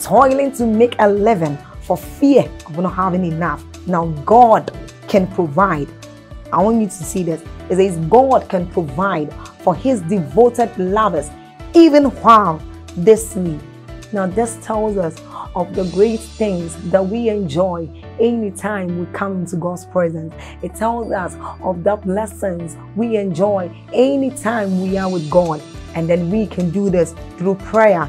toiling to make a living for fear of not having enough. Now God can provide. I want you to see this. It says God can provide for his devoted lovers even while they sleep. Now this tells us of the great things that we enjoy anytime we come into God's presence. It tells us of the blessings we enjoy anytime we are with God. And then we can do this through prayer,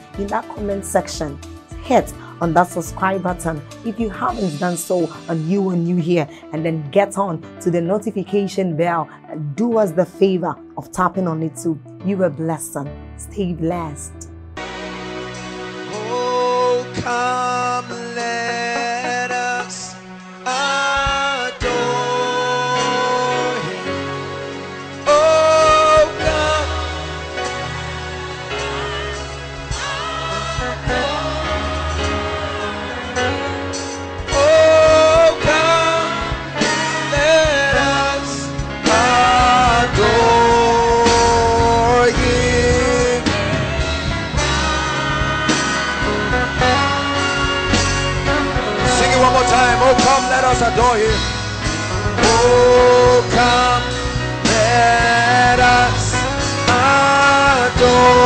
in that comment section. Hit on that subscribe button if you haven't done so and you are new here, and then get on to the notification bell and do us the favor of tapping on it too. You are blessed. Stay blessed. Oh, come let us adore him. Oh, come. Oh, come let us adore him. Sing it one more time. Oh, come let us adore him. Oh, come let us adore him.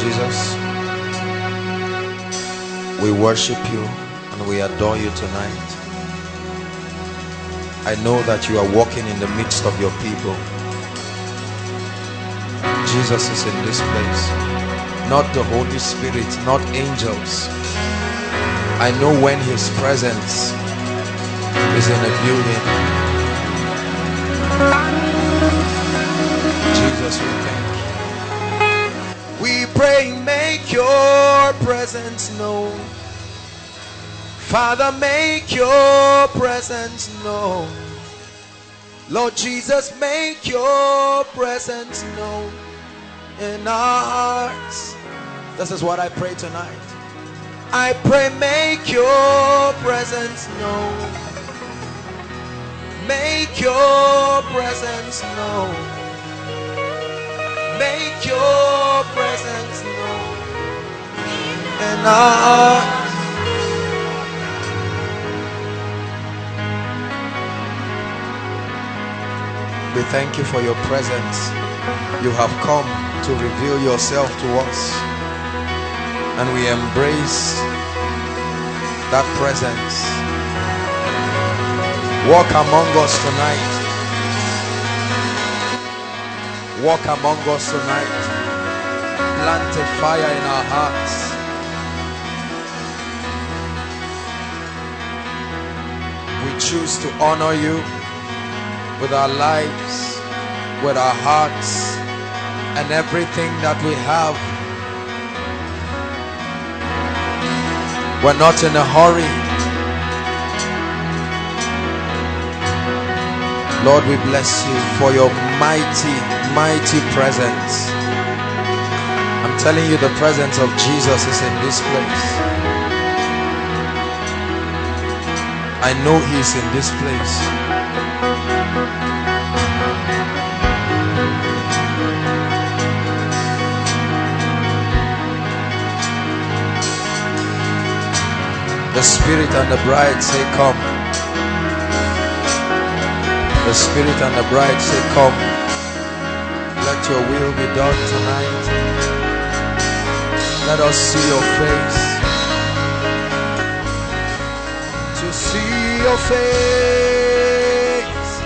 Jesus, we worship you and we adore you tonight. I know that you are walking in the midst of your people. Jesus is in this place, not the Holy Spirit, not angels. I know when his presence is in a building. Jesus, we thank you. We pray, make your presence known. Father, make your presence known. Lord Jesus, make your presence known in our hearts. This is what I pray tonight. I pray, make your presence known. Make your presence known. Make your presence known in our hearts. We thank you for your presence. You have come to reveal yourself to us, and we embrace that presence. Walk among us tonight. Walk among us tonight. Plant a fire in our hearts. We choose to honor you with our lives, with our hearts, and everything that we have. We're not in a hurry. Lord, we bless you for your mighty presence. I'm telling you, the presence of Jesus is in this place. I know He is in this place. The Spirit and the bride say, come. The Spirit and the bride say, come. Let your will be done tonight. Let us see your face. To see your face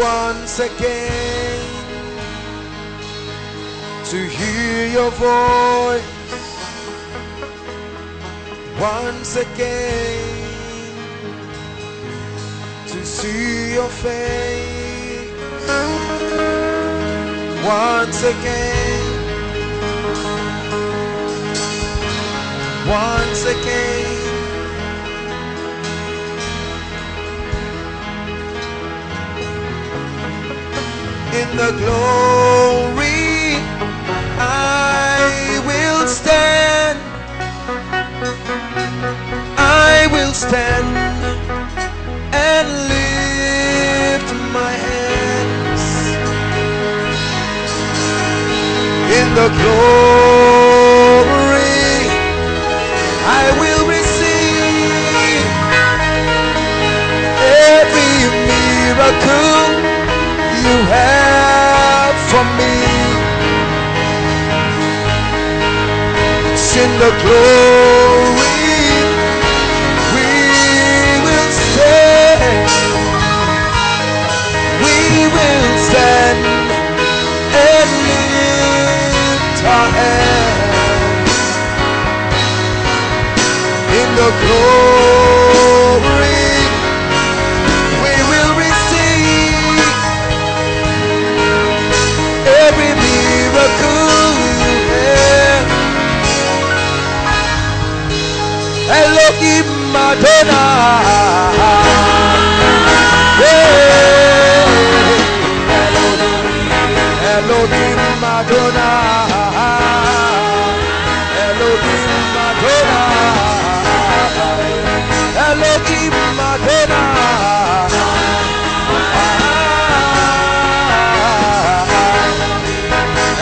once again. To hear your voice once again. To see your face once again. Once again. In the glory I will stand. I will stand and lift my hands. In the glory I will receive every miracle you have for me. It's in the glory we will stand and lift our hands. In the glory we will receive every miracle you have. Elohim Adonai, yeah. Elohim Adonai, Elohim Adonai,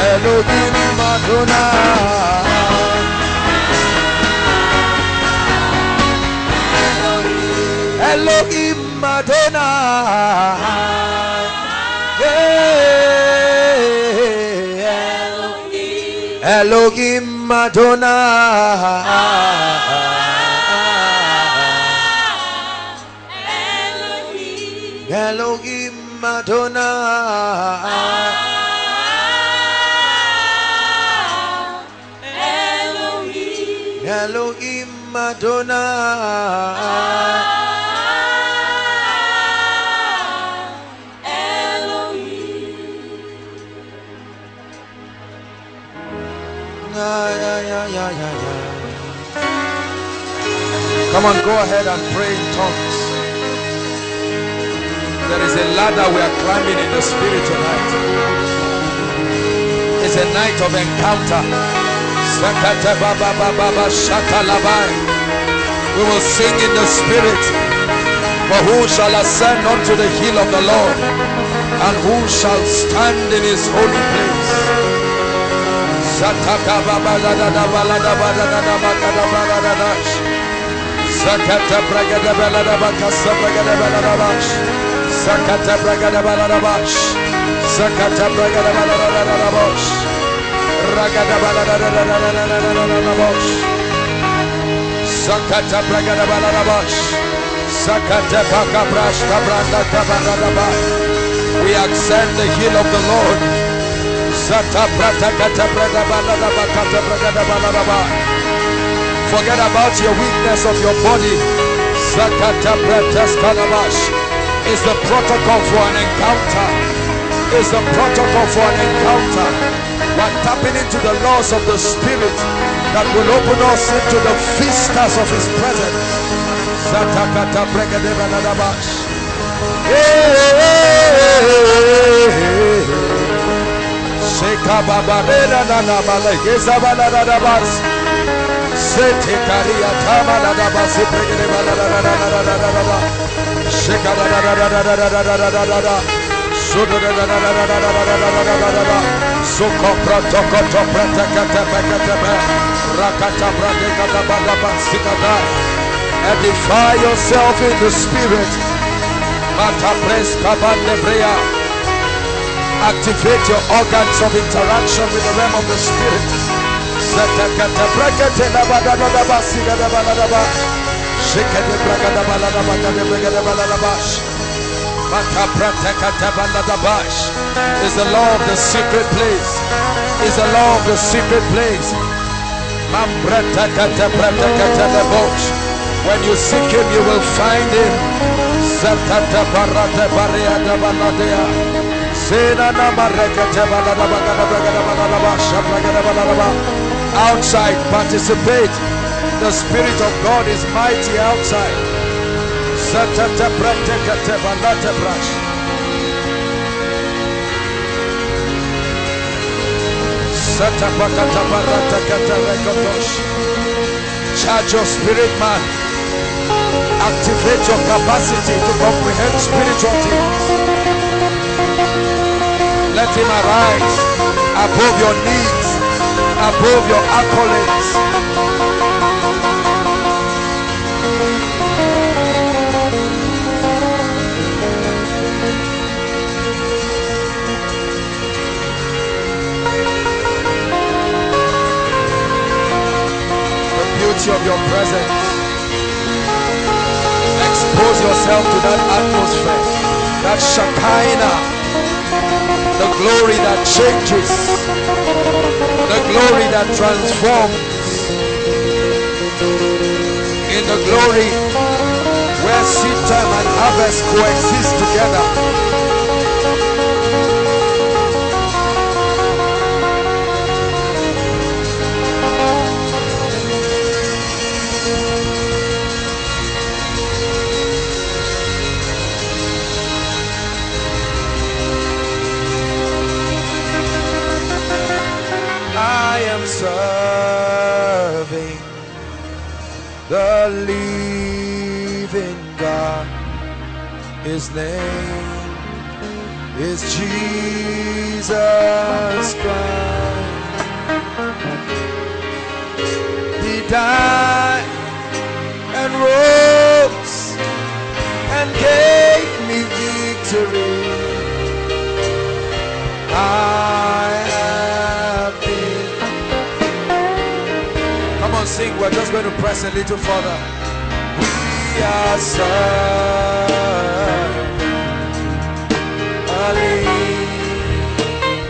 Elohim Adonai, Elohim Adonai. Elohim Adonai, Elohim Adonai, Elohim Adonai. Come on, go ahead and pray in tongues. There is a ladder we are climbing in the Spirit tonight. It's a night of encounter. We will sing in the Spirit. For who shall ascend unto the hill of the Lord? And who shall stand in His holy place? We ascend the hill of the Lord. Forget about your weakness of your body. It's the protocol for an encounter. It's the protocol for an encounter. We're tapping into the laws of the Spirit that will open us into the vistas of His presence. Shika baba na na na malay, Shika baba na na na malay, Edify yourself in the spirit. Activate your organs of interaction with the realm of the spirit. Is the law of the secret place. Is the law of the secret place. When you seek him, you will find him. Outside, participate. The Spirit of God is mighty outside. Charge your spirit, man. Activate your capacity to comprehend spiritual things. Let him arise above your needs, above your accolades. The beauty of your presence. Expose yourself to that atmosphere, that Shekinah, the glory that changes. The glory that transforms. In the glory where seed time and harvest coexist together. Serving the living God. His name is Jesus Christ. He died and rose and gave me victory. We're just going to press a little further. We are serving.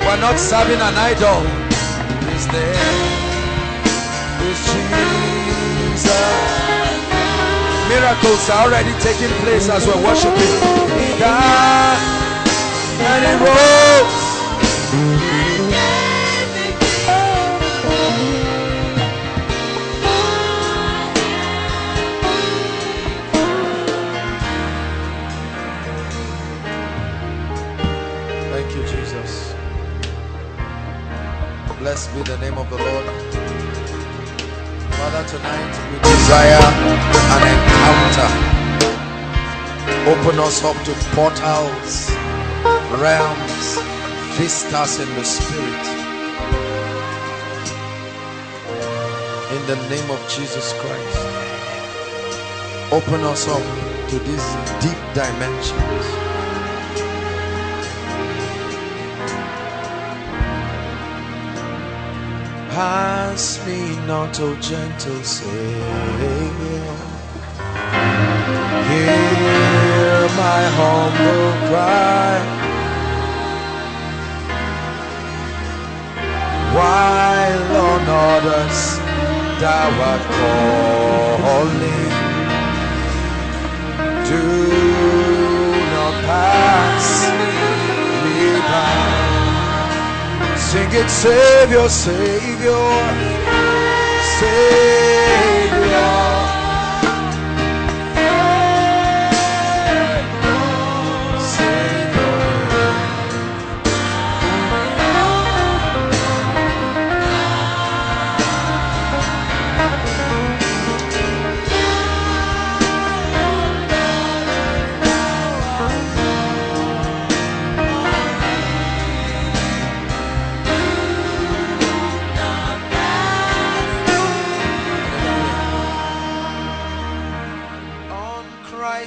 We're not serving an idol. His name is Jesus. Miracles are already taking place as we're worshiping. He died and he rose. Blessed be the name of the Lord. Father, tonight we desire an encounter. Open us up to portals, realms, vistas in the spirit. In the name of Jesus Christ, open us up to these deep dimensions. Pass me not, O gentle Savior. Hear my humble cry. While on others thou art calling, do not pass me by. Sing it, Savior, Savior, Savior. Savior.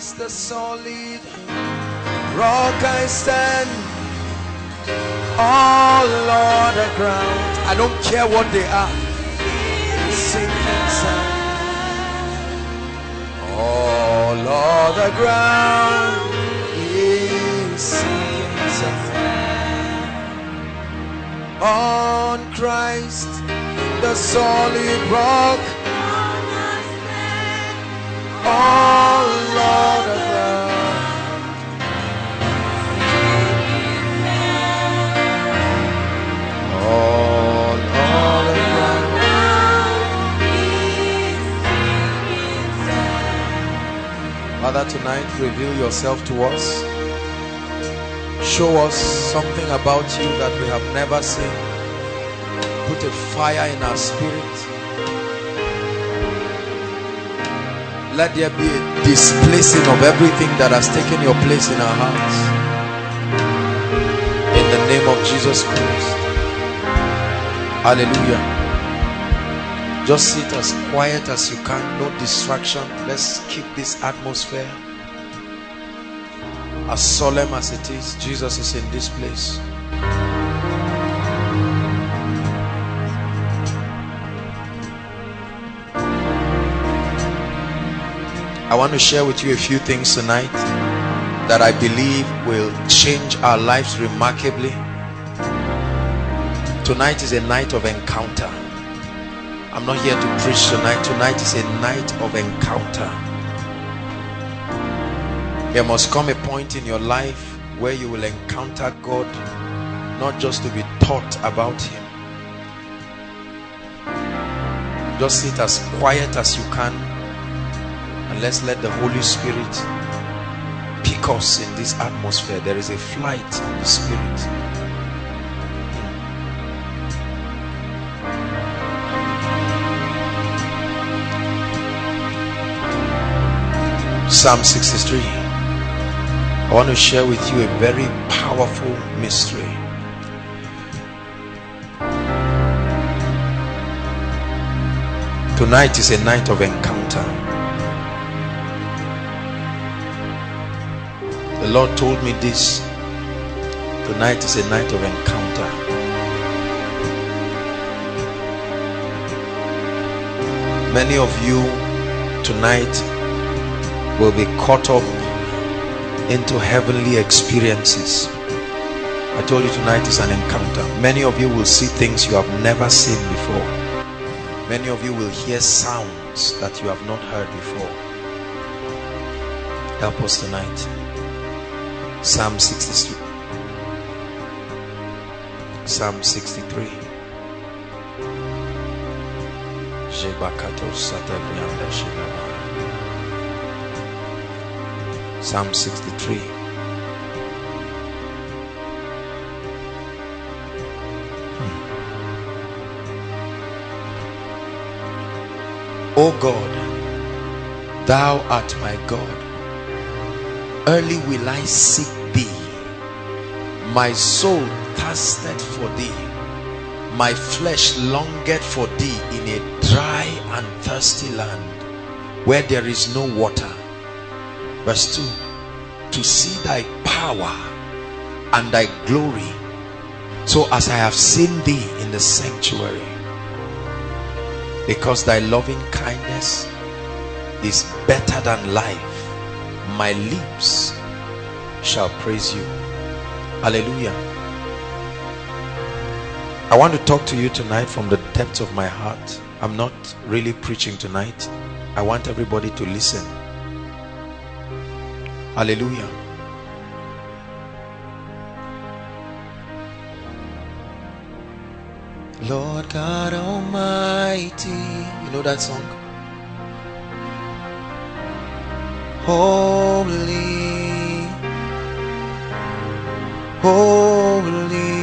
is the solid rock I stand, all on the ground. I don't care what they are. Sing and sound. All on the ground is singing sound. On Christ, the solid rock. All Lord of God, all Lord of God. Father, tonight reveal yourself to us. Show us something about you that we have never seen. Put a fire in our spirit. Let there be a displacing of everything that has taken your place in our hearts. In the name of Jesus Christ. Hallelujah. Just sit as quiet as you can. No distraction. Let's keep this atmosphere as solemn as it is. Jesus is in this place. I want to share with you a few things tonight that I believe will change our lives remarkably. Tonight is a night of encounter. I'm not here to preach tonight. Tonight is a night of encounter. There must come a point in your life where you will encounter God, not just to be taught about Him. Just sit as quiet as you can. And let's let the Holy Spirit pick us in this atmosphere. There is a flight in the Spirit. Psalm 63. I want to share with you a very powerful mystery. Tonight is a night of encounter. The Lord told me this. Tonight is a night of encounter. Many of you tonight will be caught up into heavenly experiences. I told you tonight is an encounter. Many of you will see things you have never seen before. Many of you will hear sounds that you have not heard before. Help us tonight. Psalm 63. Psalm 63. Psalm 63. O God, thou art my God. Early will I seek thee. My soul thirsted for thee. My flesh longeth for thee in a dry and thirsty land where there is no water. Verse 2. To see thy power and thy glory, so as I have seen thee in the sanctuary. Because thy loving kindness is better than life. My lips shall praise you. Hallelujah. I want to talk to you tonight from the depths of my heart. I'm not really preaching tonight. I want everybody to listen. Hallelujah. Lord God Almighty. You know that song? Holy, holy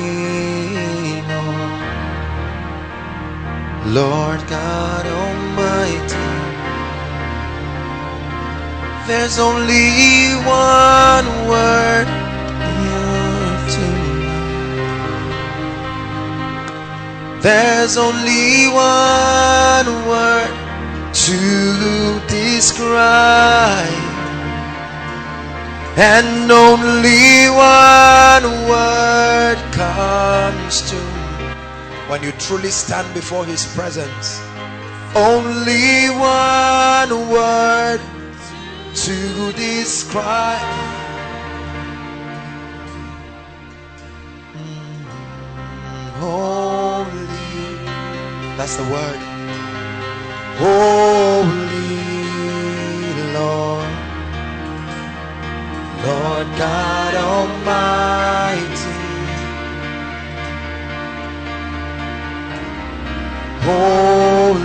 Lord God Almighty. There's only one word here tonight. There's only one word to describe and only one word comes to me. When you truly stand before his presence, only one word to describe. Holy, that's the word. Holy Lord, Lord God Almighty. Holy,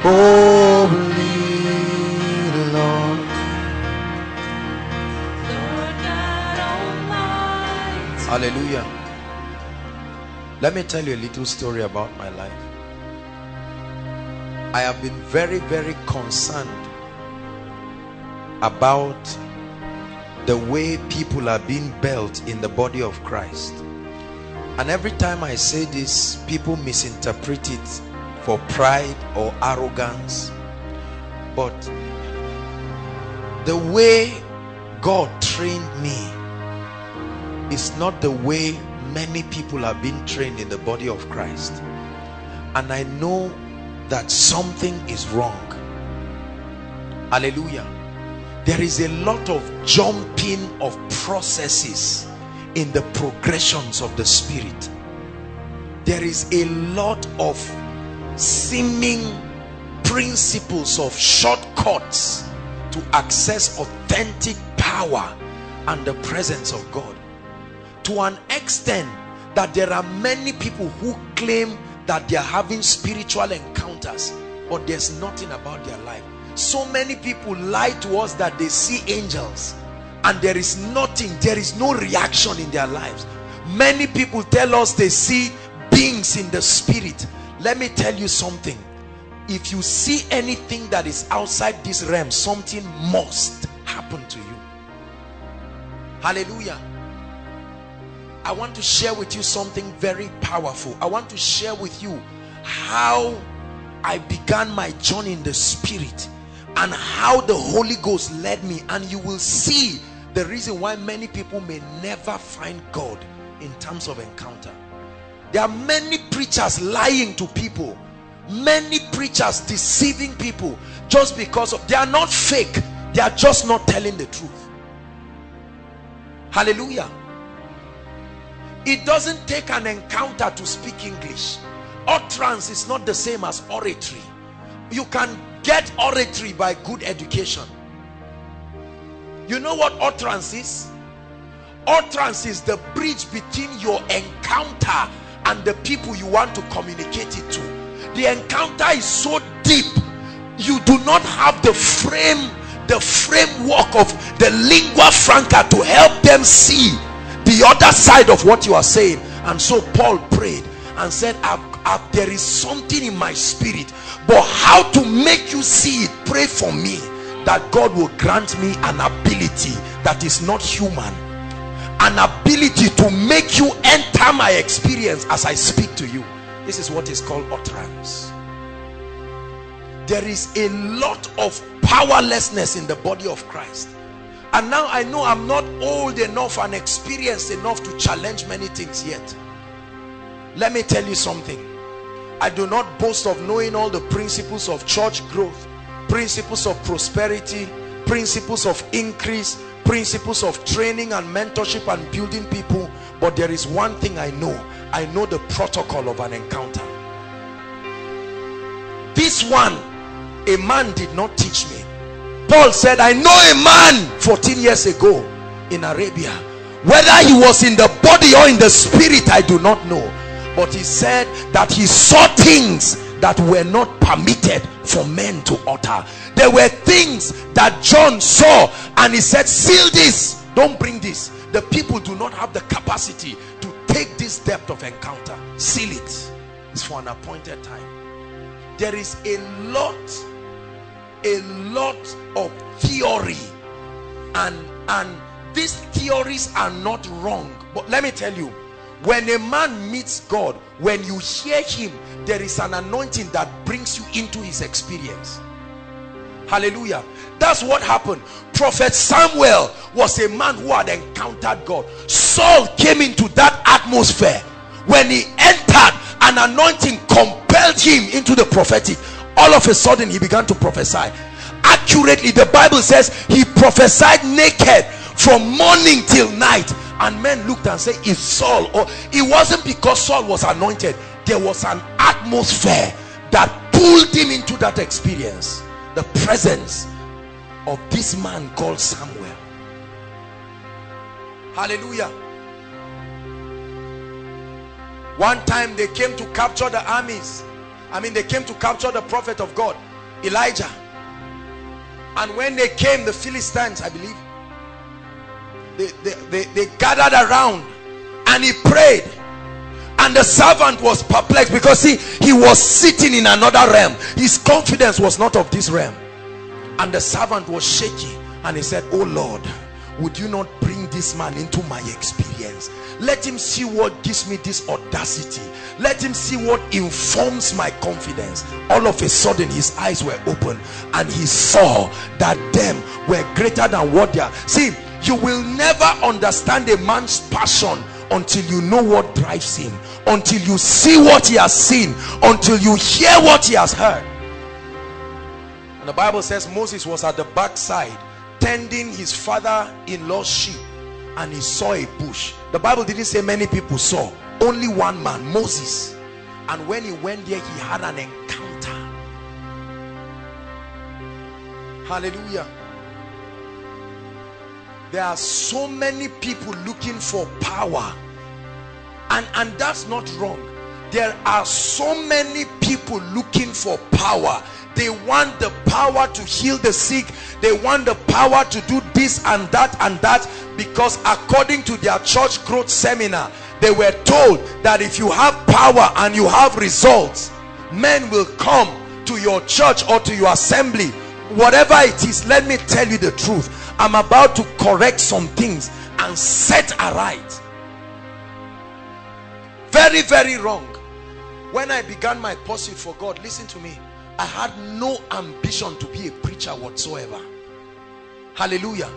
holy Lord, Lord God Almighty. Hallelujah. Let me tell you a little story about my life. I have been very, very concerned about the way people are being built in the body of Christ. And every time I say this, people misinterpret it for pride or arrogance. But the way God trained me is not the way many people have been trained in the body of Christ, and I know that something is wrong. Hallelujah. There is a lot of jumping of processes in the progressions of the Spirit. There is a lot of seeming principles of shortcuts to access authentic power and the presence of God, to an extent that there are many people who claim that they are having spiritual encounters, but there's nothing about their life. So many people lie to us that they see angels, and there is nothing, there is no reaction in their lives. Many people tell us they see beings in the spirit. Let me tell you something. If you see anything that is outside this realm, something must happen to you. Hallelujah. I want to share with you something very powerful. I want to share with you how I began my journey in the spirit and how the Holy Ghost led me. And you will see the reason why many people may never find God in terms of encounter. There are many preachers lying to people, many preachers deceiving people, just because of, they are not fake, they are just not telling the truth. Hallelujah. It doesn't take an encounter to speak English. Utterance is not the same as oratory. You can get oratory by good education. You know what utterance is? Utterance is the bridge between your encounter and the people you want to communicate it to. The encounter is so deep, you do not have the frame, the framework of the lingua franca to help them see the other side of what you are saying. And so Paul prayed and said, there is something in my spirit, but how to make you see it? Pray for me that God will grant me an ability that is not human, an ability to make you enter my experience as I speak to you. This is what is called utterance. There is a lot of powerlessness in the body of Christ. And now I know I'm not old enough and experienced enough to challenge many things yet. Let me tell you something. I do not boast of knowing all the principles of church growth, principles of prosperity, principles of increase, principles of training and mentorship and building people. But there is one thing I know. I know the protocol of an encounter. This one, a man did not teach me. Paul said, I know a man 14 years ago in Arabia. Whether he was in the body or in the spirit, I do not know. But he said that he saw things that were not permitted for men to utter. There were things that John saw, and he said, seal this. Don't bring this. The people do not have the capacity to take this depth of encounter. Seal it. It's for an appointed time. There is a lot of theory, and these theories are not wrong, but let me tell you, when a man meets God, when you hear him, there is an anointing that brings you into his experience. Hallelujah. That's what happened. Prophet Samuel was a man who had encountered God. Saul came into that atmosphere. When he entered, an anointing compelled him into the prophetic. All of a sudden, he began to prophesy. Accurately, the Bible says he prophesied naked from morning till night. And men looked and said, "If Saul," or it wasn't because Saul was anointed. There was an atmosphere that pulled him into that experience. The presence of this man called Samuel. Hallelujah. One time they came to capture the armies. They came to capture the prophet of God, Elijah. And when they came, the Philistines, I believe, they gathered around, and he prayed. And the servant was perplexed, because see, he was sitting in another realm. His confidence was not of this realm. And the servant was shaky, and he said, "Oh Lord, would you not bring this man into my experience? Let him see what gives me this audacity. Let him see what informs my confidence." All of a sudden, his eyes were open, and he saw that them were greater than what they are. See, you will never understand a man's passion until you know what drives him, until you see what he has seen, until you hear what he has heard. And the Bible says Moses was at the backside tending his father-in-law's sheep, and he saw a bush. The Bible didn't say many people saw, only one man, Moses. And when he went there, he had an encounter. Hallelujah. There are so many people looking for power, and that's not wrong. There are so many people looking for power. They want the power to heal the sick. They want the power to do this and that and that, because according to their church growth seminar, they were told that if you have power and you have results, men will come to your church or to your assembly. Whatever it is, let me tell you the truth. I'm about to correct some things and set aright. Very, very wrong. When I began my pursuit for God, listen to me, I had no ambition to be a preacher whatsoever. Hallelujah.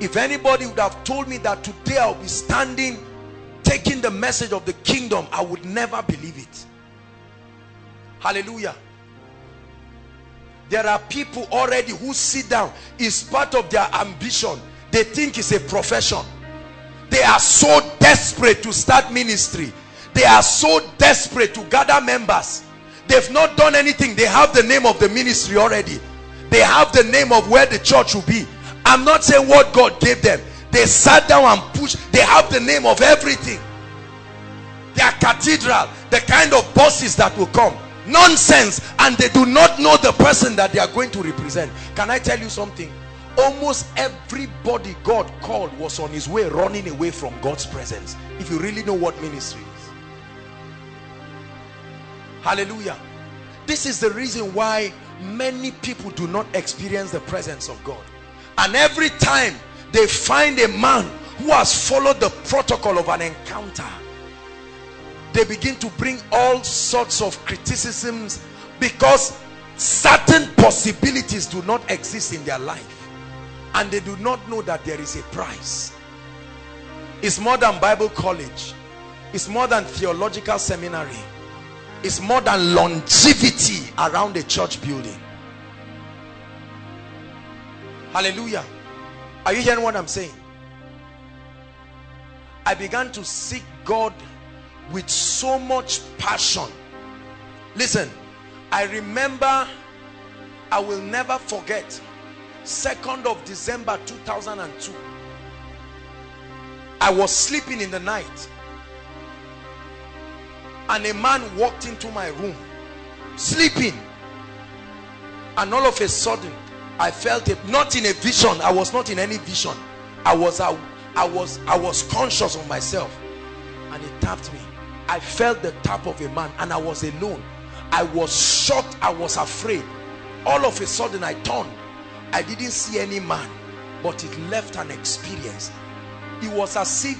If anybody would have told me that today I'll be standing taking the message of the kingdom, I would never believe it. Hallelujah. There are people already who sit down. It's part of their ambition. They think it's a profession. They are so desperate to start ministry. They are so desperate to gather members. They've not done anything. They have the name of the ministry already. They have the name of where the church will be. I'm not saying what God gave them. They sat down and pushed. They have the name of everything. Their cathedral, the kind of bosses that will come. Nonsense. And they do not know the person that they are going to represent. Can I tell you something? Almost everybody God called was on his way, running away from God's presence, if you really know what ministry is. Hallelujah. This is the reason why many people do not experience the presence of God. And every time they find a man who has followed the protocol of an encounter, they begin to bring all sorts of criticisms, because certain possibilities do not exist in their life, and they do not know that there is a price. It's more than Bible college. It's more than theological seminary. It's more than longevity around a church building. Hallelujah. Are you hearing what I'm saying? I began to seek God with so much passion. Listen, I remember, I will never forget, 2nd of December 2002. I was sleeping in the night, and a man walked into my room, sleeping. And all of a sudden, I felt it. Not in a vision. I was not in any vision. I was conscious of myself, and he tapped me. I felt the tap of a man, and I was alone. I was shocked. I was afraid. All of a sudden, I turned. I didn't see any man, but it left an experience. It was as if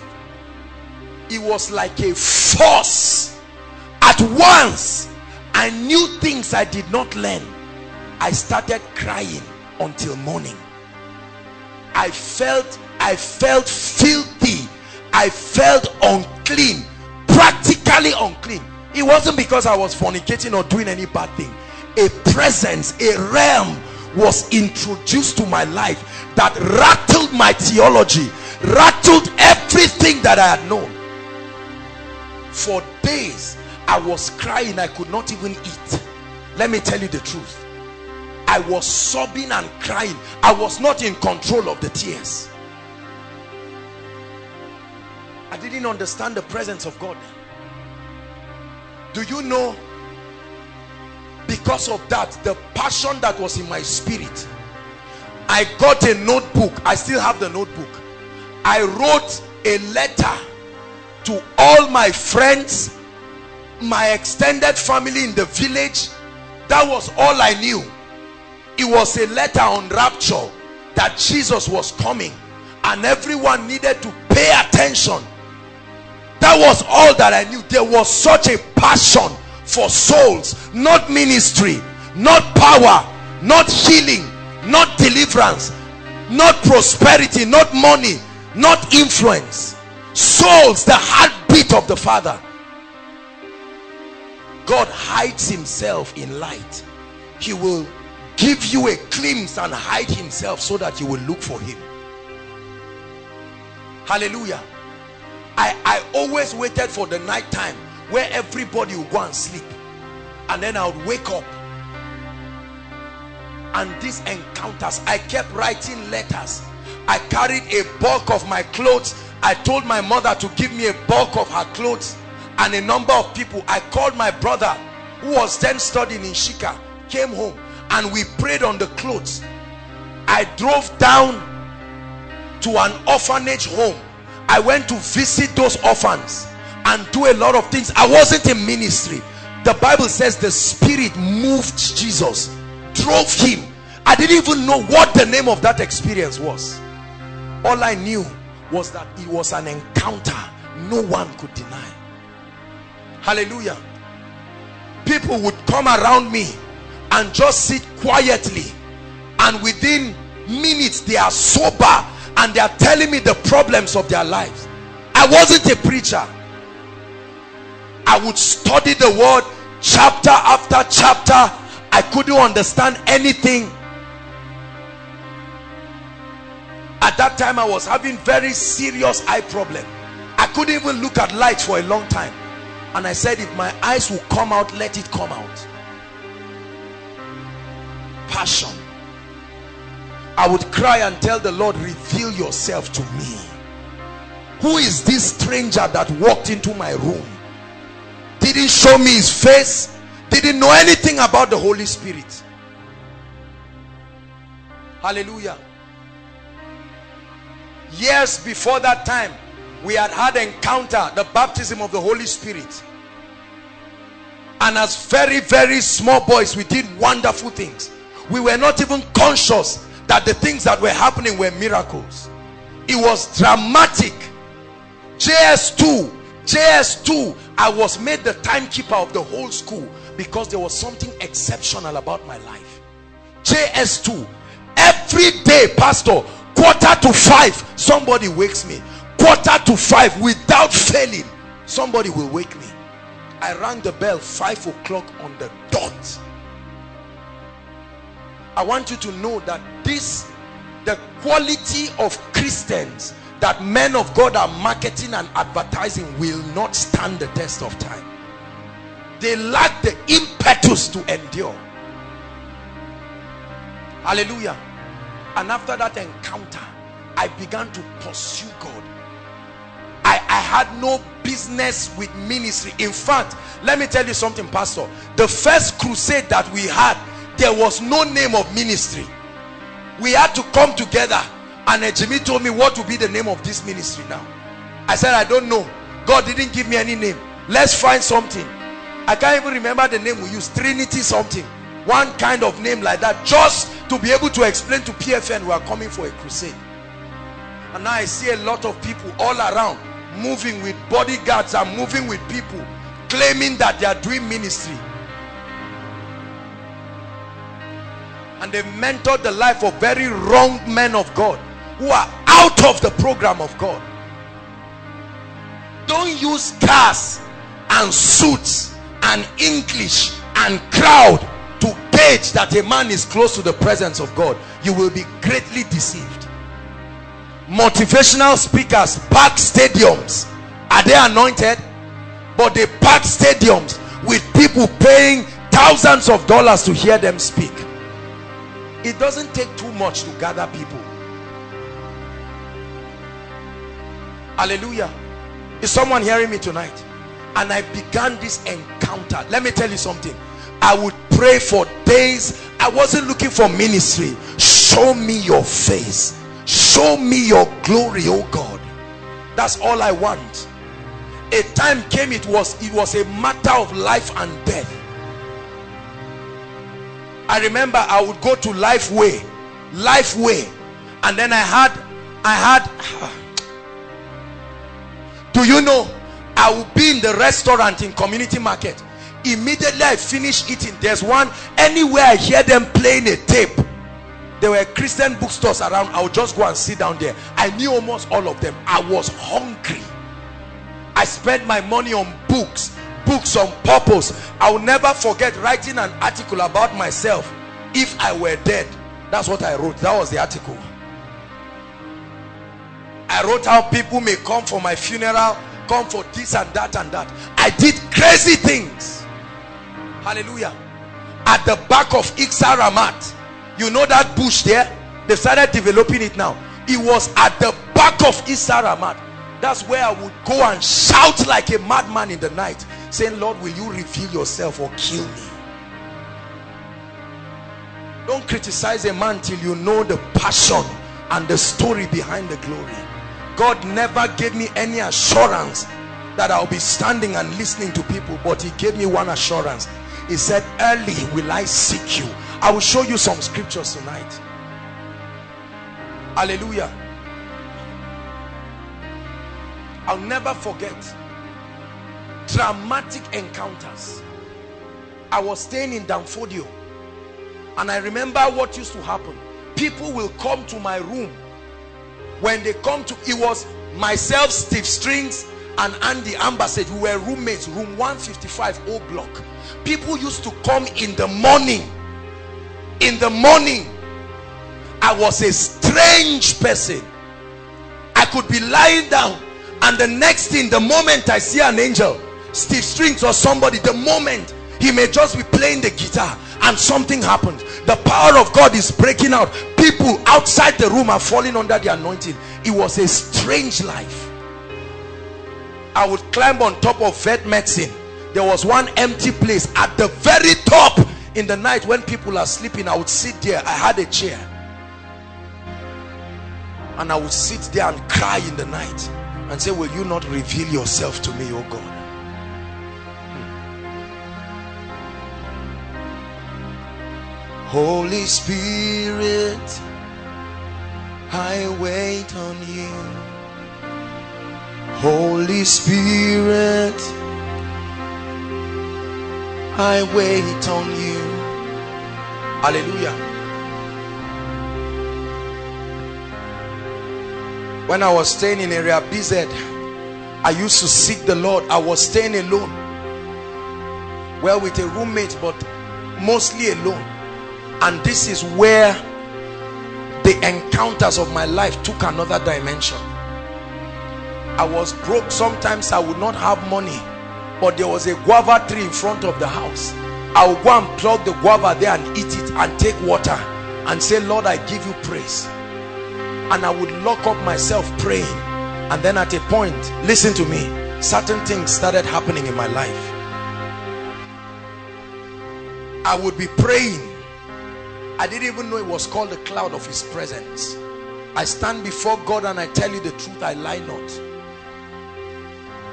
it was like a force. At once, I knew things I did not learn. I started crying until morning. I felt filthy. I felt unclean, practically unclean. It wasn't because I was fornicating or doing any bad thing. A presence, a realm was introduced to my life that rattled my theology, rattled everything that I had known. For days I was crying. I could not even eat. Let me tell you the truth. I was sobbing and crying. I was not in control of the tears. I didn't understand the presence of God. Do you know, because of that, the passion that was in my spirit, I got a notebook. I still have the notebook. I wrote a letter to all my friends, my extended family in the village. That was all I knew. It was a letter on rapture, that Jesus was coming and everyone needed to pay attention. That was all that I knew. There was such a passion for souls, not ministry, not power, not healing, not deliverance, not prosperity, not money, not influence. Souls, the heartbeat of the Father. God hides himself in light. He will give you a glimpse and hide himself so that you will look for him. Hallelujah. I always waited for the night time where everybody would go and sleep, and then I would wake up. And these encounters, I kept writing letters. I carried a bulk of my clothes. I told my mother to give me a bulk of her clothes and a number of people. I called my brother, who was then studying in Shika, came home, and we prayed on the clothes. I drove down to an orphanage home. I went to visit those orphans and do a lot of things. I wasn't in ministry. The Bible says the Spirit moved Jesus, drove him. I didn't even know what the name of that experience was. All I knew was that it was an encounter no one could deny. Hallelujah. People would come around me and just sit quietly, and within minutes they are sober and they are telling me the problems of their lives. I wasn't a preacher. I would study the word chapter after chapter. I couldn't understand anything. At that time I was having very serious eye problem. I couldn't even look at light for a long time, and I said, if my eyes will come out, let it come out. Passion. I would cry and tell the Lord, reveal yourself to me. Who is this stranger that walked into my room? Didn't show me his face, didn't know anything about the Holy Spirit. Hallelujah. Years before that time, we had had encounter, the baptism of the Holy Spirit, and as very small boys we did wonderful things. We were not even conscious that the things that were happening were miracles. It was dramatic. JS2, I was made the timekeeper of the whole school because there was something exceptional about my life. JS2, every day, pastor, 4:45, somebody wakes me. 4:45, without failing, somebody will wake me. I rang the bell 5 o'clock on the dot. I want you to know that this, the quality of Christians that men of God are marketing and advertising, will not stand the test of time. They lack the impetus to endure. Hallelujah. And after that encounter, I began to pursue God. I had no business with ministry. In fact, let me tell you something, pastor, the first crusade that we had, there was no name of ministry. We had to come together, and Jimmy told me, what will be the name of this ministry now? I said, I don't know. God didn't give me any name. Let's find something. I can't even remember the name we used. Trinity something, one kind of name like that, just to be able to explain to PFN we are coming for a crusade. And now I see a lot of people all around moving with bodyguards and moving with people claiming that they are doing ministry. and they mentored the life of very wrong men of God who are out of the program of God. Don't use cars and suits and English and crowd to gauge that a man is close to the presence of God. You will be greatly deceived. Motivational speakers pack stadiums. Are they anointed? But they pack stadiums with people paying thousands of dollars to hear them speak. It doesn't take too much to gather people. Hallelujah. Is someone hearing me tonight? And I began this encounter. Let me tell you something. I would pray for days. I wasn't looking for ministry. Show me your face. Show me your glory, oh God. That's all I want. A time came, it was a matter of life and death. I remember I would go to Lifeway, and then do you know, I would be in the restaurant in community market. Immediately I finish eating, there's one, anywhere I hear them playing a tape. There were Christian bookstores around. I would just go and sit down there. I knew almost all of them. I was hungry. I spent my money on books on purpose. I will never forget writing an article about myself. If I were dead, that's what I wrote. That was the article. I wrote how people may come for my funeral, come for this and that and that. I did crazy things. Hallelujah. At the back of Iksar Ramat, you know that bush there? They started developing it now. It was at the back of Iksar Ramat. That's where I would go and shout like a madman in the night, saying, Lord, will you reveal yourself or kill me? Don't criticize a man till you know the passion and the story behind the glory. God never gave me any assurance that I'll be standing and listening to people, but he gave me one assurance. He said, early will I seek you. I will show you some scriptures tonight. Hallelujah. I'll never forget dramatic encounters. I was staying in Danfodio, and I remember what used to happen. People will come to my room. When they come to, it was myself, Steve Strings, and Andy Ambassage. We were roommates, room 155, O block. People used to come in the morning. In the morning, I was a strange person. I could be lying down, and the next thing, the moment I see an angel, Steve Strings or somebody, the moment, he may just be playing the guitar and something happens. The power of God is breaking out. People outside the room are falling under the anointing. It was a strange life. I would climb on top of vet medicine. There was one empty place at the very top. In the night when people are sleeping, I would sit there. I had a chair. And I would sit there and cry in the night and say, will you not reveal yourself to me, O God? Holy Spirit, I wait on you. Holy Spirit, I wait on you. Hallelujah. When I was staying in area BZ, I used to seek the Lord. I was staying alone. Well, with a roommate, but mostly alone. And this is where the encounters of my life took another dimension. I was broke. Sometimes I would not have money, but there was a guava tree in front of the house. I would go and plug the guava there and eat it and take water and say, Lord, I give you praise. And I would lock up myself praying. And then at a point, listen to me, certain things started happening in my life. I would be praying. I didn't even know it was called the cloud of his presence. I stand before God and I tell you the truth, I lie not.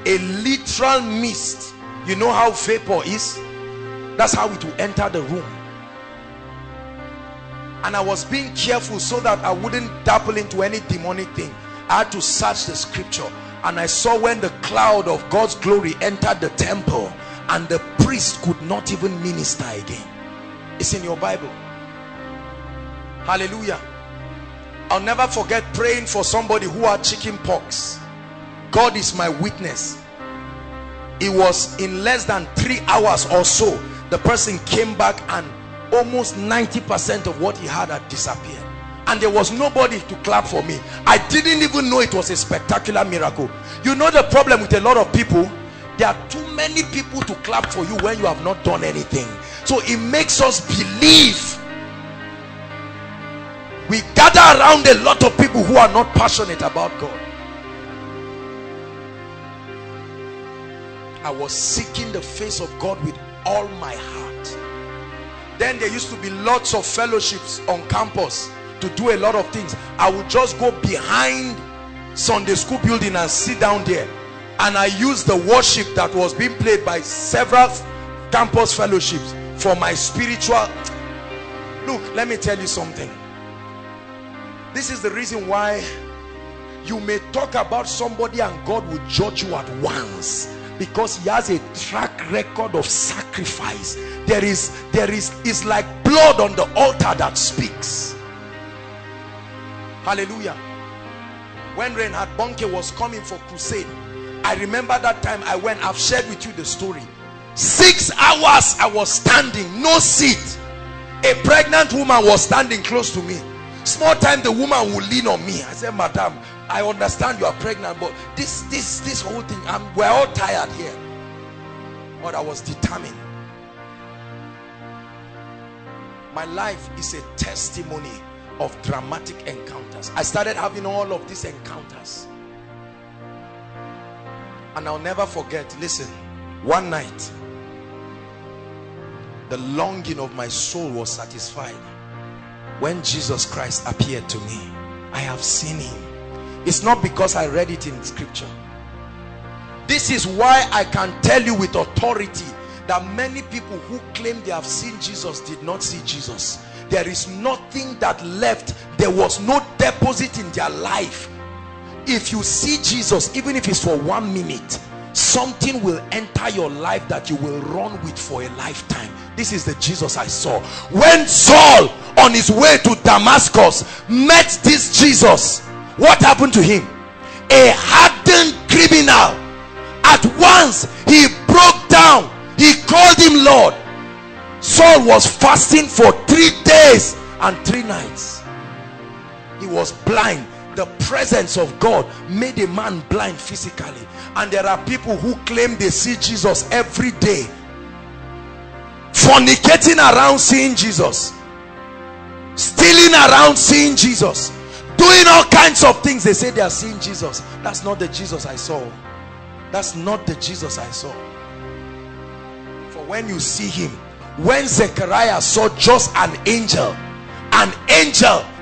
A literal mist. You know how vapor is? That's how it will enter the room. And I was being careful so that I wouldn't dabble into any demonic thing. I had to search the scripture. And I saw when the cloud of God's glory entered the temple, and the priest could not even minister again. It's in your Bible. Hallelujah. I'll never forget praying for somebody who had chicken pox. God is my witness. It was in less than 3 hours or so, the person came back and almost 90% of what he had disappeared. And there was nobody to clap for me. I didn't even know it was a spectacular miracle. You know the problem with a lot of people? There are too many people to clap for you when you have not done anything. So it makes us believe. We gather around a lot of people who are not passionate about God. I was seeking the face of God with all my heart. Then there used to be lots of fellowships on campus to do a lot of things. I would just go behind Sunday school building and sit down there. And I used the worship that was being played by several campus fellowships for my spiritual... Look, let me tell you something. This is the reason why you may talk about somebody and God will judge you at once. Because he has a track record of sacrifice. It's like blood on the altar that speaks. Hallelujah. When Reinhard Bonnke was coming for crusade, I remember that time I went. I've shared with you the story. 6 hours I was standing, no seat. A pregnant woman was standing close to me. Small time the woman would lean on me. I said, "Madam, I understand you are pregnant, but this whole thing, we're all tired here." But I was determined. My life is a testimony of dramatic encounters. I started having all of these encounters. And I'll never forget, listen, one night, the longing of my soul was satisfied when Jesus Christ appeared to me. I have seen him. It's not because I read it in scripture. This is why I can tell you with authority that many people who claim they have seen Jesus did not see Jesus. There is nothing that left. There was no deposit in their life. If you see Jesus, even if it's for 1 minute, something will enter your life that you will run with for a lifetime. This is the Jesus I saw. When Saul, on his way to Damascus, met this Jesus, what happened to him? A hardened criminal. At once he broke down. He called him Lord. Saul was fasting for 3 days and 3 nights. He was blind. The presence of God made a man blind physically. And there are people who claim they see Jesus every day, fornicating around seeing Jesus, stealing around seeing Jesus, doing all kinds of things. They say they are seeing Jesus. That's not the Jesus I saw. That's not the Jesus I saw. For when you see him, when Zechariah saw just an angel,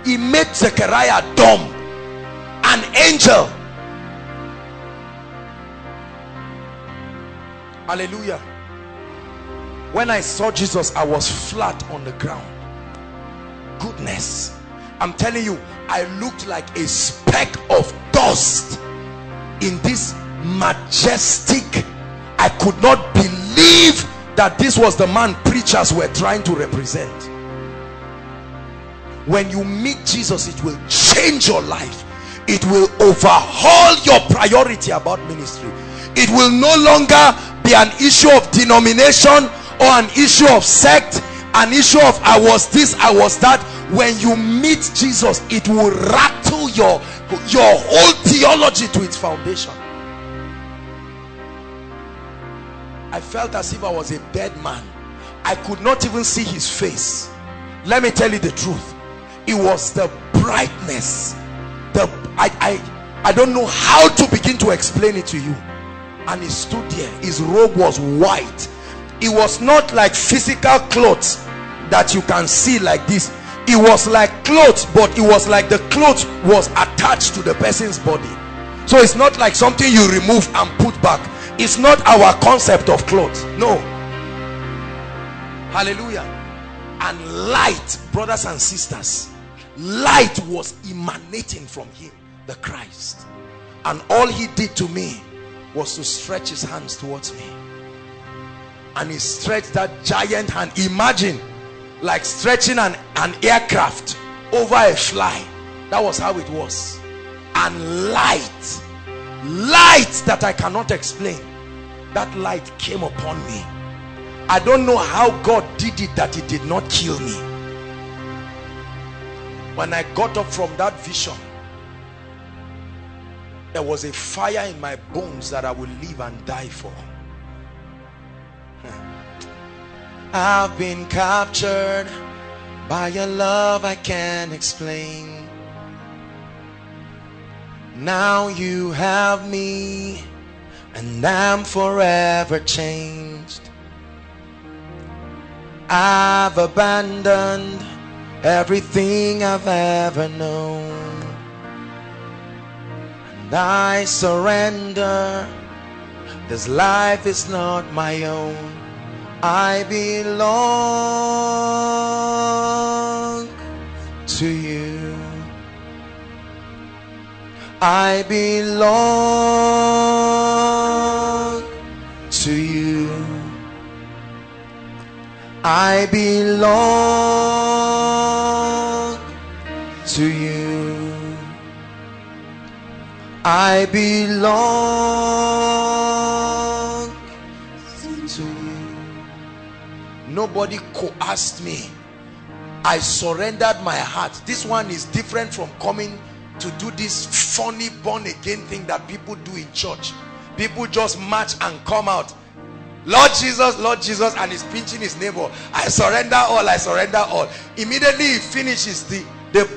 he made Zechariah dumb. An angel. Hallelujah. When I saw Jesus, I was flat on the ground. Goodness. I'm telling you, I looked like a speck of dust in this majestic. I could not believe that this was the man preachers were trying to represent. When you meet Jesus, it will change your life. It will overhaul your priority about ministry. It will no longer be an issue of denomination or an issue of sect, an issue of I was this, I was that. When you meet Jesus, it will rattle your whole theology to its foundation. I felt as if I was a dead man. I could not even see his face. Let me tell you the truth. It was the brightness. I don't know how to begin to explain it to you. And he stood there. His robe was white. It was not like physical clothes that you can see like this. It was like clothes, but it was like the clothes was attached to the person's body. So it's not like something you remove and put back. It's not our concept of clothes. No. Hallelujah. And light, brothers and sisters, light was emanating from him, the Christ. And all he did to me was to stretch his hands towards me. And he stretched that giant hand. Imagine, like stretching an aircraft over a fly. That was how it was. And light, light that I cannot explain, that light came upon me. I don't know how God did it that it did not kill me. When I got up from that vision, there was a fire in my bones that I will live and die for. I've been captured by your love I can't explain. Now you have me, and I'm forever changed. I've abandoned everything I've ever known, and I surrender. This life is not my own. I belong to you. I belong to you. I belong to you. I belong to you. Nobody coerced me. I surrendered my heart. This one is different from coming to do this funny born again thing that people do in church. People just march and come out, Lord Jesus, Lord Jesus, and he's pinching his neighbor. I surrender all, I surrender all. Immediately he finishes, the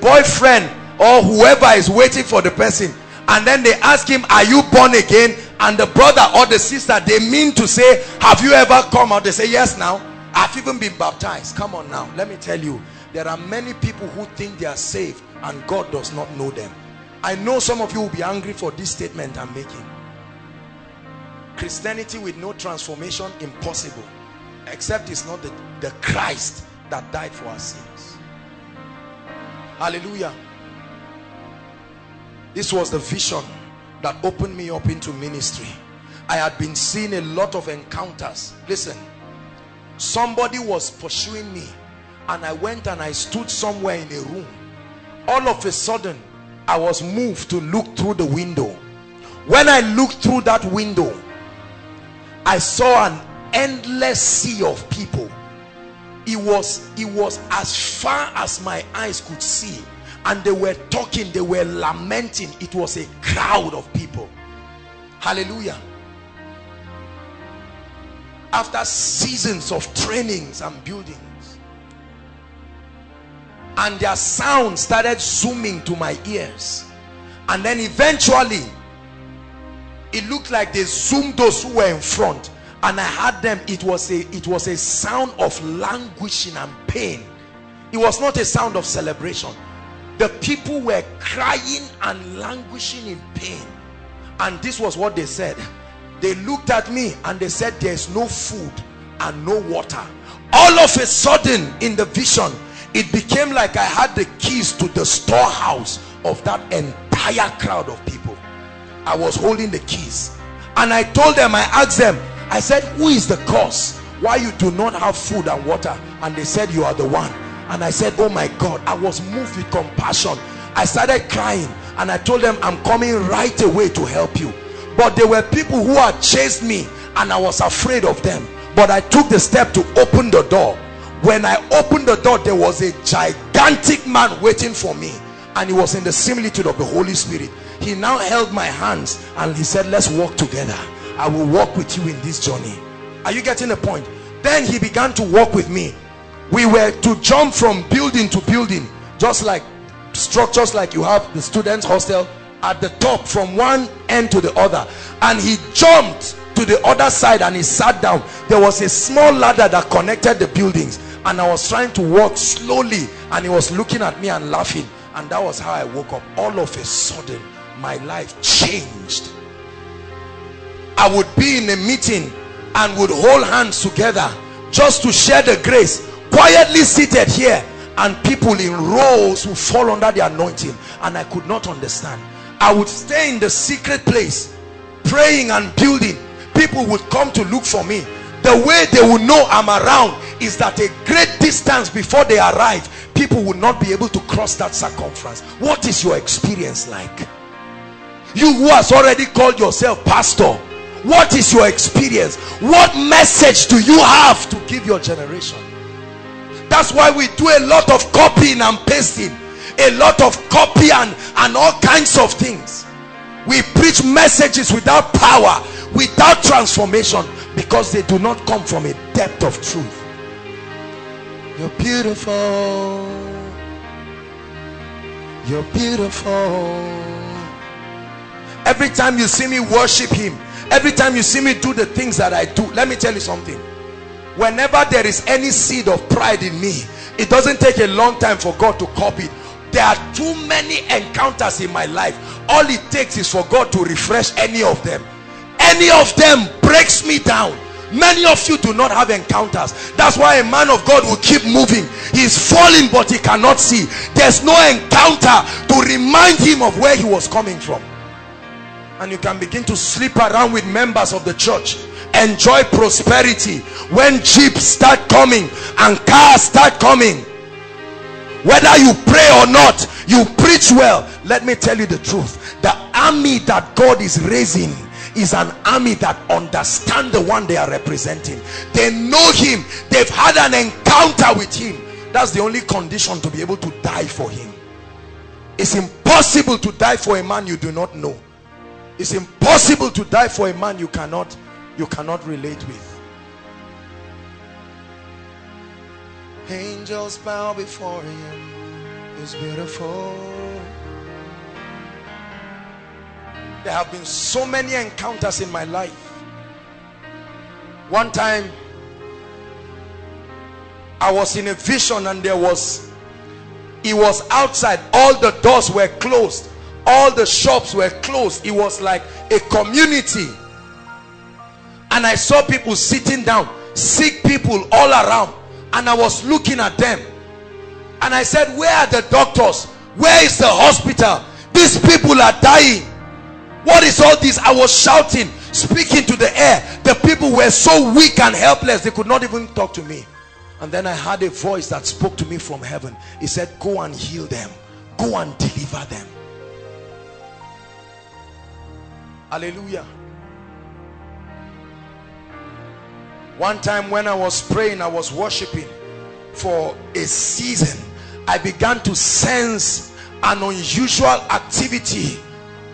boyfriend or whoever is waiting for the person, and then they ask him, are you born again? And the brother or the sister, they mean to say, have you ever come out? They say, yes, now I've even been baptized. Come on now, let me tell you, there are many people who think they are saved and God does not know them. I know some of you will be angry for this statement I'm making. Christianity with no transformation, impossible, except it's not the Christ that died for our sins. Hallelujah. This was the vision that opened me up into ministry. I had been seeing a lot of encounters. Listen, somebody was pursuing me, and I went and I stood somewhere in a room. All of a sudden, I was moved to look through the window. When I looked through that window, I saw an endless sea of people. It was as far as my eyes could see, and they were talking, they were lamenting. It was a crowd of people. Hallelujah. After seasons of trainings and building, and their sound started zooming to my ears. And then eventually, it looked like they zoomed those who were in front. And I heard them. It was a sound of languishing and pain. It was not a sound of celebration. The people were crying and languishing in pain. And this was what they said. They looked at me and they said, there is no food and no water. All of a sudden, in the vision, it became like I had the keys to the storehouse of that entire crowd of people. I was holding the keys, and I told them, I asked them, I said, who is the cause why you do not have food and water? And they said, you are the one. And I said, oh my God, I was moved with compassion. I started crying, and I told them, I'm coming right away to help you. But there were people who had chased me, and I was afraid of them. But I took the step to open the door. When I opened the door, there was a gigantic man waiting for me, and he was in the similitude of the Holy Spirit. He now held my hands and he said, let's walk together. I will walk with you in this journey. Are you getting the point? Then he began to walk with me. We were to jump from building to building, just like structures like you have the students' hostel, at the top from one end to the other. And he jumped to the other side and he sat down. There was a small ladder that connected the buildings, and I was trying to walk slowly, and he was looking at me and laughing. And that was how I woke up. All of a sudden, my life changed. I would be in a meeting and would hold hands together just to share the grace, quietly seated here, and people in rows who fall under the anointing, and I could not understand. I would stay in the secret place praying and building. People would come to look for me. The way they will know I'm around is that a great distance before they arrive, people will not be able to cross that circumference. What is your experience like? You who has already called yourself pastor, what is your experience? What message do you have to give your generation? That's why we do a lot of copying and pasting, a lot of copy and all kinds of things. We preach messages without power, without transformation, because they do not come from a depth of truth. You're beautiful, you're beautiful. Every time you see me worship him, every time you see me do the things that I do, let me tell you something. Whenever there is any seed of pride in me, it doesn't take a long time for God to copy it. There are too many encounters in my life. All it takes is for God to refresh any of them. Any of them breaks me down. Many of you do not have encounters. That's why a man of God will keep moving. He is falling, but he cannot see. There's no encounter to remind him of where he was coming from. And you can begin to sleep around with members of the church, enjoy prosperity. When jeeps start coming and cars start coming, whether you pray or not, you preach well. Let me tell you the truth. The army that God is raising is an army that understand the one they are representing. They know him. They've had an encounter with him. That's the only condition to be able to die for him. It's impossible to die for a man you do not know. It's impossible to die for a man you cannot relate with. Angels bow before him. He's beautiful. There have been so many encounters in my life. One time I was in a vision, and it was outside. All the doors were closed, all the shops were closed. It was like a community, and I saw people sitting down, sick people all around, and I was looking at them, and I said, where are the doctors? Where is the hospital? These people are dying. What is all this? I was shouting, speaking to the air. The people were so weak and helpless, they could not even talk to me. And then I heard a voice that spoke to me from heaven. It said, go and heal them, go and deliver them. Hallelujah. One time when I was praying, I was worshiping for a season, I began to sense an unusual activity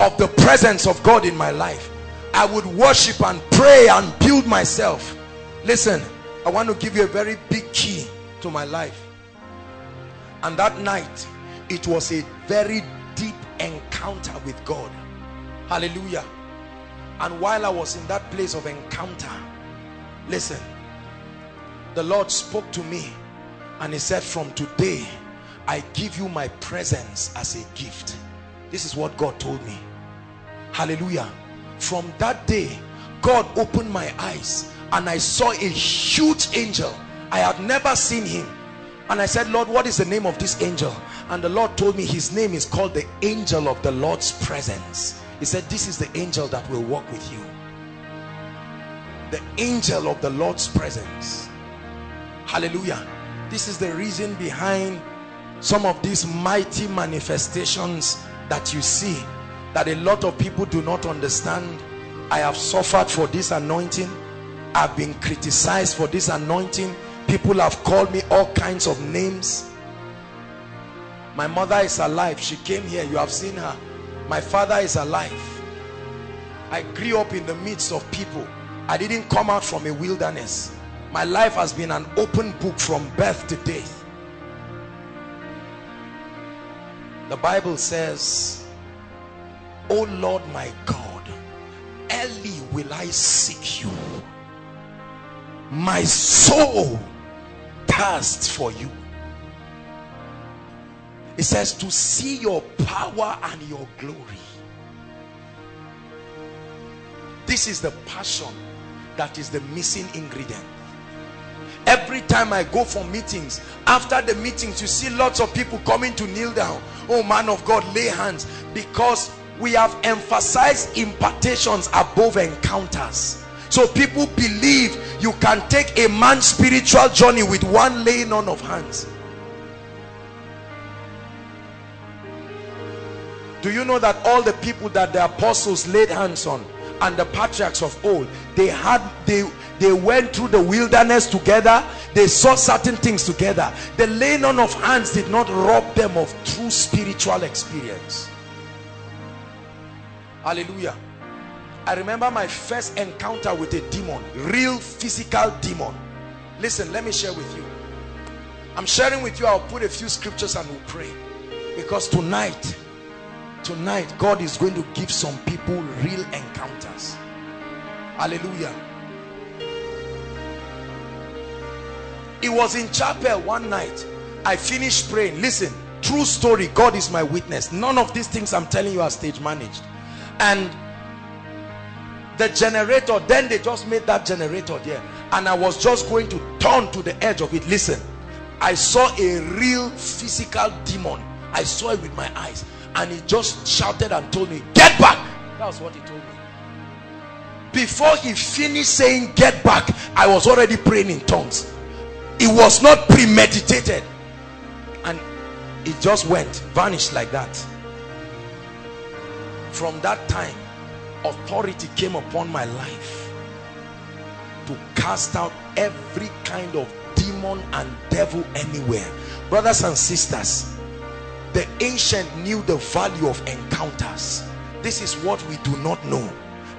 of the presence of God in my life. I would worship and pray and build myself. Listen, I want to give you a very big key to my life. And that night, it was a very deep encounter with God. Hallelujah. And while I was in that place of encounter, listen, the Lord spoke to me and he said, from today I give you my presence as a gift. This is what God told me. Hallelujah. From that day, God opened my eyes and I saw a huge angel. I had never seen him. And I said, Lord, what is the name of this angel? And the Lord told me his name is called the angel of the Lord's presence. He said, this is the angel that will walk with you. The angel of the Lord's presence. Hallelujah. This is the reason behind some of these mighty manifestations that you see that a lot of people do not understand. I have suffered for this anointing. I've been criticized for this anointing. People have called me all kinds of names. My mother is alive. She came here. You have seen her. My father is alive. I grew up in the midst of people. I didn't come out from a wilderness. My life has been an open book from birth to death. The Bible says, O Lord my God, early will I seek you. My soul thirsts for you. It says to see your power and your glory. This is the passion that is the missing ingredient. Every time I go for meetings, after the meetings, you see lots of people coming to kneel down. Oh, man of God, lay hands. Because we have emphasized impartations above encounters. So people believe You can take a man's spiritual journey with one laying on of hands. Do you know that all the people that the apostles laid hands on and the patriarchs of old, they went through the wilderness together, they saw certain things together. The laying on of hands did not rob them of true spiritual experience. Hallelujah. I remember my first encounter with a demon, real physical demon. Listen, let me share with you. I'm sharing with you, I'll put a few scriptures and we'll pray, because tonight God is going to give some people real encounters. Hallelujah. It was in chapel one night. I finished praying. Listen, true story, God is my witness. None of these things I'm telling you are stage managed. And the generator, then they just made that generator there, and I was just going to turn to the edge of it. Listen, I saw a real physical demon. I saw it with my eyes. And he just shouted and told me, "Get back!" That was what he told me. Before he finished saying "get back," I was already praying in tongues. It was not premeditated, and it just went, vanished like that. From that time, authority came upon my life to cast out every kind of demon and devil anywhere. Brothers and sisters, the ancient knew the value of encounters. This is what we do not know,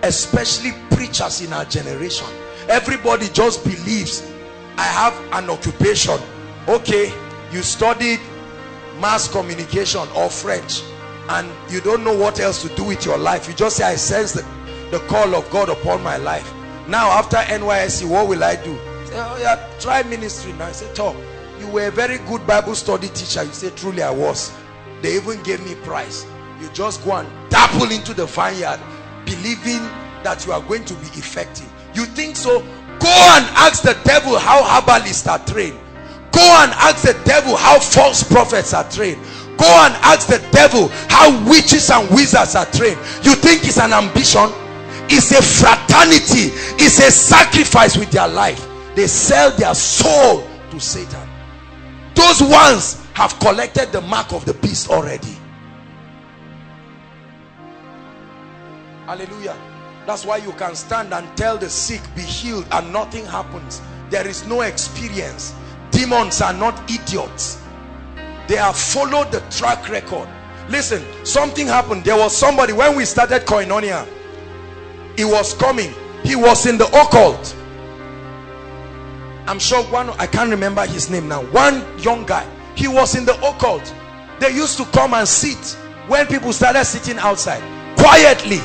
especially preachers in our generation. Everybody just believes, I have an occupation. Okay, you studied mass communication or French, and you don't know what else to do with your life. You just say, I sense the call of God upon my life. Now, after NYSC, what will I do? Say, oh yeah, try ministry now. I say, talk. You were a very good Bible study teacher. You say, truly I was. They even gave me prize. You just go and dabble into the vineyard, believing that you are going to be effective. You think so? Go and ask the devil how herbalists are trained. Go and ask the devil how false prophets are trained. Go and ask the devil how witches and wizards are trained. You think it's an ambition? It's a fraternity. It's a sacrifice with their life. They sell their soul to Satan. Those ones have collected the mark of the beast already. Hallelujah. That's why you can stand and tell the sick, be healed, and nothing happens. There is no experience. Demons are not idiots. They have followed the track record. Listen, something happened. There was somebody, when we started Koinonia, he was coming. He was in the occult. I'm sure one, I can't remember his name now, one young guy, he was in the occult. They used to come and sit when people started sitting outside quietly.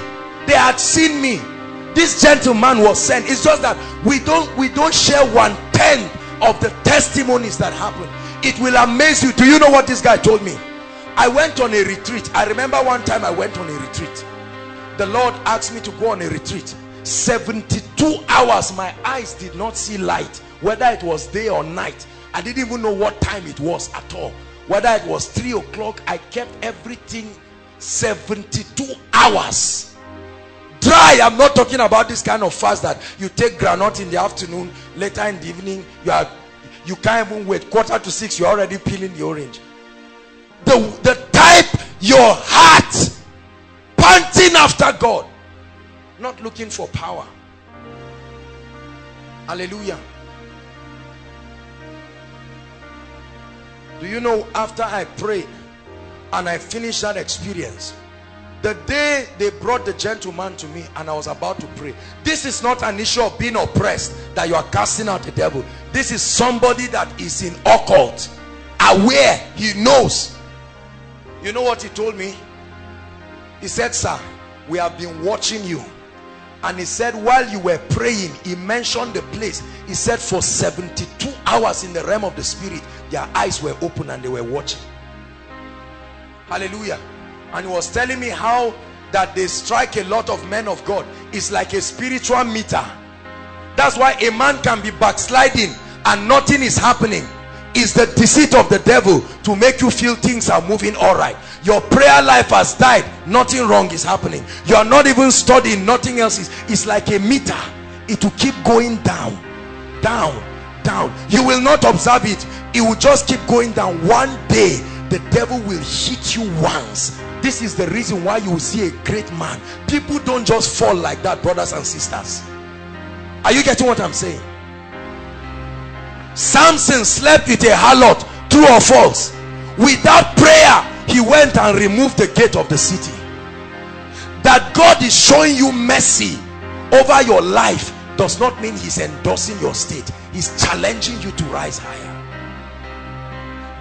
They had seen me. This gentleman was sent. It's just that we don't share 1/10 of the testimonies that happen. It will amaze you. Do you know what this guy told me? I went on a retreat. I remember one time I went on a retreat. The Lord asked me to go on a retreat. 72 hours my eyes did not see light, whether it was day or night. I didn't even know what time it was at all, whether it was 3 o'clock. I kept everything 72 hours dry. I'm not talking about this kind of fast that you take granite in the afternoon, later in the evening you can't even wait, 5:45 you're already peeling the orange. The type, your heart panting after God, not looking for power. Hallelujah. Do you know, after I prayed and I finished that experience, the day they brought the gentleman to me and I was about to pray, this is not an issue of being oppressed that you are casting out the devil. This is somebody that is in occult, aware, he knows. You know what he told me? He said, sir, we have been watching you. And he said, while you were praying, he mentioned the place. He said, for 72 hours in the realm of the spirit, their eyes were open and they were watching. Hallelujah. And he was telling me how that they strike a lot of men of God. It's like a spiritual meter. That's why a man can be backsliding and nothing is happening. It's the deceit of the devil to make you feel things are moving all right. Your prayer life has died, nothing wrong is happening. You are not even studying, nothing else is. It's like a meter, it will keep going down down. You will not observe it. It will just keep going down. One day the devil will hit you once. This is the reason why you will see a great man. People don't just fall like that, brothers and sisters. Are you getting what I'm saying? Samson slept with a harlot, true or false. Without prayer, he went and removed the gate of the city. That God is showing you mercy over your life does not mean he's endorsing your state. He's challenging you to rise higher.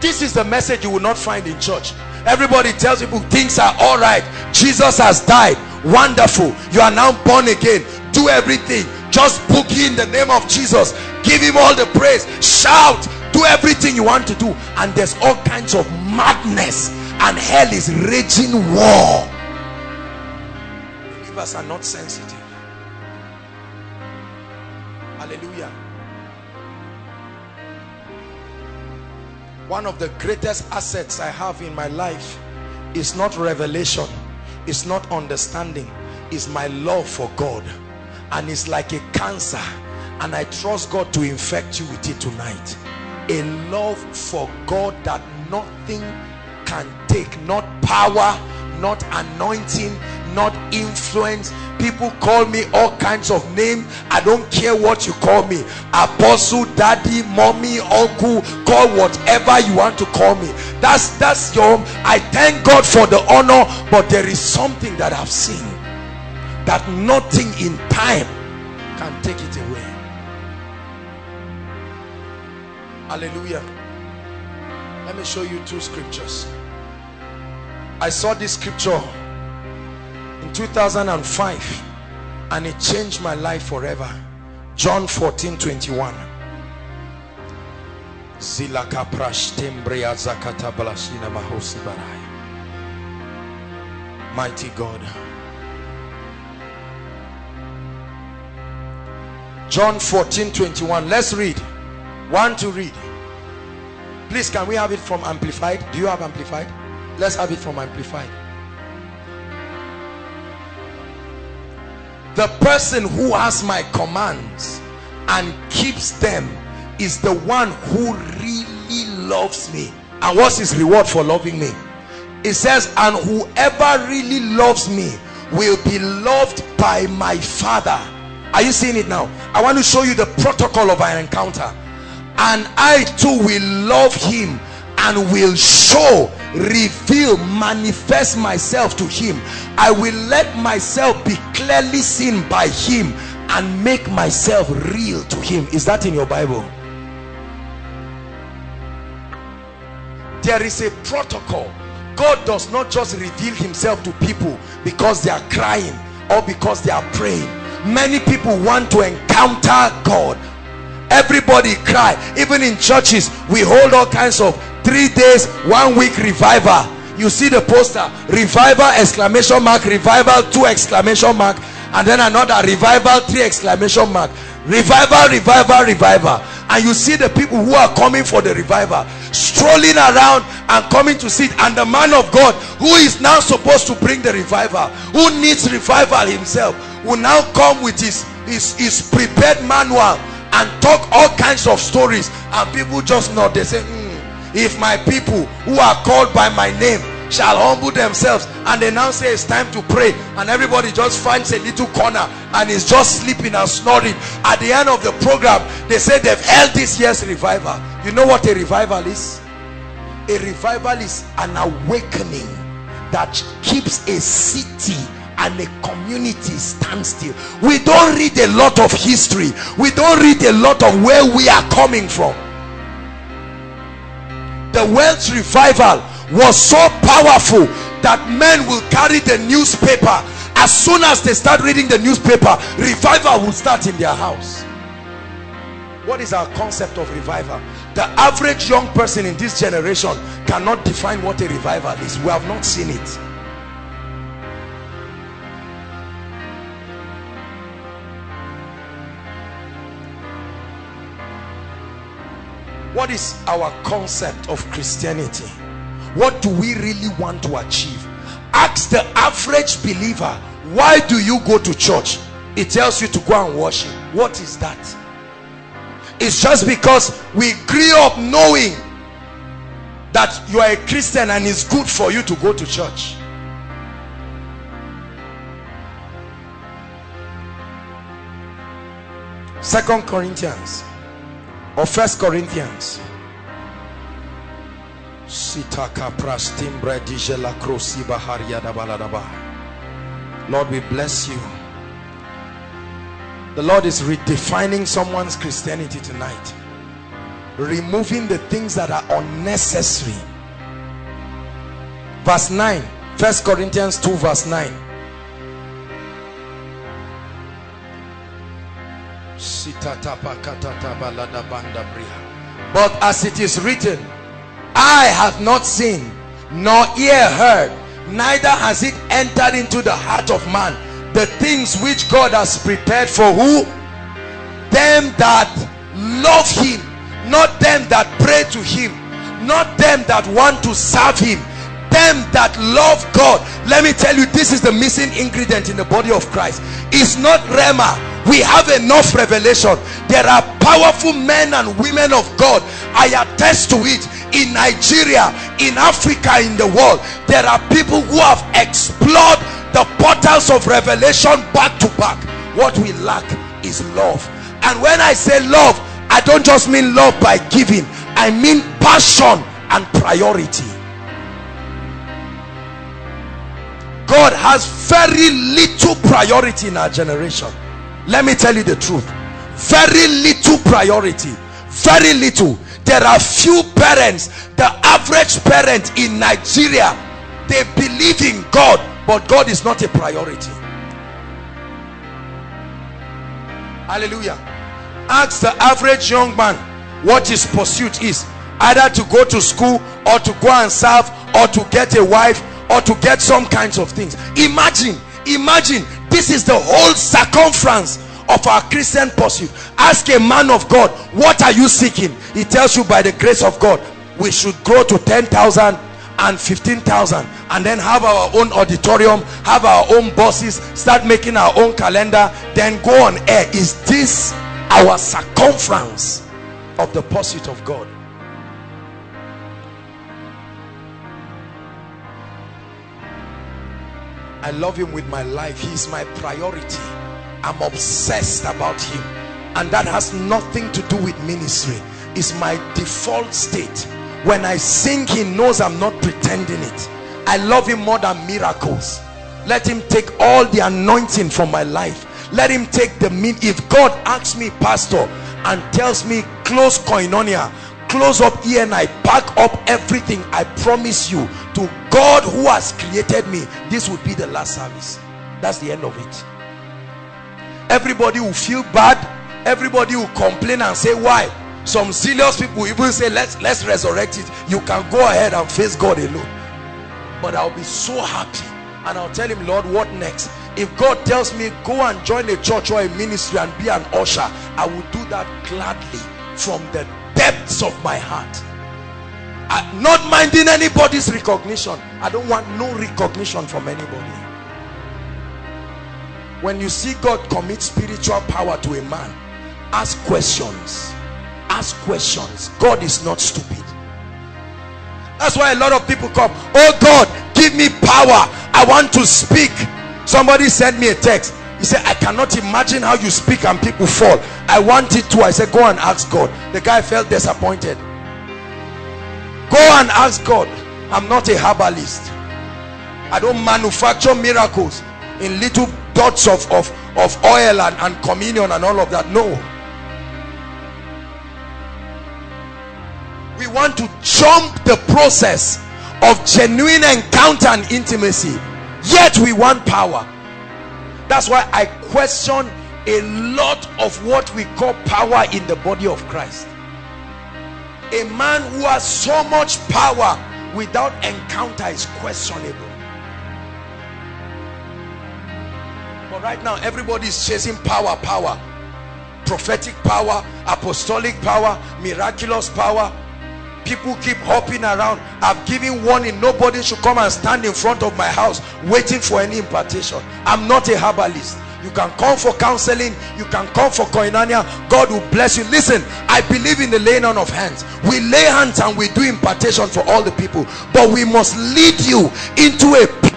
This is the message you will not find in church. Everybody tells people things are all right. Jesus has died. Wonderful. You are now born again. Do everything. Just book in the name of Jesus. Give him all the praise. Shout. Do everything you want to do. And there's all kinds of madness. And hell is raging war. Believers are not sensitive. Hallelujah. One of the greatest assets I have in my life is not revelation. It's not understanding. It's my love for God. And it's like a cancer. And I trust God to infect you with it tonight. A love for God that nothing can take. Not power, not anointing, not influence. People call me all kinds of names. I don't care what you call me. Apostle, daddy, mommy, uncle, call whatever you want to call me. That's your home. I thank God for the honor, but there is something that I've seen that nothing in time can take it away. Hallelujah. Let me show you two scriptures. I saw this scripture in 2005 and it changed my life forever. John 14:21. Mighty God. John 14:21. Let's read. One to read. Please, can we have it from Amplified? Do you have Amplified? Let's have it from Amplified. The person who has my commands and keeps them is the one who really loves me. And what's his reward for loving me? It says, and whoever really loves me will be loved by my Father. Are you seeing it now? I want to show you the protocol of our encounter. And I too will love him and will show, reveal, manifest myself to him. I will let myself be clearly seen by him and make myself real to him. Is that in your Bible? There is a protocol. God does not just reveal himself to people because they are crying or because they are praying. Many people want to encounter God. Everybody cry. Even in churches, we hold all kinds of 3 days, 1 week revival. You see the poster, revival exclamation mark, revival 2 exclamation mark, and then another revival 3 exclamation mark, revival. And you see the people who are coming for the revival strolling around and coming to sit, and the man of God who is now supposed to bring the revival, who needs revival himself, will now come with his prepared manual and talk all kinds of stories, and people just nod. They say, if my people who are called by my name shall humble themselves, and they now say it's time to pray, and everybody just finds a little corner and is just sleeping and snoring. At the end of the program, they say they've held this year's revival. You know what a revival is? A revival is an awakening that keeps a city and the community stands still. We don't read a lot of history. We don't read a lot of where we are coming from. The Welsh revival was so powerful that men will carry the newspaper. As soon as they start reading the newspaper, revival will start in their house. What is our concept of revival? The average young person in this generation cannot define what a revival is. We have not seen it. What is our concept of Christianity? What do we really want to achieve? Ask the average believer, why do you go to church? It tells you to go and worship. What is that? It's just because we grew up knowing that you are a Christian and it's good for you to go to church. Second Corinthians or 1 Corinthians. Lord, we bless you. The Lord is redefining someone's Christianity tonight. Removing the things that are unnecessary. Verse 9. 1 Corinthians 2 verse 9. But as it is written, I have not seen, nor ear heard, neither has it entered into the heart of man, the things which God has prepared for who? Them that love him. Not them that pray to him, not them that want to serve him, them that love God. Let me tell you, this is the missing ingredient in the body of Christ. It's not Rema. We have enough revelation. There are powerful men and women of God. I attest to it. In Nigeria, in Africa, in the world, there are people who have explored the portals of revelation back to back. What we lack is love. And when I say love, I don't just mean love by giving. I mean passion and priority. God has very little priority in our generation. Let me tell you the truth. Very little priority. Very little. There are few parents. The average parent in Nigeria, they believe in God, but God is not a priority. Hallelujah. Ask the average young man what his pursuit is, either to go to school or to go and serve or to get a wife or to get some kinds of things. Imagine this is the whole circumference of our Christian pursuit. Ask a man of God, what are you seeking? He tells you, by the grace of God, we should grow to 10,000 and 15,000, and then have our own auditorium, have our own buses, start making our own calendar, then go on air. Is this our circumference of the pursuit of God? I love him with my life. He is my priority. I'm obsessed about him, and that has nothing to do with ministry. It's my default state. When I sing, he knows I'm not pretending it. I love him more than miracles. Let him take all the anointing from my life. Let him take the mean. If God asks me, pastor, and tells me close koinonia, close up ENI, pack up everything, I promise you, to God who has created me, this would be the last service. That's the end of it. Everybody will feel bad. Everybody will complain and say why. Some serious people even say let's resurrect it. You can go ahead and face God alone. But I'll be so happy, and I'll tell him, Lord, what next? If God tells me go and join a church or a ministry and be an usher, I will do that gladly from the depths of my heart. I'm not minding anybody's recognition. I don't want no recognition from anybody. When you see God commit spiritual power to a man, ask questions. Ask questions. God is not stupid. That's why a lot of people come, oh God, give me power, I want to speak. Somebody sent me a text. He said, I cannot imagine how you speak and people fall. I want it to. I said, go and ask God. The guy felt disappointed. Go and ask God. I'm not a herbalist. I don't manufacture miracles in little dots of oil and communion and all of that. No. We want to jump the process of genuine encounter and intimacy, yet we want power. That's why I question a lot of what we call power in the body of Christ. A man who has so much power without encounter is questionable. But right now everybody is chasing power, prophetic power, apostolic power, miraculous power. People keep hopping around. I've given warning, nobody should come and stand in front of my house waiting for any impartation. I'm not a herbalist. You can come for counseling. You can come for koinonia. God will bless you. Listen, I believe in the laying on of hands. We lay hands and we do impartation for all the people. But we must lead you into a pit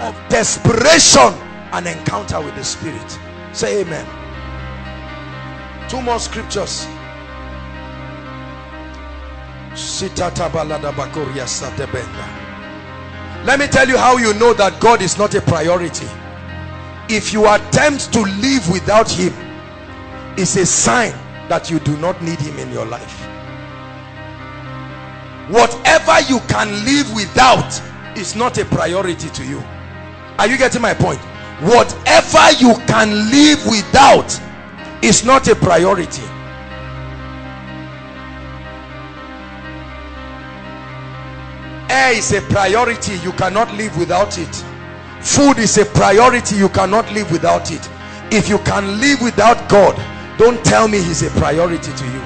of desperation and encounter with the Spirit. Say amen. Two more scriptures. Let me tell you how you know that God is not a priority. If you attempt to live without him, it's a sign that you do not need him in your life. Whatever you can live without is not a priority to you. Are you getting my point? Whatever you can live without is not a priority. Air is a priority, you cannot live without it. Food is a priority, you cannot live without it. If you can live without God, don't tell me he's a priority to you.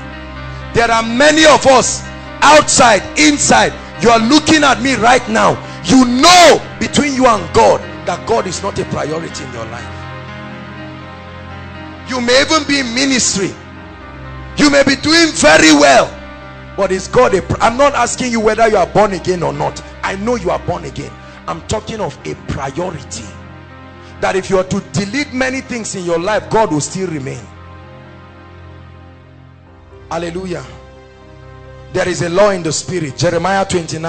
There are many of us outside, inside. You are looking at me right now. You know between you and God that God is not a priority in your life. You may even be in ministry. You may be doing very well. But is God a... I'm not asking you whether you are born again or not. I know you are born again. I'm talking of a priority. That if you are to delete many things in your life, God will still remain. Hallelujah. There is a law in the spirit. Jeremiah 29.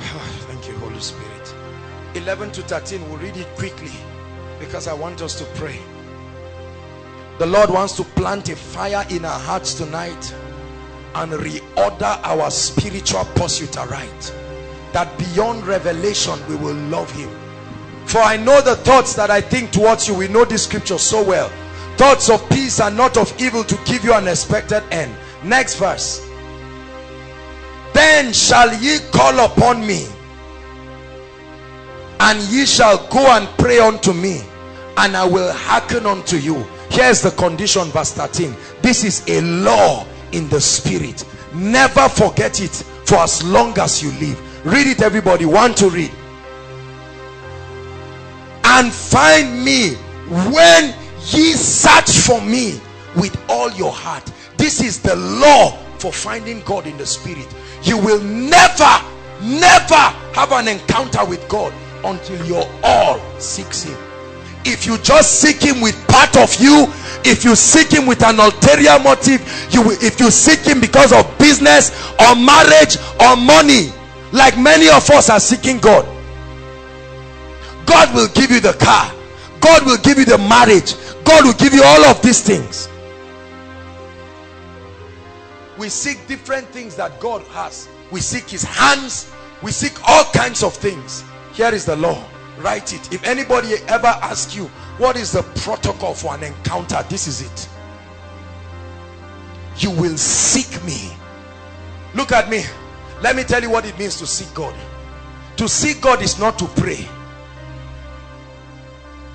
Thank you, Holy Spirit. 11 to 13, we'll read it quickly because I want us to pray. The Lord wants to plant a fire in our hearts tonight and reorder our spiritual pursuit aright, that beyond revelation we will love him. For I know the thoughts that I think towards you. We know this scripture so well. Thoughts of peace and not of evil, to give you an expected end. Next verse. Then shall ye call upon me, and ye shall go and pray unto me, and I will hearken unto you. Here's the condition, verse 13. This is a law in the spirit. Never forget it for as long as you live. Read it, everybody. One to read. And find me when ye search for me with all your heart. This is the law for finding God in the spirit. You will never, never have an encounter with God until your all seeks him. If you just seek him with part of you, if you seek him with an ulterior motive, if you seek him because of business or marriage or money, like many of us are seeking God, God will give you the car, God will give you the marriage, God will give you all of these things. We seek different things that God has. We seek his hands, we seek all kinds of things. Here is the law. Write it. If anybody ever asks you what is the protocol for an encounter, this is it. You will seek me. Look at me. Let me tell you what it means to seek God. To seek God is not to pray.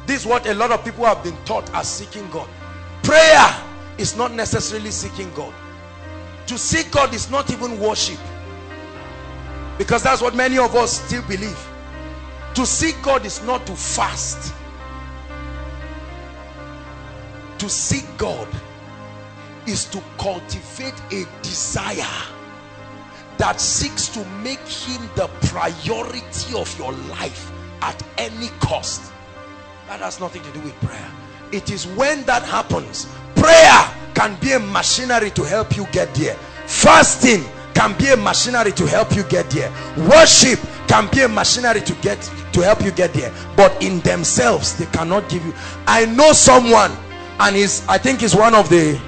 This is what a lot of people have been taught as seeking God. Prayer is not necessarily seeking God. To seek God is not even worship, because that's what many of us still believe. To seek God is not to fast. To seek God is to cultivate a desire that seeks to make him the priority of your life at any cost. That has nothing to do with prayer. It is when that happens, prayer can be a machinery to help you get there. Fasting can be a machinery to help you get there. Worship can be a machinery to help you get there. But in themselves, they cannot give you. I know someone, and I think he's one of the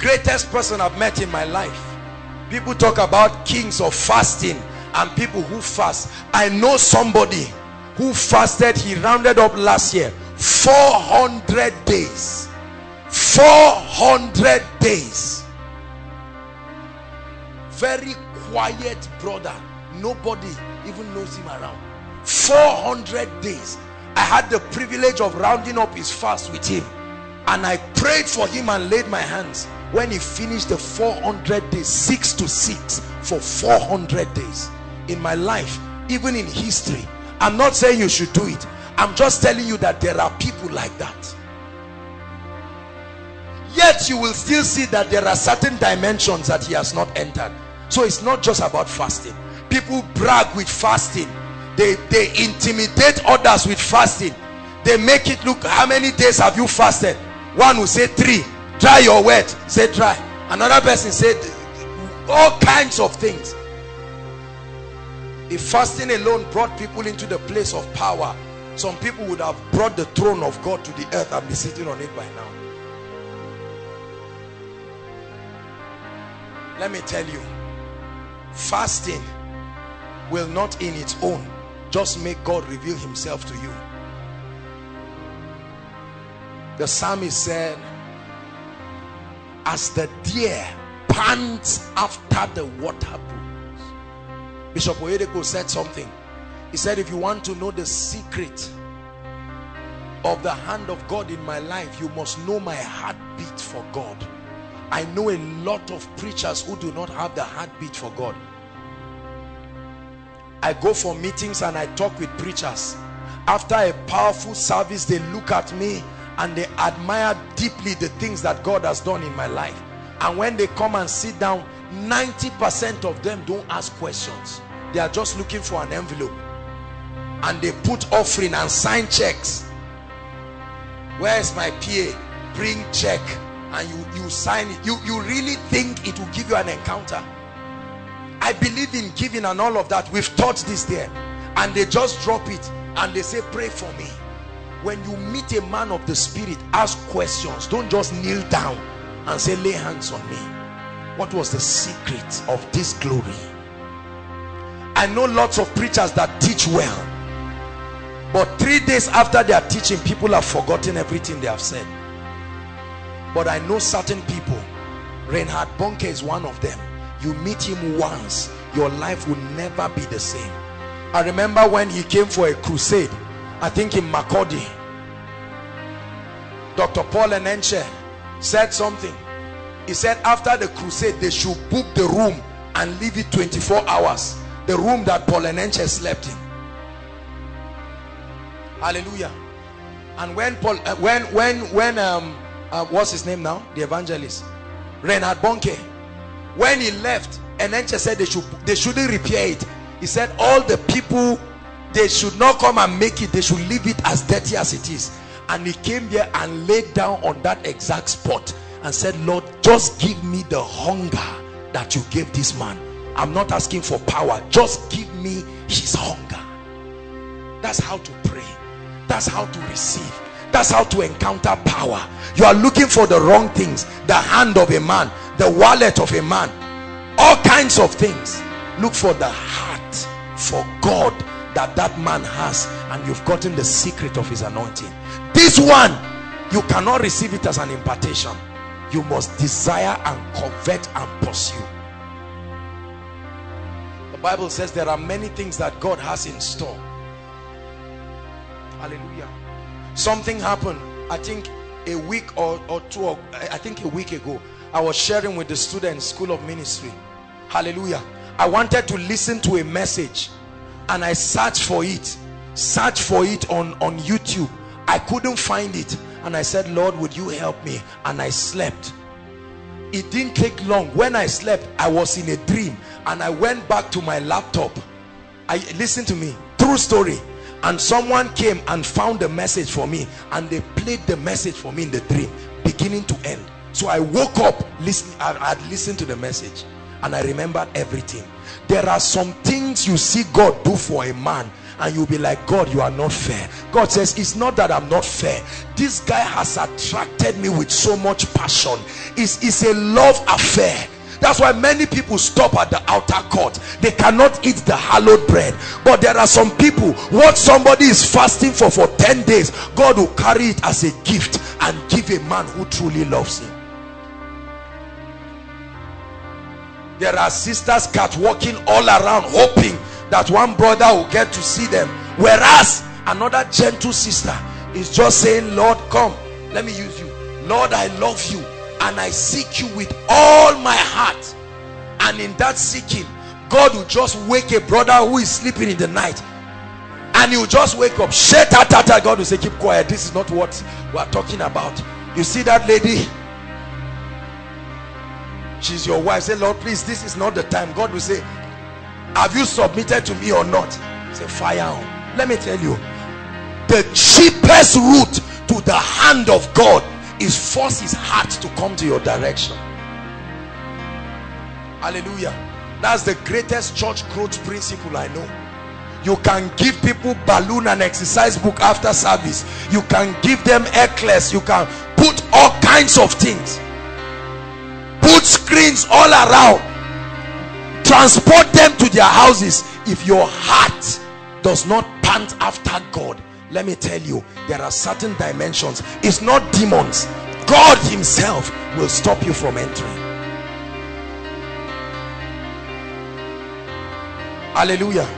greatest person I've met in my life. People talk about kings of fasting and people who fast. I know somebody who fasted. He rounded up last year, 400 days. 400 days. Very quiet brother, nobody even knows him around. 400 days. I had the privilege of rounding up his fast with him, and I prayed for him and laid my hands. When he finished the 400 days, 6 to 6 for 400 days. In my life, even in history, I'm not saying you should do it. I'm just telling you that there are people like that. Yet you will still see that there are certain dimensions that he has not entered. So it's not just about fasting. People brag with fasting. They intimidate others with fasting. They make it look, how many days have you fasted? One will say 3. Dry your word. Say dry. Another person said all kinds of things. If fasting alone brought people into the place of power, some people would have brought the throne of God to the earth and be sitting on it by now. Let me tell you, fasting will not in its own just make God reveal himself to you. The psalmist said, as the deer pants after the water brooks. Bishop Oyedepo said something. He said, if you want to know the secret of the hand of God in my life, you must know my heartbeat for God. I know a lot of preachers who do not have the heartbeat for God. I go for meetings and I talk with preachers. After a powerful service, they look at me and they admire deeply the things that God has done in my life. And when they come and sit down, 90% of them don't ask questions. They are just looking for an envelope. And they put offering and sign checks. Where is my PA? Bring check. And you sign it. You really think it will give you an encounter? I believe in giving and all of that. We've taught this there. And they just drop it and they say, pray for me. When you meet a man of the spirit, ask questions. Don't just kneel down and say, lay hands on me. What was the secret of this glory? I know lots of preachers that teach well, but 3 days after their teaching, people have forgotten everything they have said. But I know certain people. Reinhard Bonnke is one of them. You meet him once, your life will never be the same. I remember when he came for a crusade, I think in Makurdi. Dr. Paul Enenche said something. He said after the crusade, they should book the room and leave it 24 hours. The room that Paul Enenche slept in. Hallelujah. And when Paul, what's his name now? The evangelist, Reinhard Bonnke. When he left, Enenche said they shouldn't repair it. He said all the people, they should not come and make it. They should leave it as dirty as it is. And he came there and laid down on that exact spot and said, Lord, just give me the hunger that you gave this man. I'm not asking for power. Just give me his hunger. That's how to pray. That's how to receive. That's how to encounter power. You are looking for the wrong things. The hand of a man, the wallet of a man, all kinds of things. Look for the heart for God that man has, and you've gotten the secret of his anointing. This one, you cannot receive it as an impartation. You must desire and covet and pursue. The Bible says there are many things that God has in store. Hallelujah. Something happened, I think a week or two, or I think a week ago, I was sharing with the students, School of Ministry. Hallelujah. I wanted to listen to a message and I searched for it on YouTube. I couldn't find it and I said, Lord, would you help me? And I slept. It didn't take long. When I slept, I was in a dream and I went back to my laptop. Listen to me, true story. And someone came and found the message for me and they played the message for me in the dream, beginning to end. So I woke up, I had listened to the message and I remembered everything. There are some things you see God do for a man and you'll be like, God, you are not fair. God says, it's not that I'm not fair. This guy has attracted me with so much passion. It's a love affair. That's why many people stop at the outer court. They cannot eat the hallowed bread. But there are some people, what somebody is fasting for 10 days, God will carry it as a gift and give a man who truly loves him. There are sisters catwalking all around hoping that one brother will get to see them. Whereas another gentle sister is just saying, Lord, come, let me use you. Lord, I love you. And I seek you with all my heart. And in that seeking, God will just wake a brother who is sleeping in the night. and you just wake up, God will say, keep quiet, this is not what we are talking about. You see that lady, she's your wife. Say, Lord, please, this is not the time. God will say, have you submitted to me or not? Say, fire on. Let me tell you, the cheapest route to the hand of God is force his heart to come to your direction. Hallelujah. That's the greatest church growth principle I know. You can give people balloon and exercise book after service. You can give them eclairs. You can put all kinds of things. Put screens all around. Transport them to their houses. If your heart does not pant after God, let me tell you, there are certain dimensions. It's not demons. God himself will stop you from entering. Hallelujah.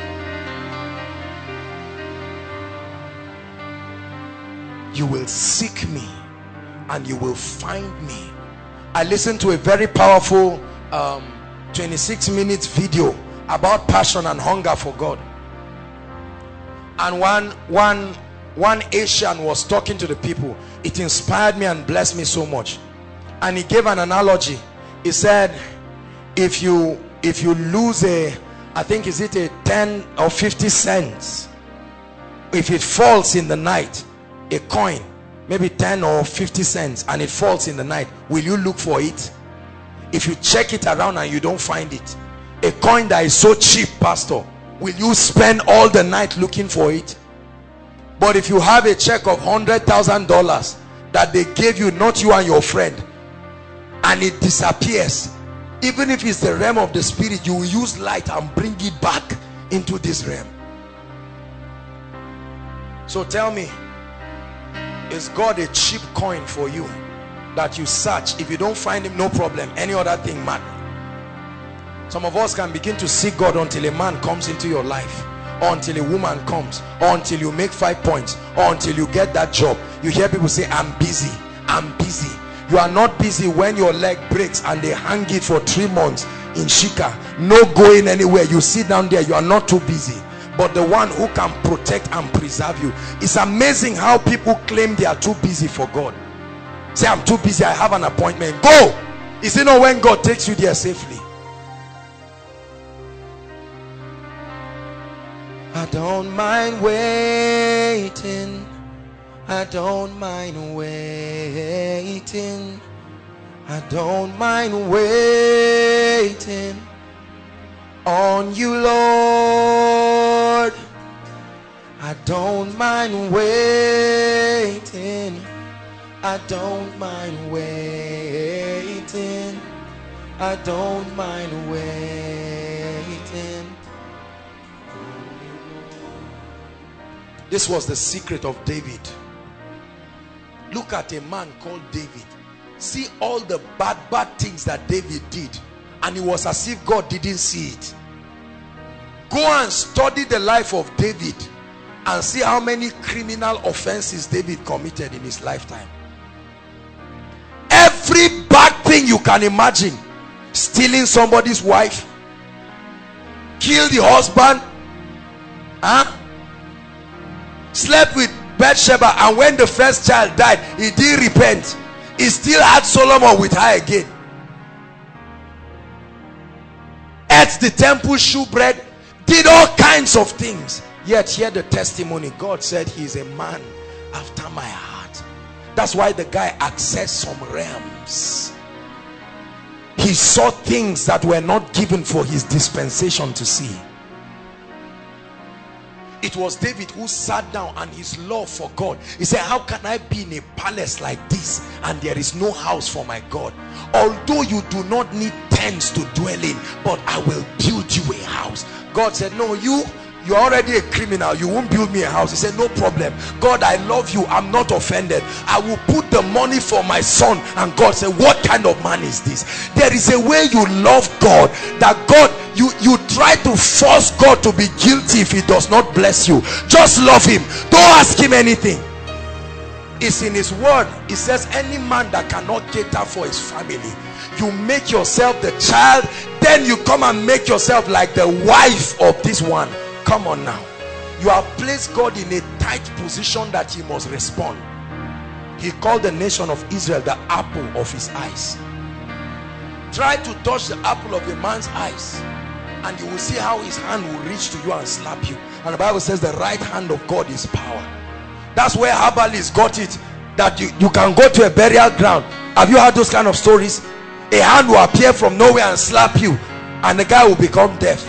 You will seek me and you will find me. I listened to a very powerful 26-minute video about passion and hunger for God. And one Asian was talking to the people. It inspired me and blessed me so much. And he gave an analogy. He said, if you lose a, I think is it a 10 or 50 cents, if it falls in the night, a coin, maybe 10 or 50 cents, and it falls in the night, will you look for it? If you check it around and you don't find it, a coin that is so cheap, pastor, will you spend all the night looking for it? But if you have a check of $100,000 that they gave you, not you and your friend, and it disappears, even if it's the realm of the spirit, you will use light and bring it back into this realm. So tell me, is God a cheap coin for you that you search? If you don't find him, no problem, any other thing matters. Some of us can begin to seek God until a man comes into your life, or until a woman comes, or until you make 5 points, or until you get that job. You hear people say, I'm busy, I'm busy. You are not busy when your leg breaks and they hang it for 3 months in Shika, no going anywhere. You sit down there, you are not too busy. But the one who can protect and preserve you. It's amazing how people claim they are too busy for God. Say, I'm too busy, I have an appointment. Go! Is it not when God takes you there safely? I don't mind waiting. I don't mind waiting. I don't mind waiting on you, Lord. I don't mind waiting. I don't mind waiting. I don't mind waiting. This was the secret of David. Look at a man called David. See all the bad things that David did, and it was as if God didn't see it. Go and study the life of David and see how many criminal offenses David committed in his lifetime. Every bad thing you can imagine. Stealing somebody's wife, kill the husband, slept with Bathsheba, and when the first child died, he didn't repent. He still had Solomon with her again. Ate the temple shewbread, did all kinds of things. Yet hear the testimony. God said he is a man after my heart. That's why the guy accessed some realms. He saw things that were not given for his dispensation to see. It was David who sat down, and his love for God. He said, how can I be in a palace like this and there is no house for my God? Although you do not need tents to dwell in, but I will build you a house. God said, no, you're already a criminal, you won't build me a house. He said, no problem. God, I love you, I'm not offended. I will put the money for my son. And God said, what kind of man is this? There is a way you love God, that God, you try to force God to be guilty if he does not bless you. Just love him, don't ask him anything. It's in his word. He says, any man that cannot cater for his family, you make yourself the child, then you come and make yourself like the wife of this one. Come on now. You have placed God in a tight position that he must respond. He called the nation of Israel the apple of his eyes. Try to touch the apple of a man's eyes and you will see how his hand will reach to you and slap you. And the Bible says the right hand of God is power. That's where herbalists got it, that you can go to a burial ground. Have you heard those kind of stories? A hand will appear from nowhere and slap you and the guy will become deaf.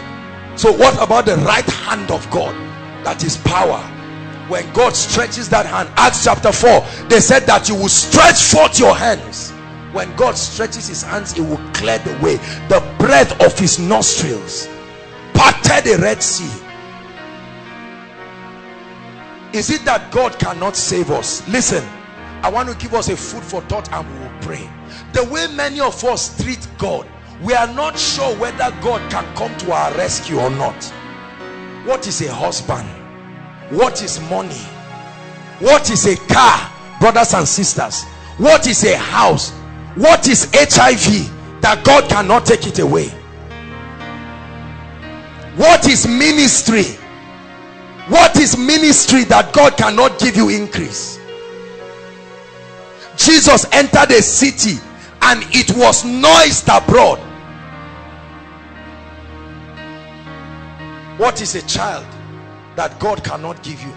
So what about the right hand of God? That is power. When God stretches that hand, Acts chapter 4, they said that you will stretch forth your hands. When God stretches his hands, it will clear the way. The breath of his nostrils parted the Red Sea. Is it that God cannot save us? Listen, I want to give us a food for thought and we will pray. The way many of us treat God, we are not sure whether God can come to our rescue or not. What is a husband? What is money? What is a car, brothers and sisters? What is a house? What is HIV that God cannot take it away? What is ministry? What is ministry that God cannot give you increase? Jesus entered a city and it was noised abroad. What is a child that God cannot give you?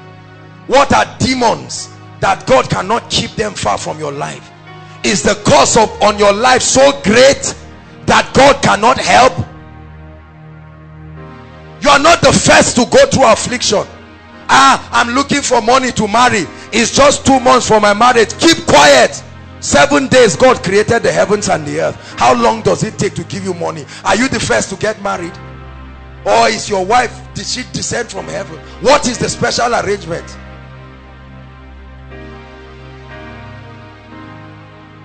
What are demons that God cannot keep them far from your life? Is the curse on your life so great that God cannot help? You are not the first to go through affliction. I'm looking for money to marry. It's just 2 months for my marriage. Keep quiet. 7 days God created the heavens and the earth. How long does it take to give you money? Are you the first to get married? Or is your wife, did she descend from heaven? What is the special arrangement?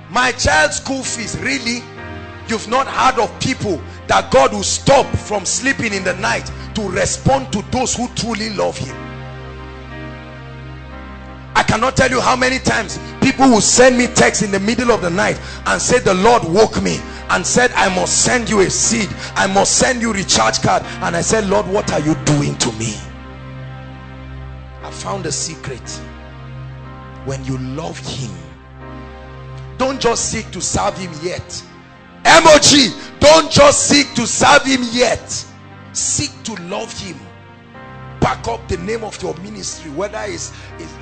My child's school fees, really? You've not heard of people that God will stop from sleeping in the night to respond to those who truly love him. I cannot tell you how many times people will send me texts in the middle of the night and say the Lord woke me and said I must send you a seed, I must send you recharge card. And I said, Lord, what are you doing to me? I found a secret. When you love him, don't just seek to serve him yet. MOG, don't just seek to serve him yet. Seek to love him. Back up the name of your ministry, whether it's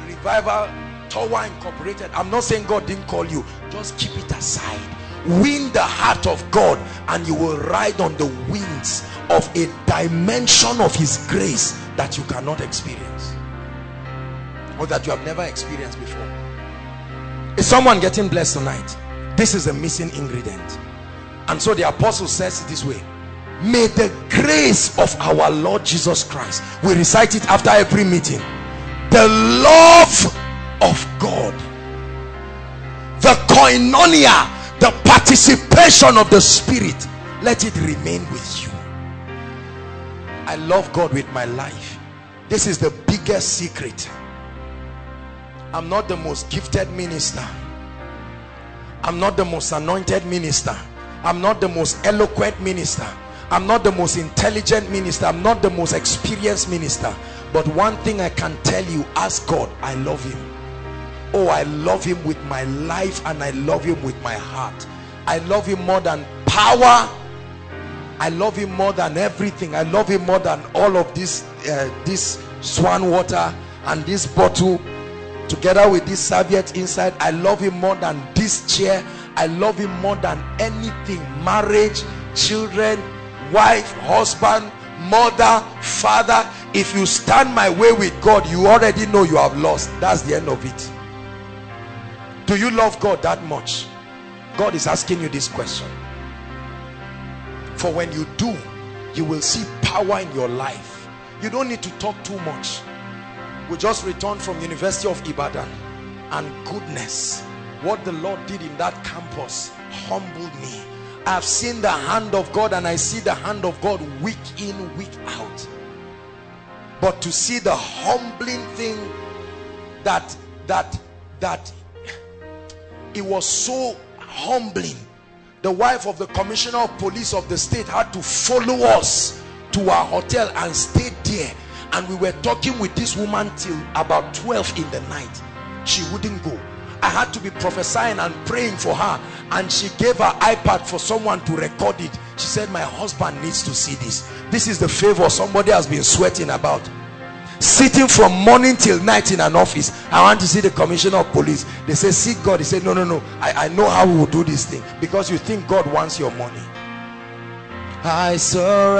Revival Tower Incorporated. I'm not saying God didn't call you. Just keep it aside. Win the heart of God and you will ride on the winds of a dimension of his grace that you cannot experience or that you have never experienced before. Is someone getting blessed tonight? This is a missing ingredient. And so the apostle says it this way: may the grace of our Lord Jesus Christ, we recite it after every meeting, the love of God, the koinonia, the participation of the Spirit, let it remain with you. I love God with my life. This is the biggest secret. I'm not the most gifted minister. I'm not the most anointed minister. I'm not the most eloquent minister. I'm not the most intelligent minister. I'm not the most experienced minister. But one thing I can tell you, ask God, I love him. Oh, I love him with my life and I love him with my heart. I love him more than power. I love him more than everything. I love him more than all of this swan water and this bottle together with this serviette inside. I love him more than this chair. I love him more than anything. Marriage, children, wife, husband, mother, father. If you stand my way with God, you already know you have lost. That's the end of it. Do you love God that much? God is asking you this question. For when you do, you will see power in your life. You don't need to talk too much. We just returned from University of Ibadan, and goodness, what the Lord did in that campus humbled me. I've seen the hand of God and I see the hand of God week in, week out. But to see the humbling thing that it was so humbling. The wife of the commissioner of police of the state had to follow us to our hotel and stay there. And we were talking with this woman till about 12 in the night. She wouldn't go. I had to be prophesying and praying for her, and she gave her iPad for someone to record it. She said, my husband needs to see this. This is the favor somebody has been sweating about. Sitting from morning till night in an office. I want to see the commissioner of police. They say, seek God. He said, no. I know how we will do this thing, because you think God wants your money. I surrender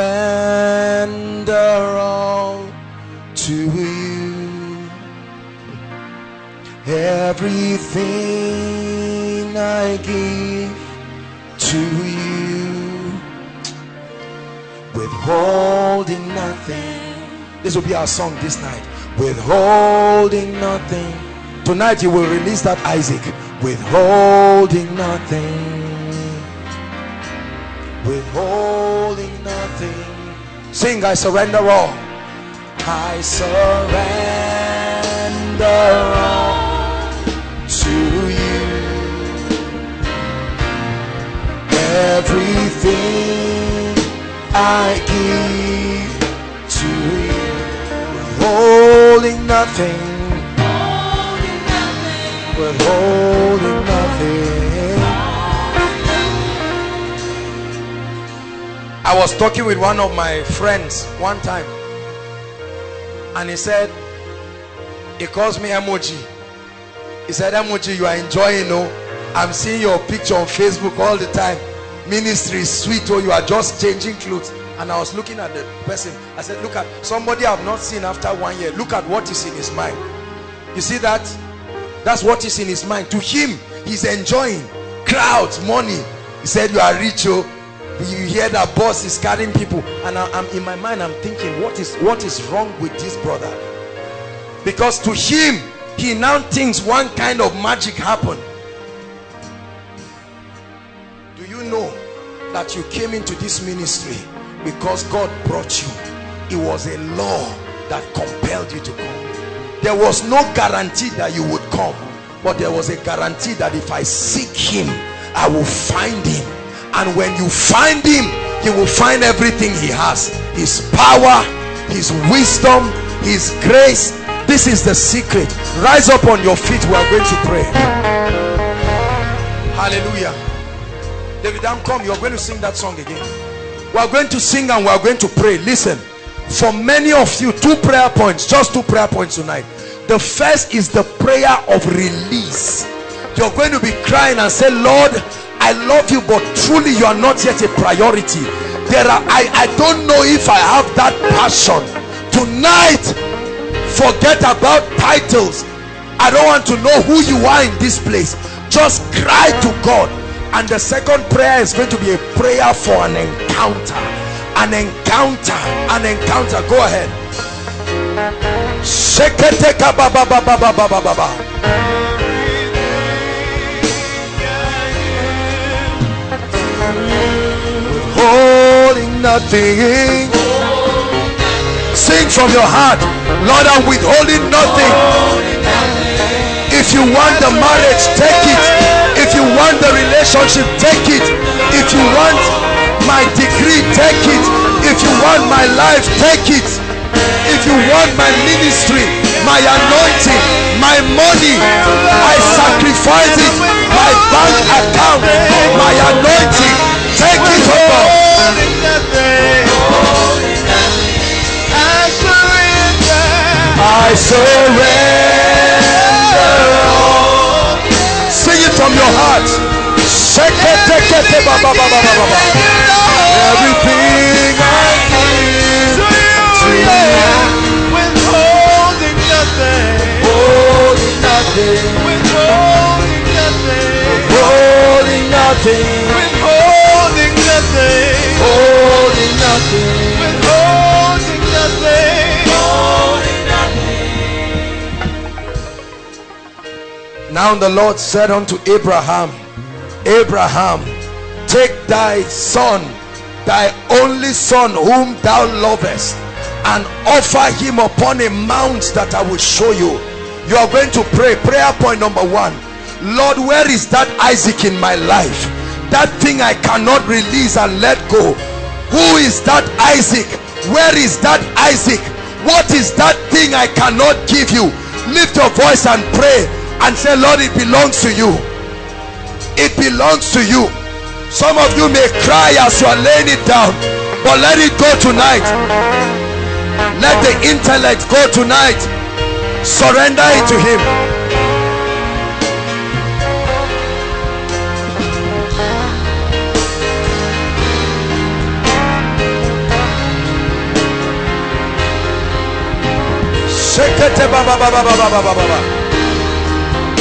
all to you. Everything I give to you. Withholding nothing. This will be our song this night. Withholding nothing. Tonight you will release that Isaac. Withholding nothing. Withholding nothing. Sing, I surrender all. I surrender all to you. Everything I give to you. Withholding nothing. Withholding nothing. I was talking with one of my friends one time, and he said, he calls me Emoji. He said, Emoji, you are enjoying, oh? I'm seeing your picture on Facebook all the time. Ministry is sweet, oh, you are just changing clothes. And I was looking at the person. I said, look at somebody I've not seen after 1 year. Look at what is in his mind. You see that? That's what is in his mind. To him, he's enjoying crowds, money. He said, you are rich, oh. You hear that boss is carrying people. And I'm in my mind, I'm thinking, what is wrong with this brother? Because to him, he now thinks one kind of magic happened. Do you know that you came into this ministry because God brought you? It was a law that compelled you to come. There was no guarantee that you would come, but there was a guarantee that if I seek him, I will find him. And when you find him, you will find everything he has. His power, his wisdom, his grace. This is the secret. Rise up on your feet. We are going to pray. Hallelujah. David, come. You are going to sing that song again. We are going to sing and we are going to pray. Listen, for many of you, two prayer points, just two prayer points tonight. The first is the prayer of release. You're going to be crying and say, Lord, I love you, but truly you are not yet a priority. I don't know if I have that passion. Tonight, forget about titles. I don't want to know who you are in this place. Just cry to God. And the second prayer is going to be a prayer for an encounter. An encounter. An encounter. Go ahead. Withholding nothing. Sing from your heart. Lord, I'm withholding nothing. If you want the marriage, take it. If you want the relationship, take it. If you want my degree, take it. If you want my life, take it. If you want my ministry, my anointing, my money, I sacrifice it. My bank account, my anointing, take it, oh God. I surrender. From your heart, everything I give to you, withholding nothing, holding nothing, withholding nothing, holding nothing, withholding nothing, holding nothing, withholding nothing, holding nothing. Now the Lord said unto Abraham, Abraham, take thy son, thy only son whom thou lovest, and offer him upon a mount that I will show you. You are going to pray. Prayer point number one. Lord, where is that Isaac in my life? That thing I cannot release and let go. Who is that Isaac? Where is that Isaac? What is that thing I cannot give you? Lift your voice and pray and say, Lord, it belongs to you. It belongs to you. Some of you may cry as you are laying it down, but let it go tonight. Let the intellect go tonight. Surrender it to him. Shekete baba baba baba baba.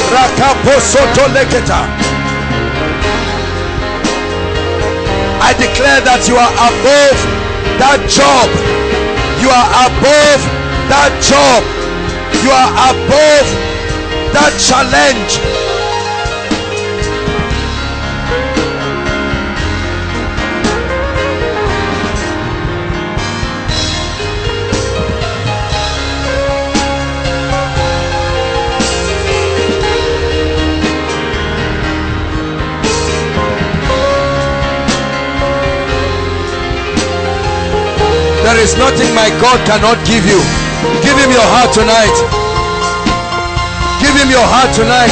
Rakaposoto leketa. I declare that you are above that job. You are above that job. You are above that challenge. There is nothing my God cannot give you. Give him your heart tonight. Give him your heart tonight.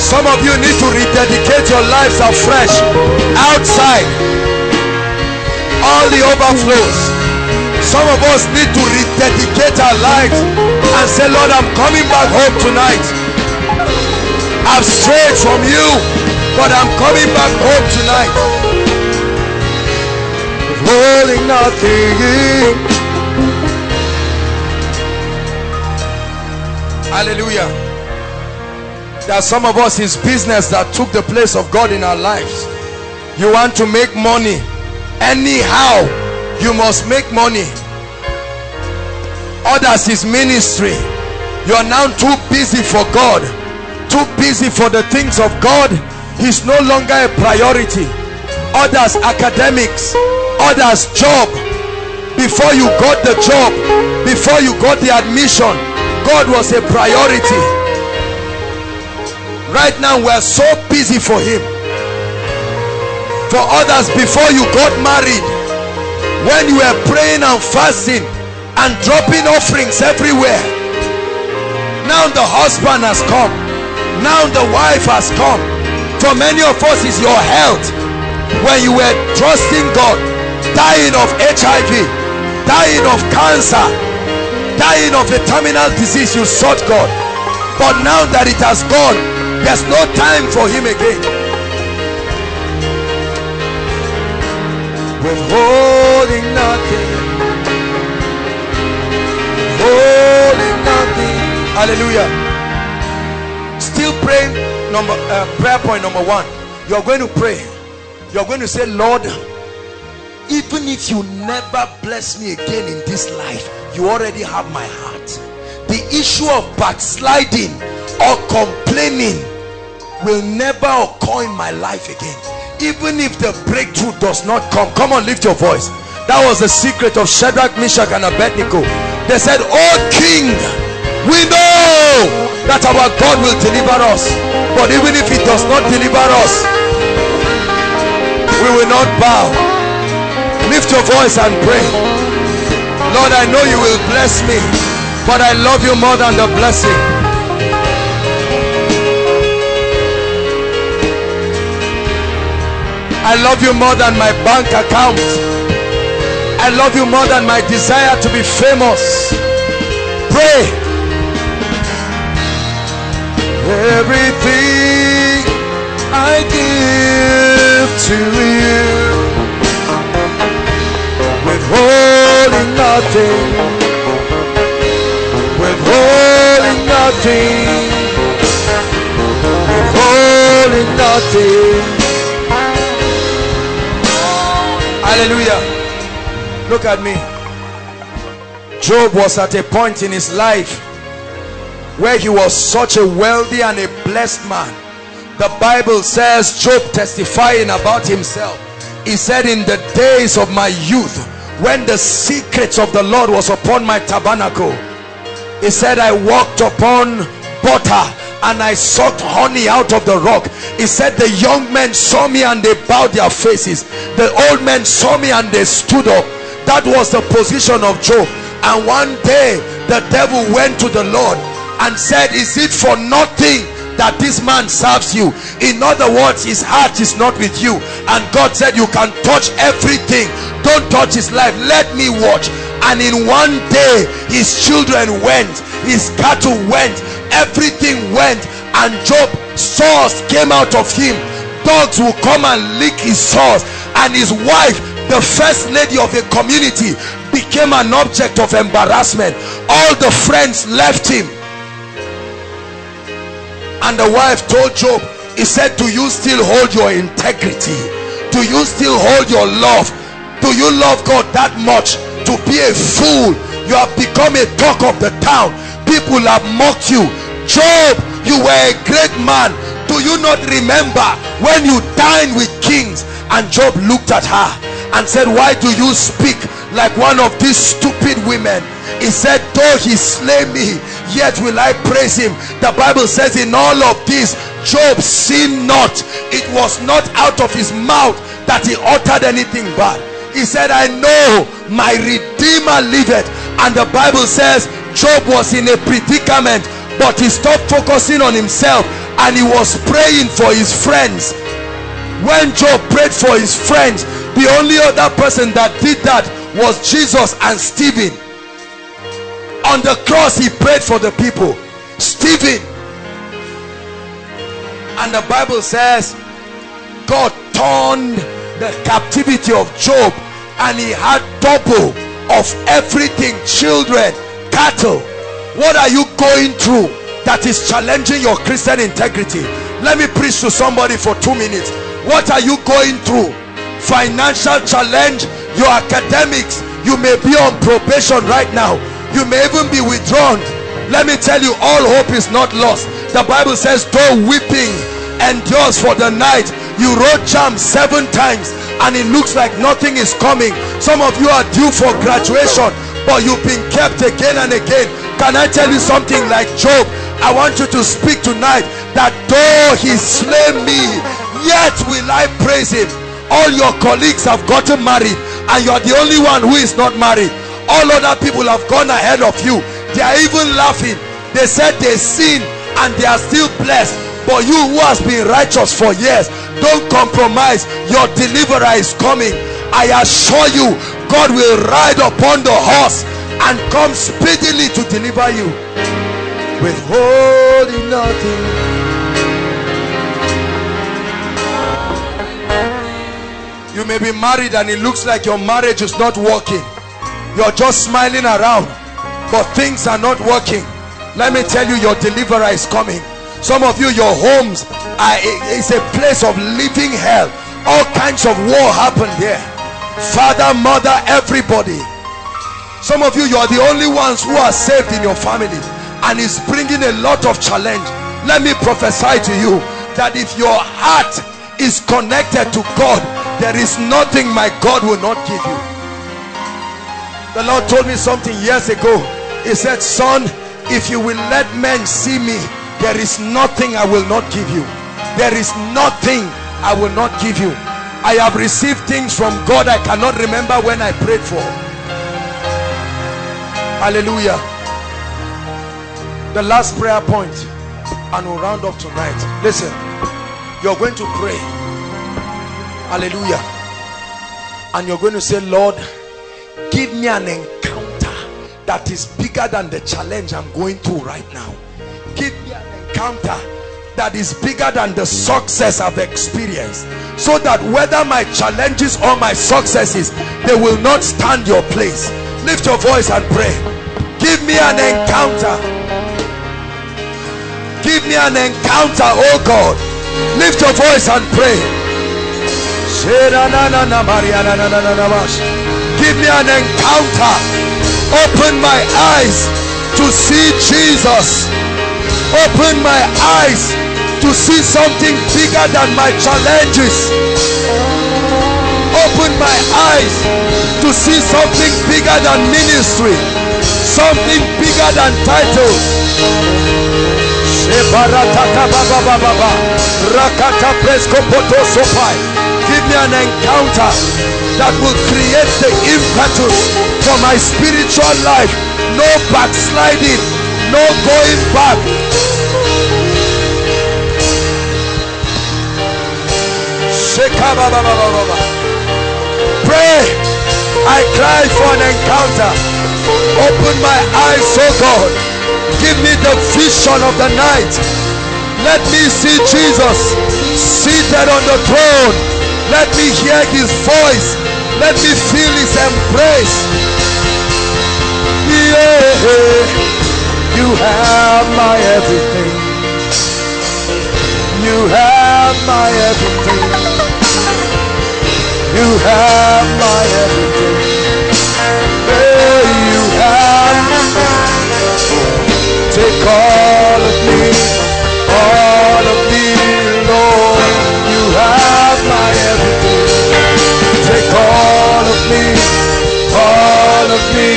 Some of you need to rededicate your lives afresh. Outside. All the overflows. Some of us need to rededicate our lives and say, Lord, I'm coming back home tonight. I've strayed from you, but I'm coming back home tonight. Holding nothing in. Hallelujah. There are some of us, it's business that took the place of God in our lives. You want to make money anyhow, you must make money. Others is ministry. You are now too busy for God, too busy for the things of God. He's no longer a priority. Others academics, others job. Before you got the job, before you got the admission, God was a priority. Right now we are so busy for him. For others, before you got married, when you were praying and fasting and dropping offerings everywhere, now the husband has come, now the wife has come. For many of us, is your health. When you were trusting God, dying of HIV, dying of cancer, dying of a terminal disease, you sought God. But now that it has gone, there's no time for him again. Withholding nothing. Holding nothing. Hallelujah. Still praying. Prayer point number one. You are going to pray. You are going to say, Lord, even if you never bless me again in this life, you already have my heart. The issue of backsliding or complaining will never occur in my life again, even if the breakthrough does not come. Come on, lift your voice. That was the secret of Shadrach, Meshach and Abednego. They said, oh king, we know that our God will deliver us, but even if he does not deliver us, we will not bow. Lift your voice and pray. Lord, I know you will bless me, but I love you more than the blessing. I love you more than my bank account. I love you more than my desire to be famous. Pray. Everything I give to you, withholding nothing, withholding nothing, withholding nothing. Hallelujah. Look at me. Job was at a point in his life where he was such a wealthy and a blessed man. The Bible says, Job testifying about himself, he said, in the days of my youth, when the secrets of the Lord was upon my tabernacle, he said, I walked upon butter and I sucked honey out of the rock. He said, the young men saw me and they bowed their faces. The old men saw me and they stood up. That was the position of Job. And one day the devil went to the Lord and said, is it for nothing that this man serves you? In other words, his heart is not with you. And God said, you can touch everything, don't touch his life, let me watch. And in one day his children went, his cattle went, everything went, and Job's sores came out of him. Dogs will come and lick his sores. And his wife, the first lady of a community, became an object of embarrassment. All the friends left him. And the wife told Job, he said, do you still hold your integrity? Do you still hold your love? Do you love God that much to be a fool? You have become a talk of the town. People have mocked you. Job, you were a great man. Do you not remember when you dined with kings? And Job looked at her and said, why do you speak like one of these stupid women? He said, though he slay me, yet will I praise him. The Bible says, in all of this Job sinned not. It was not out of his mouth that he uttered anything bad. He said, I know my Redeemer liveth. And the Bible says Job was in a predicament, but he stopped focusing on himself and he was praying for his friends. When Job prayed for his friends, the only other person that did that was Jesus and Stephen. On the cross he prayed for the people. Stephen. And the Bible says God turned the captivity of Job, and he had double of everything: children, cattle. What are you going through that is challenging your Christian integrity? Let me preach to somebody for 2 minutes. What are you going through? Financial challenge, your academics. You may be on probation right now. You may even be withdrawn. Let me tell you, all hope is not lost. The Bible says, though weeping endures for the night. You wrote charms 7 times and it looks like nothing is coming. Some of you are due for graduation, but you've been kept again and again. Can I tell you something? Like Job, I want you to speak tonight that though he slay me, yet will I praise him. All your colleagues have gotten married and you are the only one who is not married. All other people have gone ahead of you. They are even laughing. They said they sinned and they are still blessed. But you who has been righteous for years, don't compromise. Your deliverer is coming. I assure you, God will ride upon the horse and come speedily to deliver you. Withholding nothing. You may be married and it looks like your marriage is not working. You're just smiling around, but things are not working. Let me tell you, your deliverer is coming. Some of you, your homes is a place of living hell. All kinds of war happened there. Father, mother, everybody. Some of you, you are the only ones who are saved in your family, and it's bringing a lot of challenge. Let me prophesy to you that if your heart is connected to God, there is nothing my God will not give you. The Lord told me something years ago. He said, son, if you will let men see me, there is nothing I will not give you. There is nothing I will not give you. I have received things from God I cannot remember when I prayed for. Hallelujah. The last prayer point, and we'll round up tonight. Listen, you're going to pray. Hallelujah. And you're going to say, Lord, give me an encounter that is bigger than the challenge I'm going through right now. Give me an encounter that is bigger than the success I've experienced, so that whether my challenges or my successes, they will not stand your place. Lift your voice and pray. Give me an encounter. Give me an encounter, oh God. Lift your voice and pray. Give me an encounter. Open my eyes to see Jesus. Open my eyes to see something bigger than my challenges. Open my eyes to see something bigger than ministry, something bigger than titles. Give me an encounter. that will create the impetus for my spiritual life. No backsliding, no going back. Pray. I cry for an encounter. Open my eyes, oh God. Give me the vision of the night. Let me see Jesus seated on the throne. Let me hear his voice. Let me feel his embrace. Yeah, you have my everything. You have my everything. You have my everything. Hey, you have my everything. Take all of me, all of me, Lord. You have my everything. Take all of me, all of me,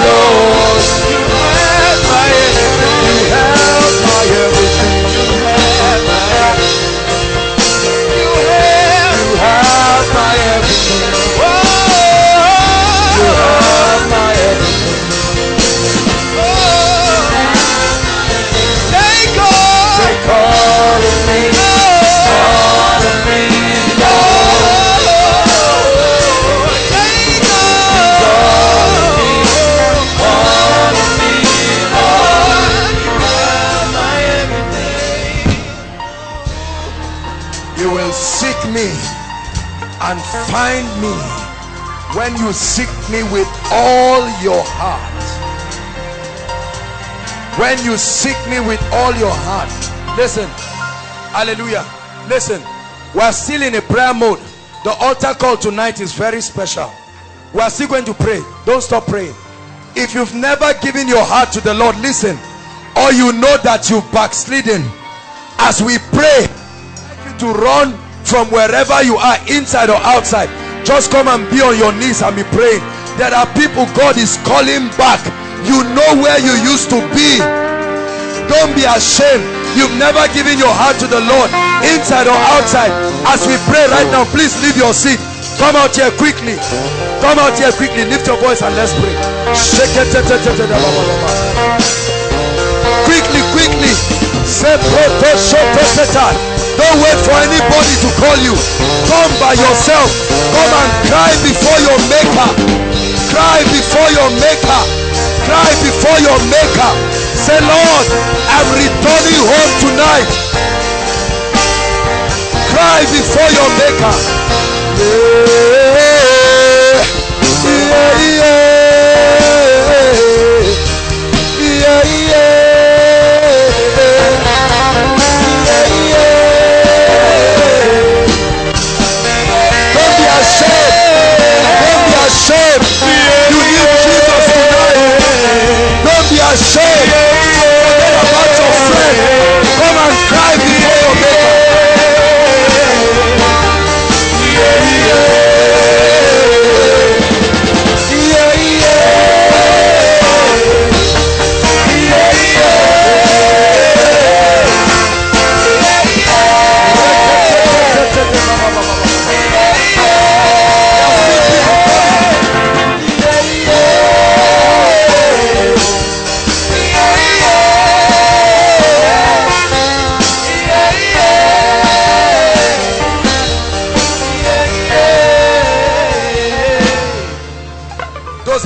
Lord. You have my everything. You have my everything. And find me when you seek me with all your heart. When you seek me with all your heart. Listen. Hallelujah. Listen. We're still in a prayer mode. The altar call tonight is very special. We're still going to pray. Don't stop praying. If you've never given your heart to the Lord, listen. Or you know that you've backslidden. As we pray, I'd like you to run from wherever you are, inside or outside. Just come and be on your knees and be praying. There are people God is calling back. You know where you used to be. Don't be ashamed. You've never given your heart to the Lord, inside or outside. As we pray right now, please leave your seat. Come out here quickly. Come out here quickly. Lift your voice and let's pray. Quickly, quickly. Don't wait for anybody to call you. Come by yourself. Come and cry before your maker. Cry before your maker. Cry before your maker. Say, Lord, I'm returning home tonight. Cry before your maker. Yeah, yeah, yeah, yeah, yeah. Shame. You need Jesus tonight. Don't be ashamed. Forget about your friend. Come and cry before your maker.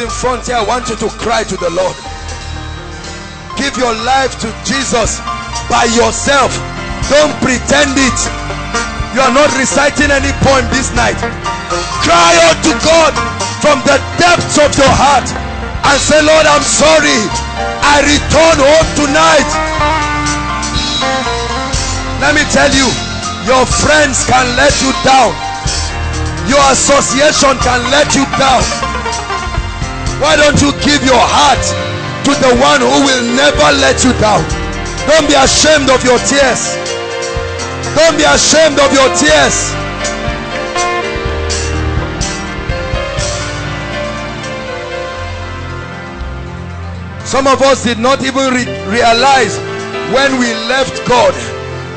Frontier, I want you to cry to the Lord. Give your life to Jesus by yourself. Don't pretend it. You are not reciting any poem this night. Cry out to God from the depths of your heart and say, Lord, I'm sorry. I return home tonight. Let me tell you, your friends can let you down. Your association can let you down. Why don't you give your heart to the one who will never let you down? Don't be ashamed of your tears. Don't be ashamed of your tears. Some of us did not even realize when we left God.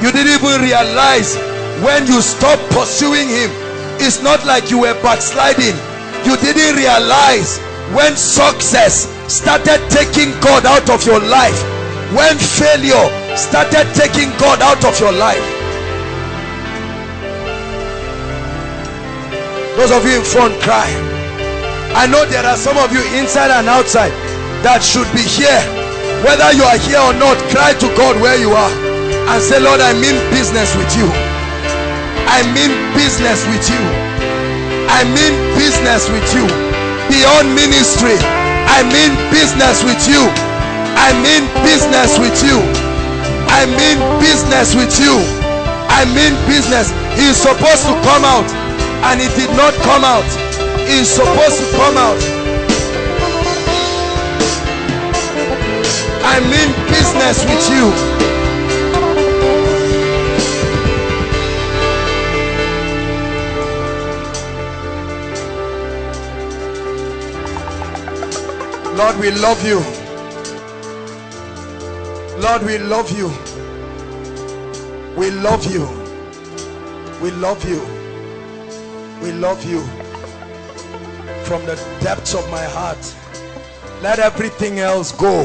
You didn't even realize when you stopped pursuing him. It's not like you were backsliding. You didn't realize when success started taking God out of your life, when failure started taking God out of your life. Those of you in front, cry. I know there are some of you inside and outside that should be here. Whether you are here or not, cry to God where you are and say, Lord, I mean business with you. I mean business with you. I mean business with you. Beyond ministry, I mean business with you. I mean business with you. I mean business with you. I mean business. He is supposed to come out and he did not come out. He is supposed to come out. I mean business with you. Lord, we love you. Lord, we love you. We love you. We love you. We love you. From the depths of my heart, let everything else go.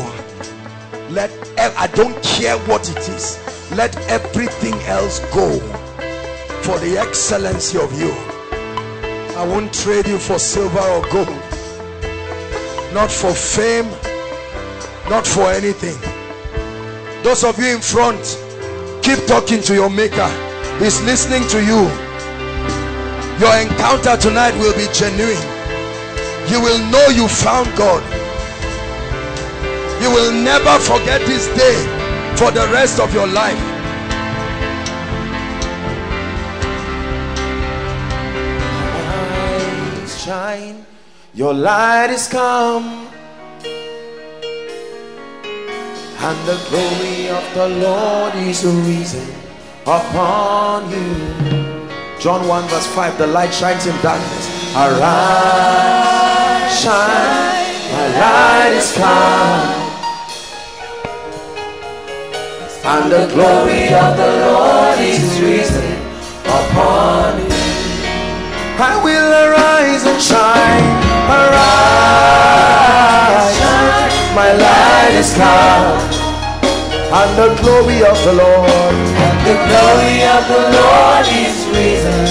I don't care what it is. Let everything else go for the excellency of you. I won't trade you for silver or gold. Not for fame. Not for anything. Those of you in front, keep talking to your maker. He's listening to you. Your encounter tonight will be genuine. You will know you found God. You will never forget this day for the rest of your life. Your eyes shine, your light is come, and the glory of the Lord is risen upon you. John 1:5, the light shines in darkness. Arise, shine, your light is come, and the glory of the Lord is risen upon me. I will arise and shine, arise, shine. My light is come, and the glory of the Lord, and the glory of the Lord is risen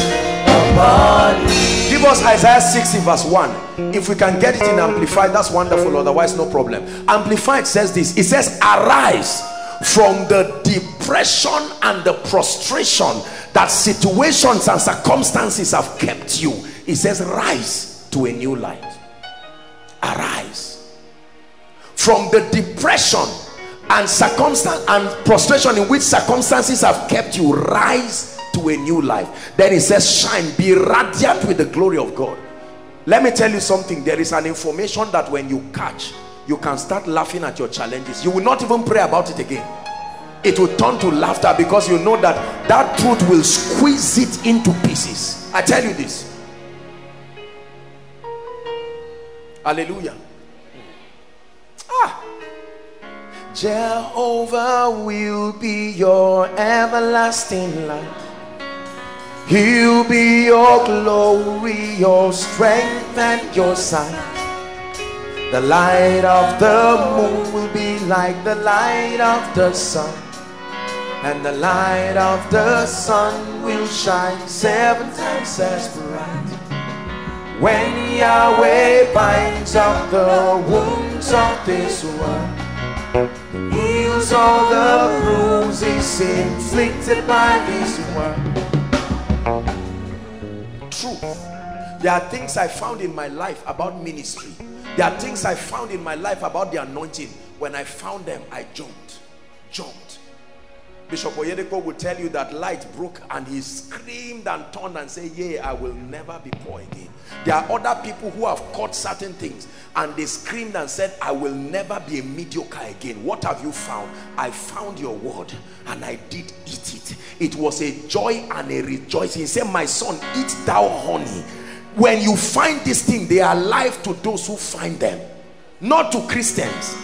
upon me. Give us Isaiah 60:1. If we can get it in Amplified, that's wonderful, otherwise no problem. Amplified says this, it says, arise from the depression and the prostration that situations and circumstances have kept you. It says, rise to a new light. Arise from the depression and circumstance and prostration in which circumstances have kept you. Rise to a new life. Then it says, shine, be radiant with the glory of God. Let me tell you something. There is an information that when you catch, you can start laughing at your challenges. You will not even pray about it again. It will turn to laughter because you know that that truth will squeeze it into pieces. I tell you this. Hallelujah. Ah. Jehovah will be your everlasting light. He'll be your glory, your strength, and your sight. The light of the moon will be like the light of the sun, and the light of the sun will shine 7 times as bright. When Yahweh binds up the wounds of this world, heals all the bruises inflicted by this world. Truth. There are things I found in my life about ministry. There are things I found in my life about the anointing. When I found them, I jumped. Bishop Oyedepo will tell you that light broke and he screamed and turned and said, yea, I will never be poor again. There are other people who have caught certain things and they screamed and said, I will never be a mediocre again. What have you found? I found your word and I did eat it. It was a joy and a rejoicing. He said, my son, eat thou honey. When you find this thing, they are alive to those who find them, not to Christians.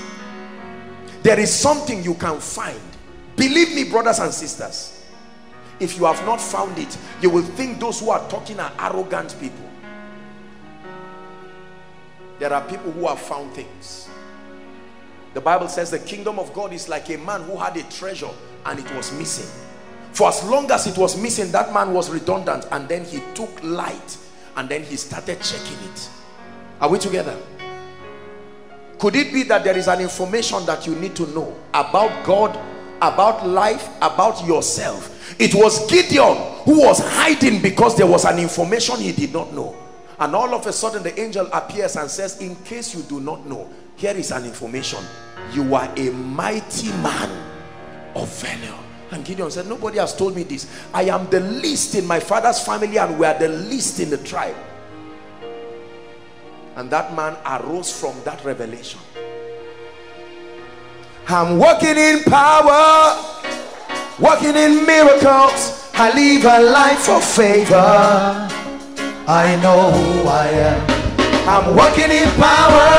There is something you can find. Believe me, brothers and sisters, If you have not found it, you will think those who are talking are arrogant people. There are people who have found things. The Bible says the kingdom of God is like a man who had a treasure and it was missing. For as long as it was missing, that man was redundant, and then he took light and then he started checking it. Are we together? Could it be that there is an information that you need to know about God, about life, about yourself? It was Gideon who was hiding because there was an information he did not know. And all of a sudden the angel appears and says, in case you do not know, here is an information. You are a mighty man of valor. And Gideon said, nobody has told me this. I am the least in my father's family, and we are the least in the tribe. And that man arose from that revelation. I'm walking in power, walking in miracles. I live a life of favor. I know who I am. I'm walking in power,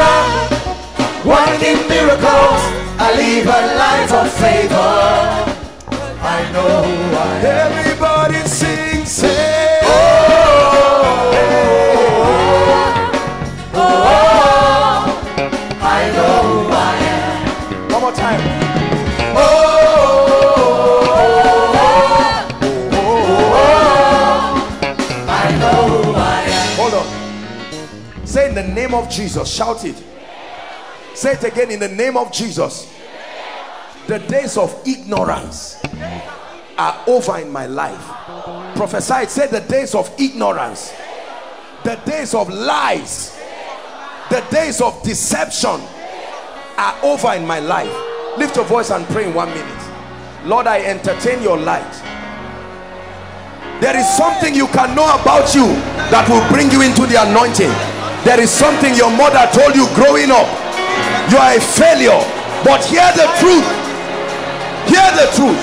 walking in miracles. I live a life of favor. I know who I am. Everybody sings, say, oh, oh, oh, oh, I know who I am. One more time. Oh. Say, in the name of Jesus. Shout it. Say it again. In the name of Jesus. The days of ignorance are over in my life. Prophesy it. Say, the days of ignorance, the days of lies, the days of deception are over in my life. Lift your voice and pray in 1 minute. Lord, I entertain your light. There is something you can know about you that will bring you into the anointing. There is something your mother told you growing up. You are a failure. But hear the truth. Hear the truth.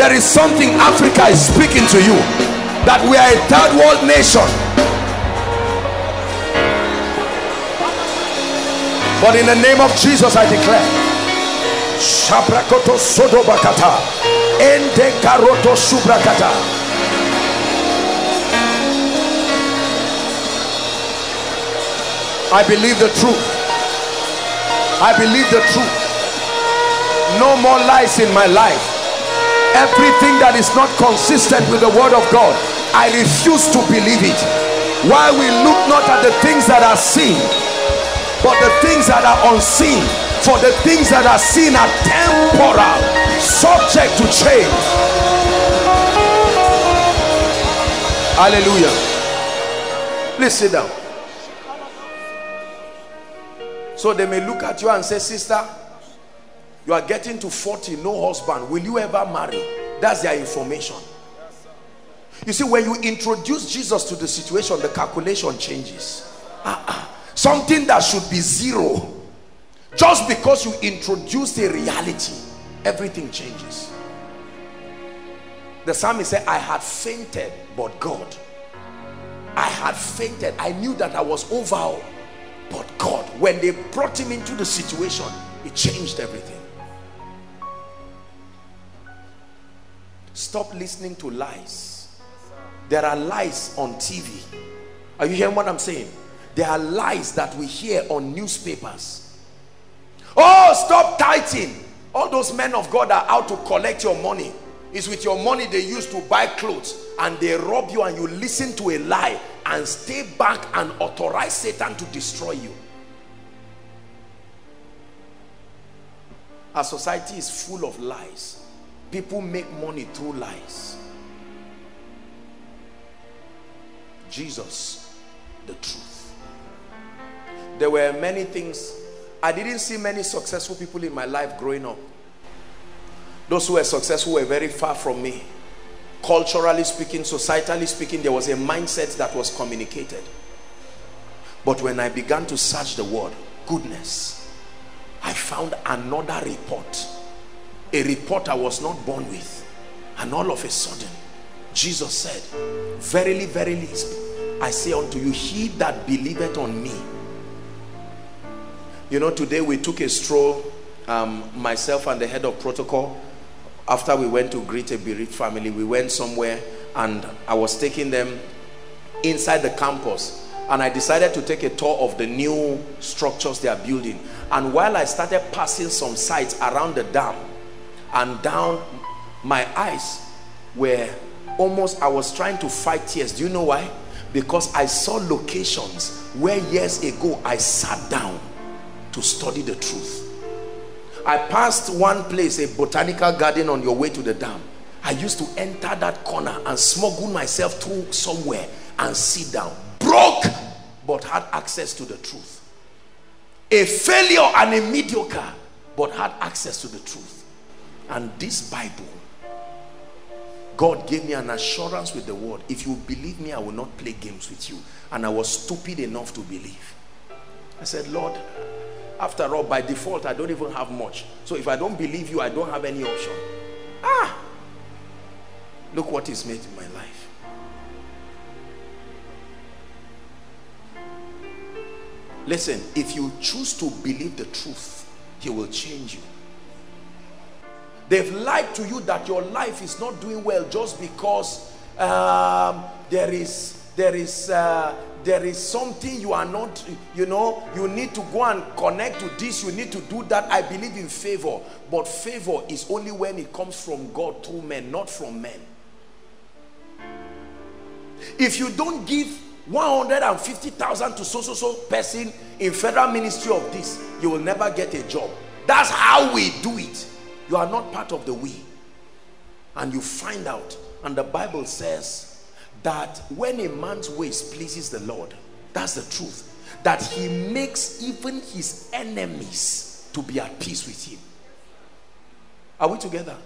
There is something Africa is speaking to you. That we are a third world nation. But in the name of Jesus, I declare. Shabrakoto sodobakata. Ende karoto subrakata. I believe the truth. I believe the truth. No more lies in my life. Everything that is not consistent with the word of God, I refuse to believe it. While we look not at the things that are seen, but the things that are unseen. For the things that are seen are temporal, subject to change. Hallelujah. Please sit down. So they may look at you and say, sister, you are getting to 40, no husband. Will you ever marry? That's their information. You see, when you introduce Jesus to the situation, the calculation changes. Something that should be zero. Just because you introduce a reality, everything changes. The psalmist said, I had fainted, but God. I had fainted. I knew that I was overhauled. But God, when they brought him into the situation, it changed everything. Stop listening to lies. There are lies on TV. Are you hearing what I'm saying? There are lies that we hear on newspapers. Oh, stop tithing. All those men of God are out to collect your money. It's with your money they used to buy clothes, and they rob you, and you listen to a lie and stay back and authorize Satan to destroy you. Our society is full of lies. People make money through lies. Jesus, the truth. There were many things. I didn't see many successful people in my life growing up. Those who were successful were very far from me. Culturally speaking, societally speaking, there was a mindset that was communicated. But when I began to search the word, goodness, I found another report. A report I was not born with. And all of a sudden, Jesus said, verily, verily, I say unto you, he that believeth on me. You know, today we took a stroll, myself and the head of protocol, after we went to greet a bereaved family, we went somewhere and I was taking them inside the campus, and I decided to take a tour of the new structures they are building. And while I started passing some sites around the dam and down, my eyes were almost, I was trying to fight tears. Do you know why? Because I saw locations where years ago I sat down to study the truth. I passed one place, a botanical garden on your way to the dam. I used to enter that corner and smuggle myself through somewhere and sit down. Broke, but had access to the truth. A failure and a mediocre, but had access to the truth. And this Bible, God gave me an assurance with the word. If you believe me, I will not play games with you. And I was stupid enough to believe. I said, Lord, after all, by default, I don't even have much. So if I don't believe you, I don't have any option. Ah! Look what is made in my life. Listen, if you choose to believe the truth, he will change you. They've lied to you that your life is not doing well just because there is something you are not, you know, you need to go and connect to this, you need to do that. I believe in favor, but favor is only when it comes from God through men, not from men. If you don't give 150,000 to so person in federal ministry of this, you will never get a job. That's how we do it. You are not part of the we. And you find out, and the Bible says that when a man's ways pleases the Lord, that's the truth, that he makes even his enemies to be at peace with him. Are we together?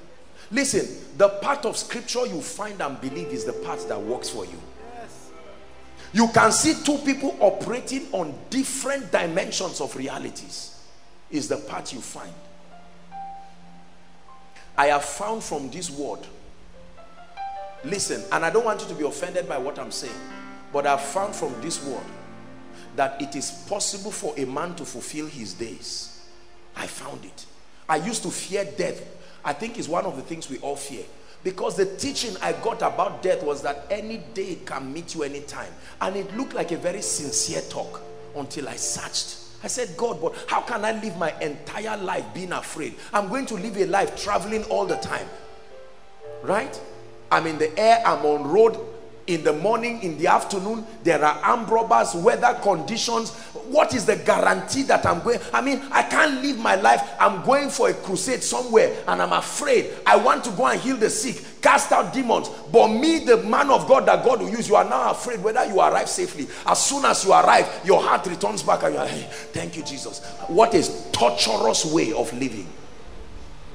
Listen, the part of scripture you find and believe is the part that works for you. Yes. You can see two people operating on different dimensions of realities. Is the part you find. I have found from this word, listen, and I don't want you to be offended by what I'm saying, but I've found from this word that it is possible for a man to fulfill his days. I found it. I used to fear death. I think it's one of the things we all fear, because the teaching I got about death was that any day can meet you anytime. And it looked like a very sincere talk until I searched. I said, God, but how can I live my entire life being afraid? I'm going to live a life traveling all the time, right? I'm in the air, I'm on road, in the morning, in the afternoon, there are armed robbers, weather conditions. What is the guarantee that I'm going? I mean, I can't live my life. I'm going for a crusade somewhere and I'm afraid. I want to go and heal the sick, cast out demons. But me, the man of God that God will use, you are now afraid whether you arrive safely. As soon as you arrive, your heart returns back and you are, hey, thank you, Jesus. What a torturous way of living.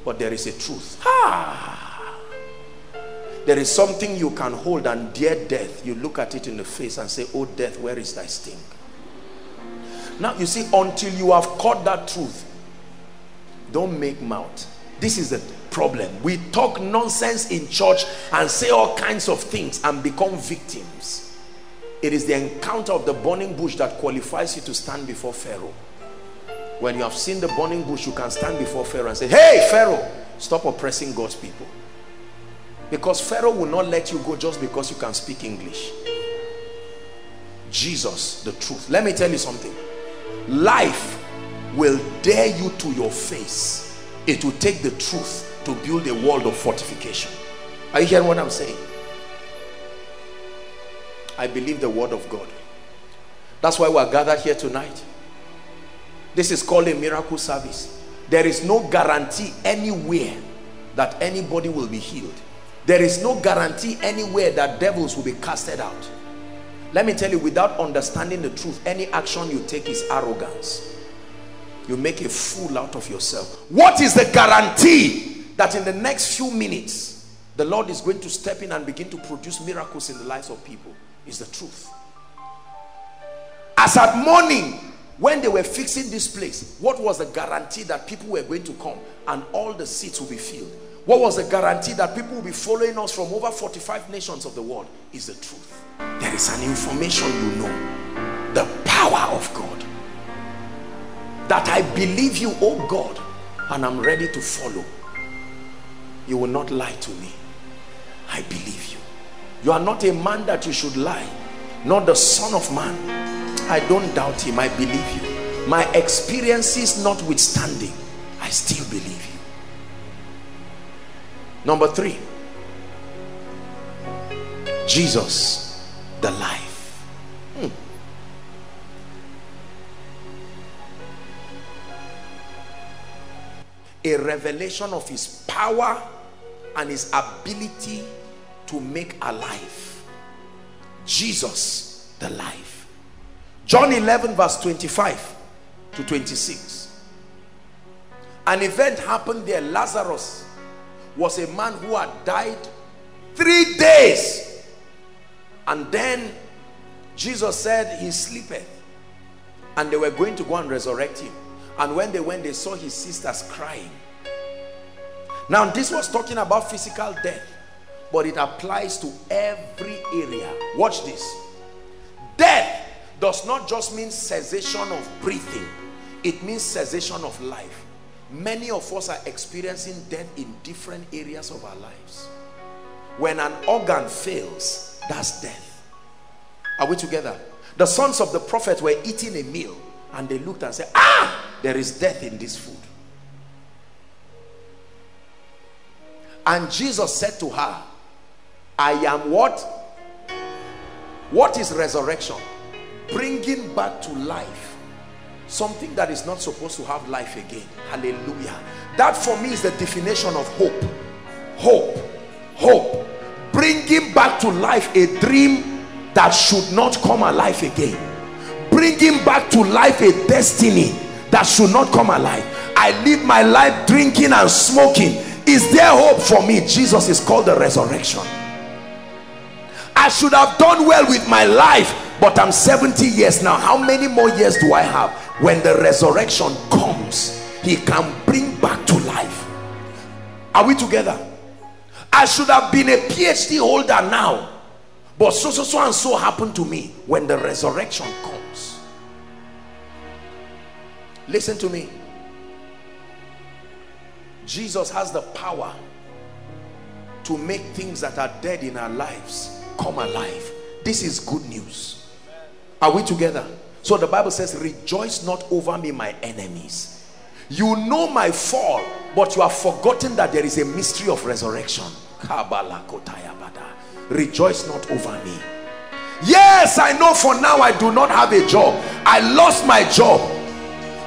But there is a truth. Ah! There is something you can hold, and dear death, you look at it in the face and say, oh death, where is thy sting? Now you see, until you have caught that truth, don't make mouth. This is the problem. We talk nonsense in church and say all kinds of things and become victims. It is the encounter of the burning bush that qualifies you to stand before Pharaoh. When you have seen the burning bush, you can stand before Pharaoh and say, hey Pharaoh, stop oppressing God's people. Because Pharaoh will not let you go just because you can speak English. Jesus, the truth. Let me tell you something. Life will dare you to your face. It will take the truth to build a world of fortification. Are you hearing what I'm saying? I believe the word of God. That's why we are gathered here tonight. This is called a miracle service. There is no guarantee anywhere that anybody will be healed. There is no guarantee anywhere that devils will be casted out. Let me tell you, without understanding the truth, any action you take is arrogance. You make a fool out of yourself. What is the guarantee that in the next few minutes, the Lord is going to step in and begin to produce miracles in the lives of people? It's the truth. As at morning, when they were fixing this place, what was the guarantee that people were going to come and all the seats will be filled? What was the guarantee that people will be following us from over 45 nations of the world? Is the truth. There is an information you know. The power of God. That I believe you, oh God, and I'm ready to follow. You will not lie to me. I believe you. You are not a man that you should lie, not the son of man. I don't doubt him. I believe you. My experiences notwithstanding, I still believe you. Number three, Jesus, the life. A revelation of his power and his ability to make alive. Jesus, the life. John 11 verse 25 to 26. An event happened there. Lazarus was a man who had died 3 days. And then Jesus said, he sleepeth. And they were going to go and resurrect him. And when they went, they saw his sisters crying. Now, this was talking about physical death, but it applies to every area. Watch this. Death does not just mean cessation of breathing. It means cessation of life. Many of us are experiencing death in different areas of our lives. When an organ fails, that's death. Are we together? The sons of the prophet were eating a meal, and they looked and said, ah, there is death in this food. And Jesus said to her, I am what? What is resurrection? Bringing back to life something that is not supposed to have life again. Hallelujah. That for me is the definition of hope. Hope. Hope. Bringing back to life a dream that should not come alive again. Bringing back to life a destiny that should not come alive. I live my life drinking and smoking. Is there hope for me? Jesus is called the resurrection. I should have done well with my life, but I'm 70 years now. How many more years do I have? When the resurrection comes, he can bring back to life. Are we together? I should have been a PhD holder now, but so and so happened to me. When the resurrection comes, listen to me, Jesus has the power to make things that are dead in our lives come alive. This is good news. Are we together? So the Bible says, rejoice not over me, my enemies. You know my fall, but you have forgotten that there is a mystery of resurrection. Rejoice not over me. Yes, I know for now I do not have a job. I lost my job.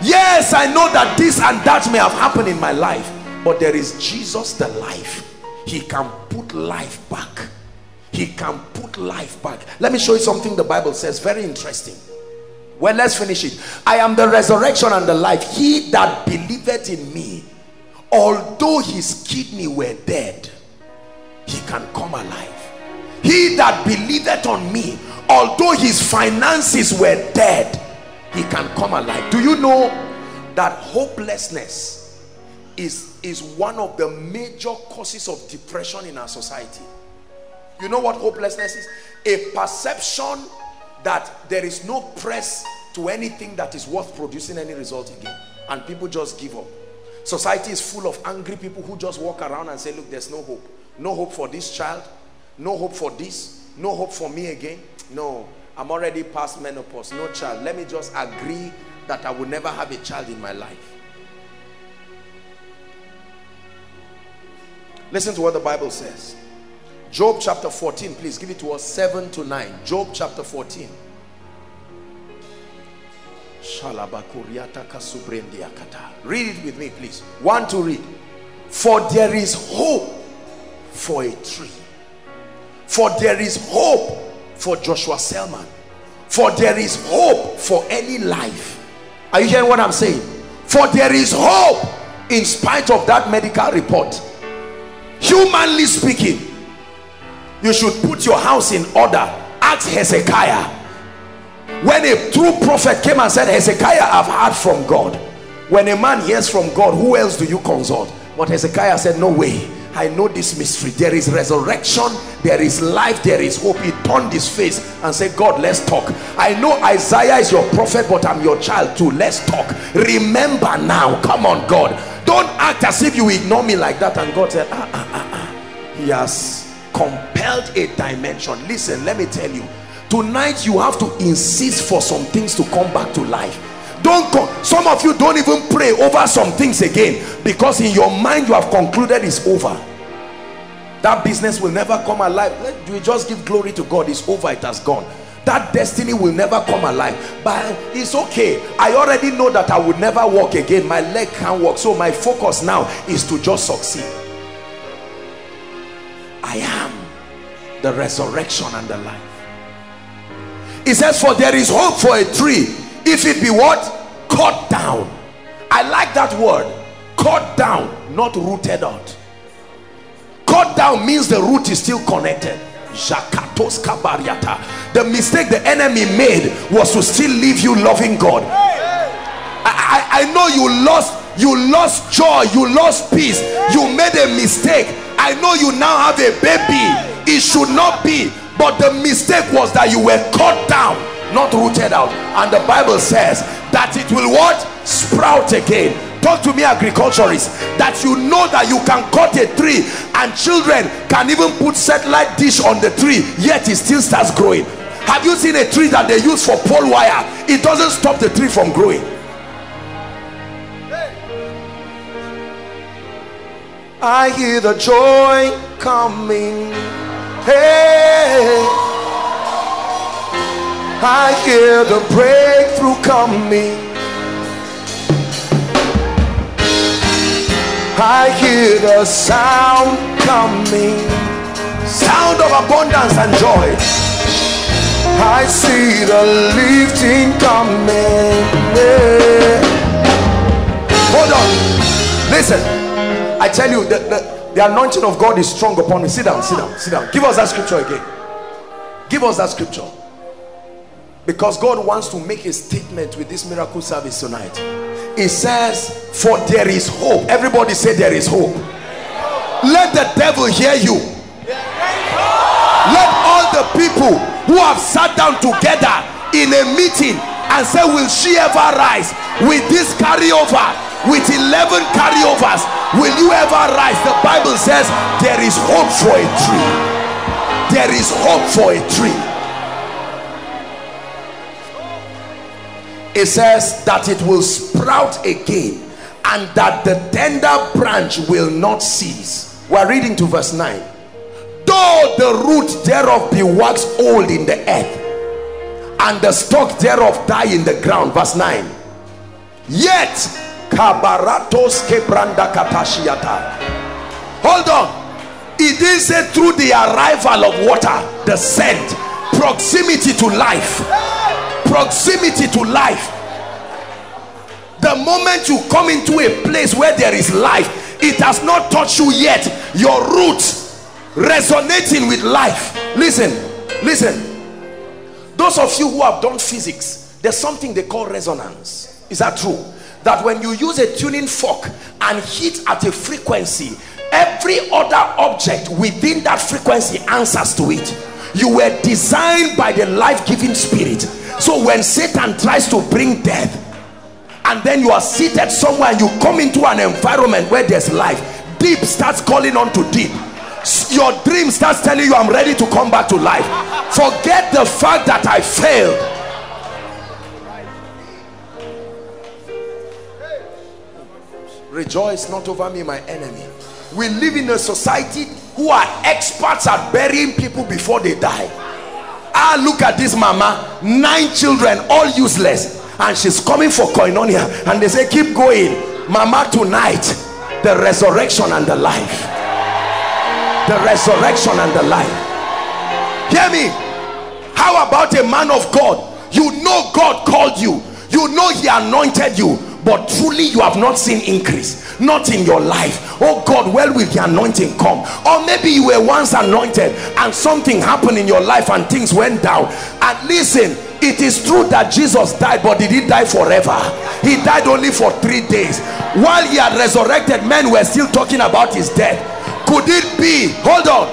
Yes, I know that this and that may have happened in my life, but there is Jesus, the life. He can put life back. He can put life back. Let me show you something the Bible says. Very interesting. Well, let's finish it. I am the resurrection and the life. He that believeth in me, although his kidney were dead, he can come alive. He that believeth on me, although his finances were dead, he can come alive. Do you know that hopelessness is one of the major causes of depression in our society? You know what hopelessness is? A perception that there is no press to anything that is worth producing any result again, and people just give up. Society is full of angry people who just walk around and say, look, there's no hope. No hope for this child. No hope for this. No hope for me again. No, I'm already past menopause. No child. Let me just agree that I will never have a child in my life. Listen to what the Bible says. Job chapter 14, please give it to us, 7 to 9. Job chapter 14. Read it with me, please. One to read. For there is hope for a tree. For there is hope for Joshua Selman. For there is hope for any life. Are you hearing what I'm saying? For there is hope in spite of that medical report. Humanly speaking, you should put your house in order. Ask Hezekiah. When a true prophet came and said, Hezekiah, I've heard from God. When a man hears from God, who else do you consult? But Hezekiah said, no way. I know this mystery. There is resurrection, there is life, there is hope. He turned his face and said, God, let's talk. I know Isaiah is your prophet, but I'm your child too. Let's talk. Remember now. Come on, God. Don't Don't act as if you ignore me like that. And God said, He has compelled a dimension. Listen, let me tell you, tonight you have to insist for some things to come back to life. Don't come. Some of you don't even pray over some things again, because in your mind you have concluded it's over. That business will never come alive. We just give glory to God. It's over. It has gone. That destiny will never come alive. But it's okay. I already know that I would never walk again. My leg can't walk. So my focus now is to just succeed. I am the resurrection and the life. It says, for there is hope for a tree, if it be what? Cut down. I like that word. Cut down, not rooted out. Cut down means the root is still connected. The mistake the enemy made was to still leave you loving God. I know you lost joy, you lost peace, you made a mistake. I know you now have a baby. It should not be, but the mistake was that you were cut down, not rooted out. And the Bible says that it will what? Sprout again. Talk to me, agriculturists, that you know that you can cut a tree and children can even put satellite dish on the tree, yet it still starts growing. Have you seen a tree that they use for pole wire? It doesn't stop the tree from growing. I hear the joy coming. Hey, I hear the breakthrough coming. I hear the sound coming, sound of abundance and joy. I see the lifting coming. Yeah. Hold on, listen. I tell you, the anointing of God is strong upon me. Sit down, sit down, sit down. Give us that scripture again. Give us that scripture. Because God wants to make a statement with this miracle service tonight. It says, for there is hope. Everybody say, there is hope. Let the devil hear you. Let all the people who have sat down together in a meeting and say, will she ever rise? With this carryover, with 11 carryovers, will you ever rise? The Bible says, there is hope for a tree. There is hope for a tree. It says that it will sprout again, and that the tender branch will not cease. We're reading to verse 9. Though the root thereof be waxed old in the earth, and the stalk thereof die in the ground. Verse 9. Yet kabaratos kebranda katashiata. Hold on. It didn't say through the arrival of water, the scent, proximity to life. Proximity to life. The moment you come into a place where there is life, it has not touched you yet. Your roots resonating with life. Listen, listen. Those of you who have done physics, there's something they call resonance. Is that true? That when you use a tuning fork and hit at a frequency, every other object within that frequency answers to it. You were designed by the life-giving spirit. So when Satan tries to bring death, and then you are seated somewhere and you come into an environment where there's life, deep starts calling on to deep. Your dream starts telling you, I'm ready to come back to life. Forget the fact that I failed. Rejoice not over me, my enemy. We live in a society who are experts at burying people before they die. Ah, look at this mama, 9 children, all useless, and she's coming for koinonia, and they say, keep going, mama. Tonight, the resurrection and the life. The resurrection and the life. Hear me. How about a man of God? You know God called you, you know He anointed you, but truly you have not seen increase, not in your life. Oh God, where will the anointing come? Or maybe you were once anointed and something happened in your life and things went down. And listen, it is true that Jesus died, but did He die forever? He died only for 3 days. While He had resurrected, men were still talking about His death. Could it be, hold on,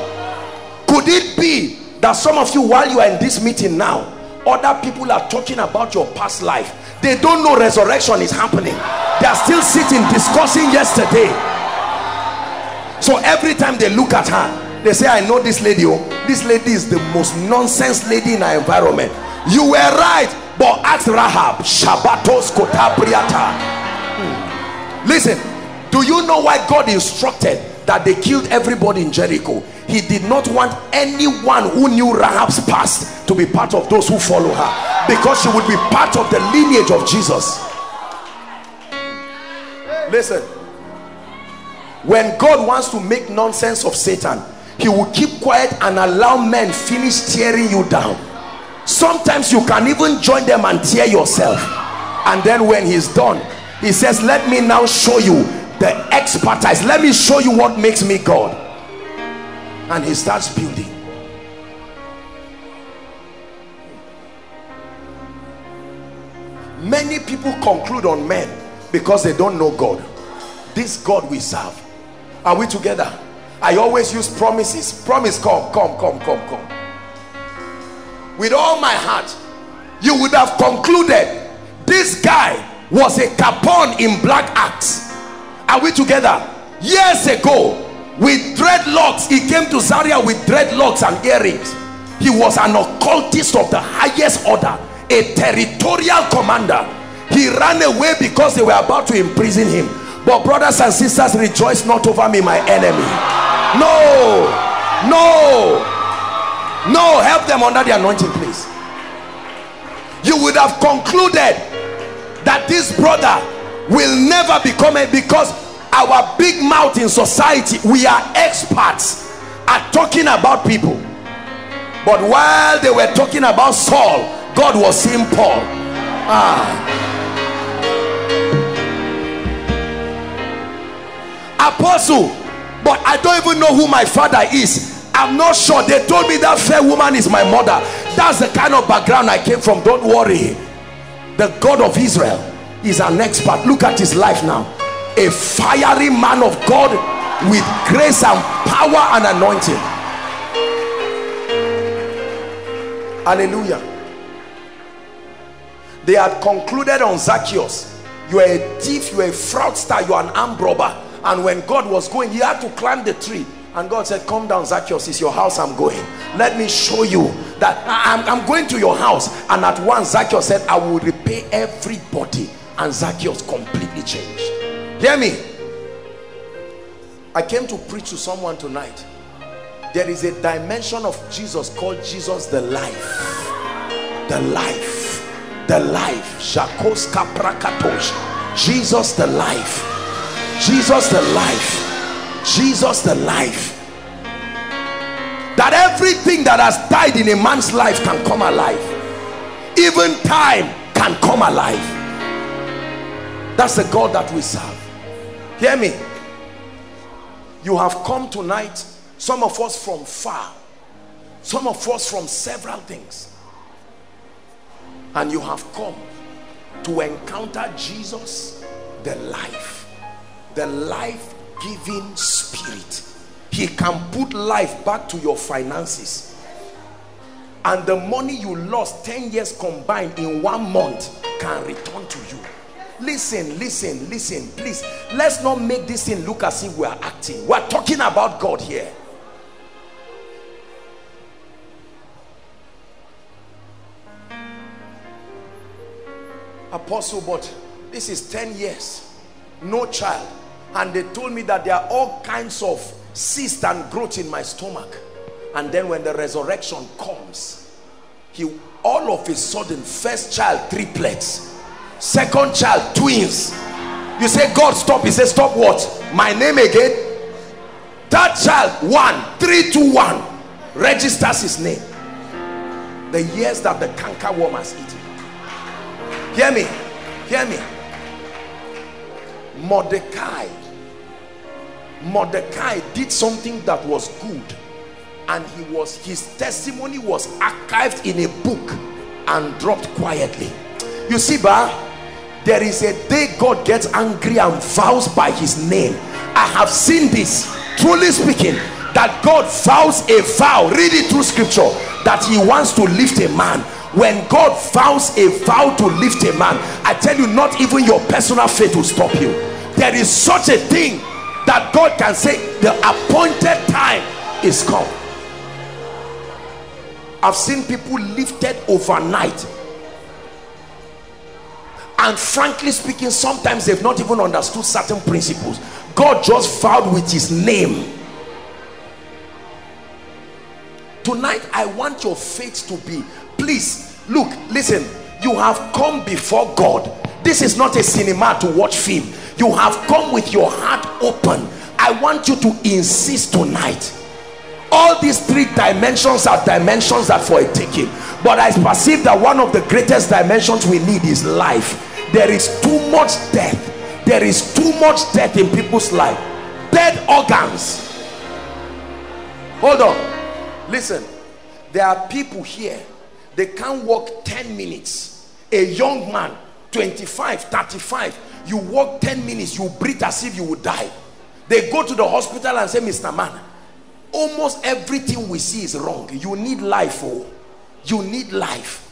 could it be that some of you, while you are in this meeting now, other people are talking about your past life? They don't know resurrection is happening. They are still sitting discussing yesterday. So every time they look at her, they say, I know this lady. Oh, this lady is the most nonsense lady in our environment. You were right, but ask Rahab. Shabatos kotabriata. Listen, do you know why God instructed that they killed everybody in Jericho? He did not want anyone who knew Rahab's past to be part of those who follow her, because she would be part of the lineage of Jesus. Listen, when God wants to make nonsense of Satan, he will keep quiet and allow men finish tearing you down. Sometimes you can even join them and tear yourself. And then when he's done, he says, let me now show you the expertise. Let me show you what makes me God. And he starts building. Many people conclude on men because they don't know God. This God we serve. Are we together? I always use promises. Promise, come. With all my heart, you would have concluded this guy was a Capone in Black Acts. Are we together? Years ago, with dreadlocks, he came to Zaria with dreadlocks and earrings. He was an occultist of the highest order, a territorial commander. He ran away because they were about to imprison him. But brothers and sisters, rejoice not over me, my enemy. No, no, no. Help them under the anointing, please. You would have concluded that this brother will never become a, because our big mouth in society, we are experts at talking about people. But while they were talking about Saul, God was seeing Paul. Apostle, but I don't even know who my father is. I'm not sure. They told me that fair woman is my mother. That's the kind of background I came from. Don't worry. The God of Israel is an expert. Look at his life now. A fiery man of God with grace and power and anointing. Hallelujah. They had concluded on Zacchaeus, you are a thief, you are a fraudster, you are an armed robber. And when God was going, he had to climb the tree. And God said, come down, Zacchaeus, it's your house I'm going. Let me show you that I'm going to your house. And at once, Zacchaeus said, I will repay everybody. And Zacchaeus completely changed. Hear me. I came to preach to someone tonight. There is a dimension of Jesus called Jesus the life. The life. The life. Shakoska prakatosh. Jesus the life. Jesus the life. Jesus the life. That everything that has died in a man's life can come alive. Even time can come alive. That's the God that we serve. Hear me. You have come tonight, some of us from far, some of us from several things, and you have come to encounter Jesus the life. The life-giving spirit. He can put life back to your finances, and the money you lost 10 years combined in 1 month can return to you. Listen, please, let's not make this thing look as if we are acting. We are talking about God here. Apostle, but this is 10 years, no child. And they told me that there are all kinds of cysts and growth in my stomach. And then when the resurrection comes, he all of a sudden, first child triplets, second child twins. You say, God, stop. He says, stop what? My name again. Third child, 1, 3, 2, 1, registers his name. The years that the canker worm has eaten. Hear me, hear me. Mordecai did something that was good, and his testimony was archived in a book and dropped quietly. You see, there is a day God gets angry and vows by his name. I have seen this, truly speaking, that God vows a vow, read it through scripture, that he wants to lift a man. When God vows a vow to lift a man, I tell you, not even your personal faith will stop you. There is such a thing that God can say, the appointed time is come. I've seen people lifted overnight, and frankly speaking, sometimes they've not even understood certain principles. God just vowed with his name. Tonight I want your faith to be, please look, listen, you have come before God. This is not a cinema to watch film. You have come with your heart open. I want you to insist tonight. All these three dimensions are dimensions that for a taking, but I perceive that one of the greatest dimensions we need is life. There is too much death. There is too much death in people's life. Dead organs. Hold on, listen, there are people here, they can't walk 10 minutes. A young man, 25 35, you walk 10 minutes, you breathe as if you would die. They go to the hospital and say, Mr. Man, almost everything we see is wrong. You need life. Oh, you need life.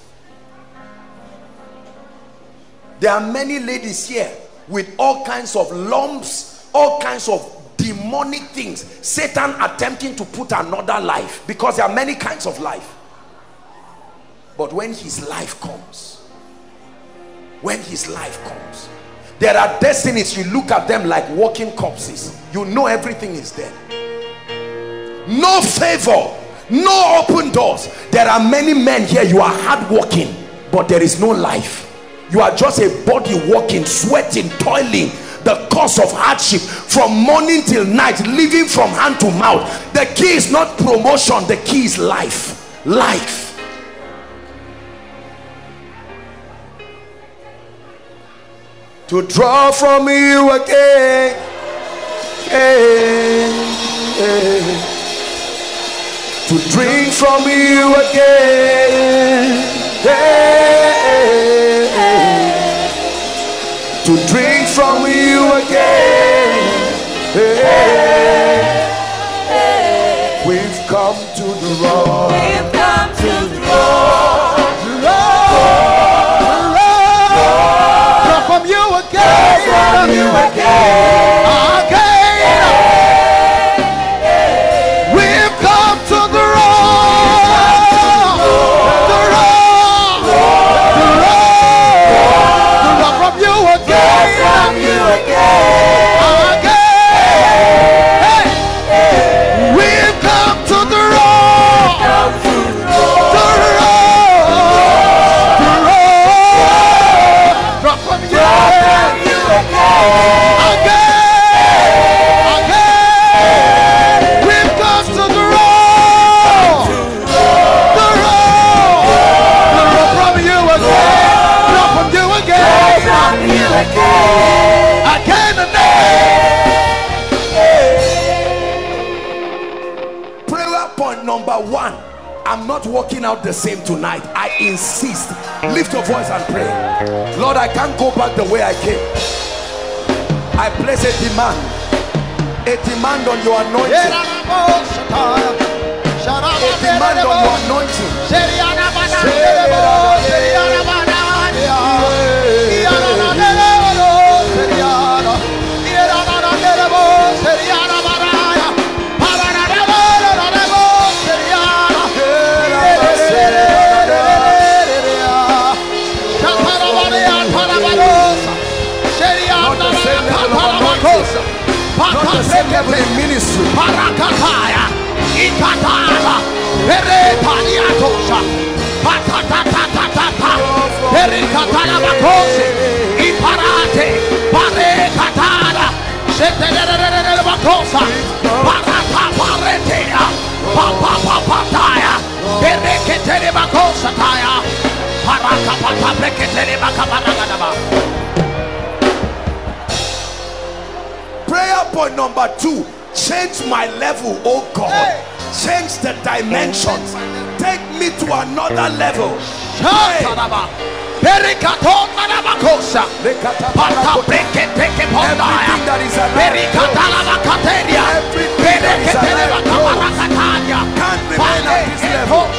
There are many ladies here with all kinds of lumps, all kinds of demonic things, Satan attempting to put another life, because there are many kinds of life. But when his life comes, when his life comes, there are destinies, you look at them like walking corpses. You know everything is dead. No favor, no open doors. There are many men here, you are hard working, but there is no life. You are just a body walking, sweating, toiling, the cause of hardship, from morning till night, living from hand to mouth. The key is not promotion, the key is life. Life. To draw from you again, to drink from you again, to drink from you again. We've come to the rock. We've come to the rock, the rock, the rock, from you again, from you again. We've come to the rock, the rock, the rock, from you again. Number 1, I'm not walking out the same tonight. I insist. Lift your voice and pray. Lord, I can't go back the way I came. I place a demand on your anointing, a demand on your anointing. Not the same level in ministry. Parakataya, Ikatara, Eretaniatosha, Patatatatata, Erikatana Makosi, Iparate, Parekatara, Setere Makosa, Parata Paretea, Papa Pataya, Ereketere Makosa Taya, Parata Patapreketere Macabanaba. Prayer point number 2, change my level, oh God. Change the dimensions. Take me to another level. Everything that is alive can't remain at this level.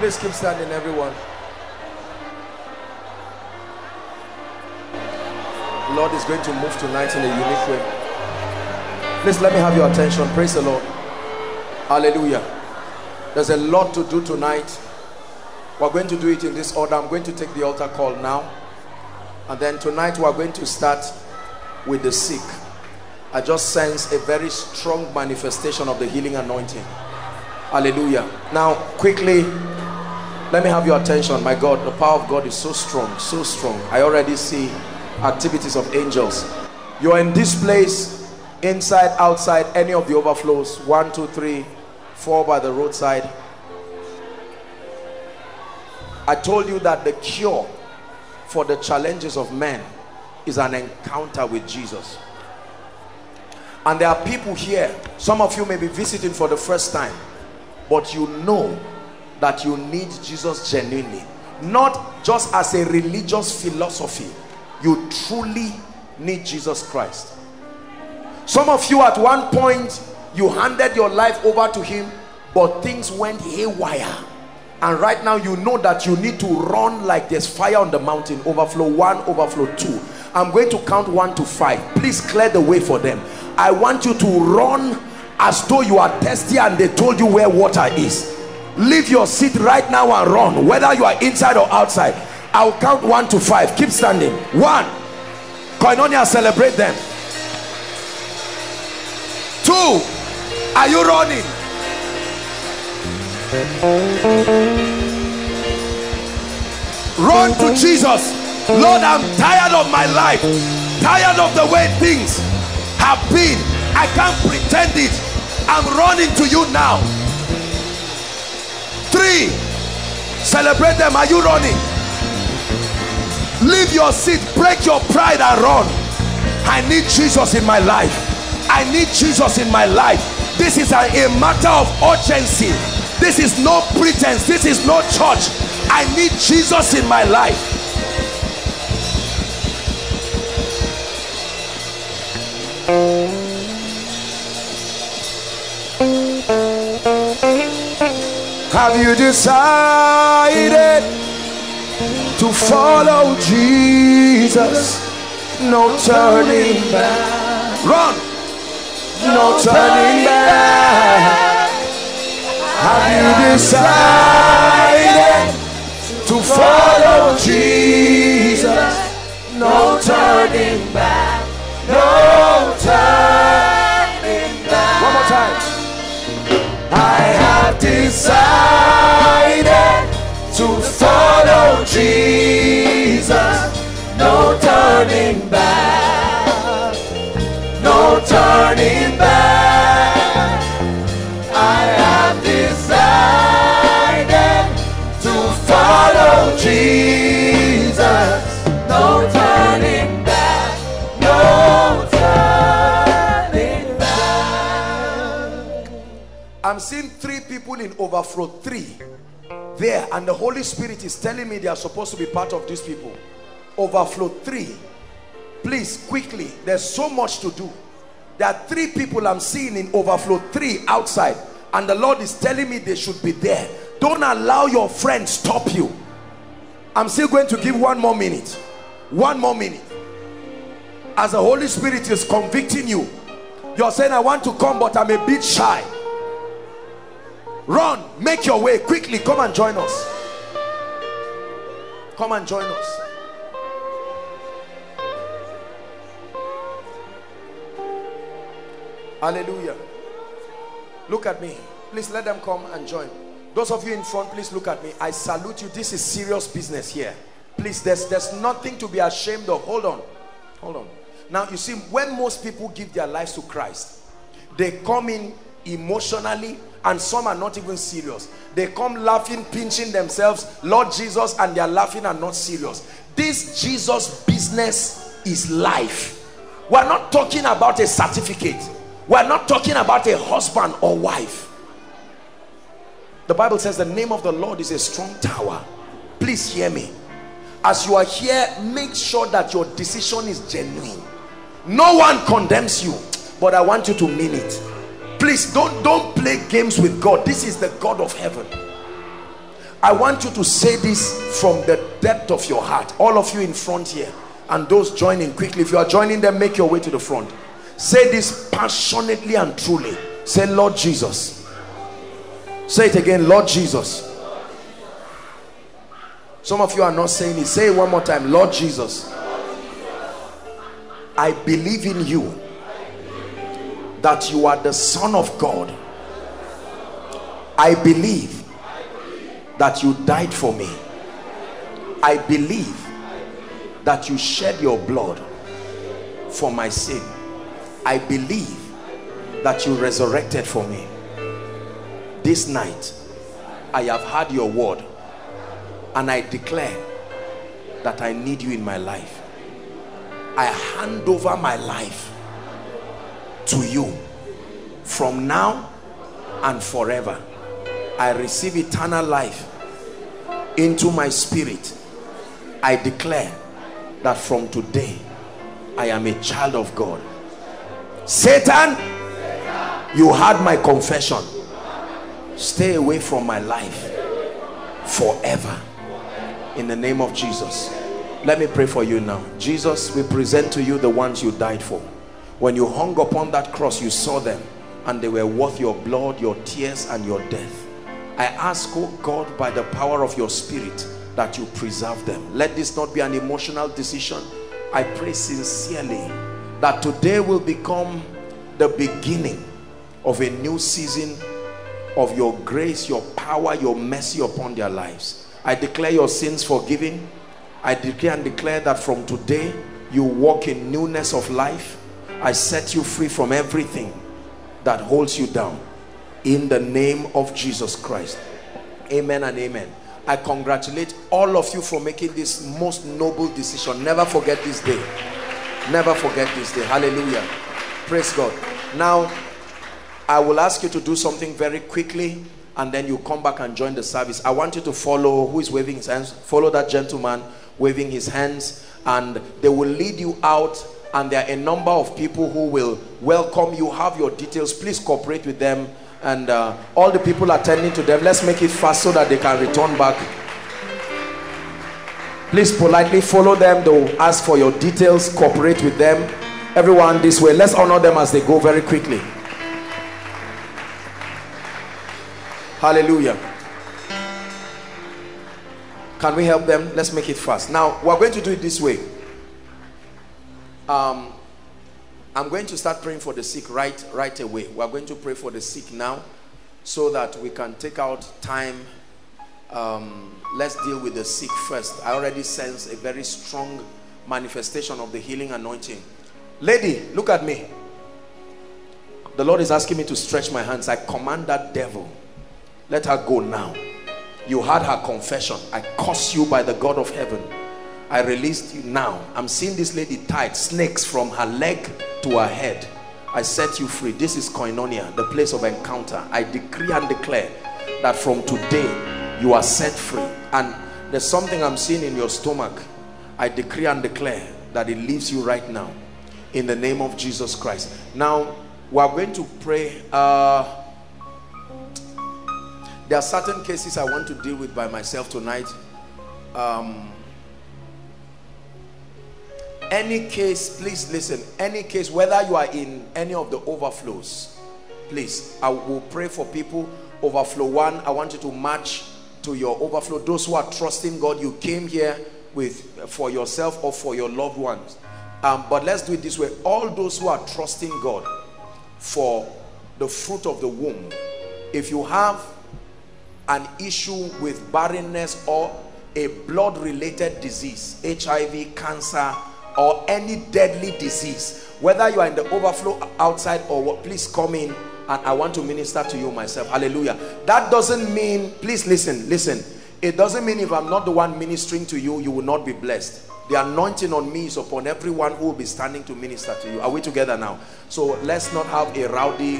Please keep standing, everyone. The Lord is going to move tonight in a unique way. Please let me have your attention. Praise the Lord. Hallelujah. There's a lot to do tonight. We're going to do it in this order. I'm going to take the altar call now, and then tonight we're going to start with the sick. I just sense a very strong manifestation of the healing anointing. Hallelujah. Now quickly, let me have your attention. My God, the power of God is so strong, so strong. I already see activities of angels. You're in this place, inside, outside, any of the overflows, 1, 2, 3, 4 by the roadside. I told you that the cure for the challenges of men is an encounter with Jesus. And there are people here, some of you may be visiting for the first time, but you know that you need Jesus genuinely, not just as a religious philosophy. You truly need Jesus Christ. Some of you, at one point, you handed your life over to him, but things went haywire, and right now you know that you need to run like there's fire on the mountain. Overflow 1, overflow 2. I'm going to count 1 to 5. Please clear the way for them. I want you to run as though you are thirsty and they told you where water is. Leave your seat right now and run, whether you are inside or outside. I'll count 1 to 5. Keep standing. 1. Koinonia, celebrate them. 2. Are you running? 3. Run to Jesus. Lord, I'm tired of my life, tired of the way things have been. I can't pretend it. I'm running to you now. 3. Celebrate them. Are you running? Leave your seat, break your pride and run. I need Jesus in my life. I need Jesus in my life. This is a matter of urgency. This is no pretense. This is no church. I need Jesus in my life. 'Have you decided to follow Jesus? No turning back. Run! No turning back. Have you decided to follow Jesus? No turning back. No turning back. One more time. I have decided to follow Jesus. No turning back. No turning back. I have decided to follow Jesus. No turning back. No turning back. I'm seeing in overflow 3 there, and the Holy Spirit is telling me they are supposed to be part of these people. Overflow 3, please quickly. There's so much to do. There are 3 people I'm seeing in overflow 3 outside, and the Lord is telling me they should be there. Don't allow your friends stop you. I'm still going to give 1 more minute. 1 more minute. As the Holy Spirit is convicting you, you're saying, I want to come, but I'm a bit shy. Run, make your way quickly. Come and join us. Come and join us. Hallelujah. Look at me. Please let them come and join. Those of you in front, please look at me. I salute you. This is serious business here. Please, there's nothing to be ashamed of. Hold on. Hold on. Now, you see, when most people give their lives to Christ, they come in emotionally, and some are not even serious. They come laughing, pinching themselves, Lord Jesus, and they are laughing and not serious. This Jesus business is life. We're not talking about a certificate. We're not talking about a husband or wife. The Bible says the name of the Lord is a strong tower. Please hear me. As you are here, make sure that your decision is genuine. No one condemns you, but I want you to mean it. Please don't play games with God. This is the God of heaven. I want you to say this from the depth of your heart. All of you in front here, and those joining quickly. If you are joining them, make your way to the front. Say this passionately and truly. Say, Lord Jesus. Say it again, Lord Jesus. Some of you are not saying it. Say it one more time. Lord Jesus, I believe in you, that you are the Son of God. I believe that you died for me. I believe that you shed your blood for my sin. I believe that you resurrected for me. This night, I have heard your word, and I declare that I need you in my life. I hand over my life to you from now and forever. I receive eternal life into my spirit. I declare that from today, I am a child of God. Satan, you heard my confession. Stay away from my life forever. In the name of Jesus. Let me pray for you now. Jesus, we present to you the ones you died for. When you hung upon that cross, you saw them, and they were worth your blood, your tears, and your death. I ask, oh God, by the power of your spirit, that you preserve them. Let this not be an emotional decision. I pray sincerely that today will become the beginning of a new season of your grace, your power, your mercy upon their lives. I declare your sins forgiven. I declare and declare that from today, you walk in newness of life. I set you free from everything that holds you down. In the name of Jesus Christ. Amen and amen. I congratulate all of you for making this most noble decision. Never forget this day. Never forget this day. Hallelujah. Praise God. Now, I will ask you to do something very quickly, and then you come back and join the service. I want you to follow who is waving his hands. Follow that gentleman waving his hands, and they will lead you out, and there are a number of people who will welcome you. Have your details. Please cooperate with them, and all the people attending to them, let's make it fast so that they can return back. Please politely follow them. They will ask for your details. Cooperate with them. Everyone this way. Let's honor them as they go very quickly. Hallelujah. Can we help them? Let's make it fast. Now, we're going to do it this way. I'm going to start praying for the sick right away. We're going to pray for the sick now so that we can take out time. Let's deal with the sick first. I already sense a very strong manifestation of the healing anointing. Lady, look at me. The Lord is asking me to stretch my hands. I command that devil. Let her go now. You heard her confession. I curse you by the God of heaven. I released you now. I'm seeing this lady tied. Snakes from her leg to her head. I set you free. This is Koinonia, the place of encounter. I decree and declare that from today, you are set free. And there's something I'm seeing in your stomach. I decree and declare that it leaves you right now. In the name of Jesus Christ. Now, we are going to pray. There are certain cases I want to deal with by myself tonight. Any case, please listen. Any case, whether you are in any of the overflows, please, I will pray for people. Overflow 1, I want you to march to your overflow. Those who are trusting God, you came here with for yourself or for your loved ones. But let's do it this way. All those who are trusting God for the fruit of the womb, if you have an issue with barrenness or a blood related disease, HIV, cancer, or any deadly disease, whether you are in the overflow outside or what, please come in and I want to minister to you myself. Hallelujah. That doesn't mean, please listen, it doesn't mean if I'm not the one ministering to you, you will not be blessed. The anointing on me is upon everyone who will be standing to minister to you. Are we together now? So let's not have a rowdy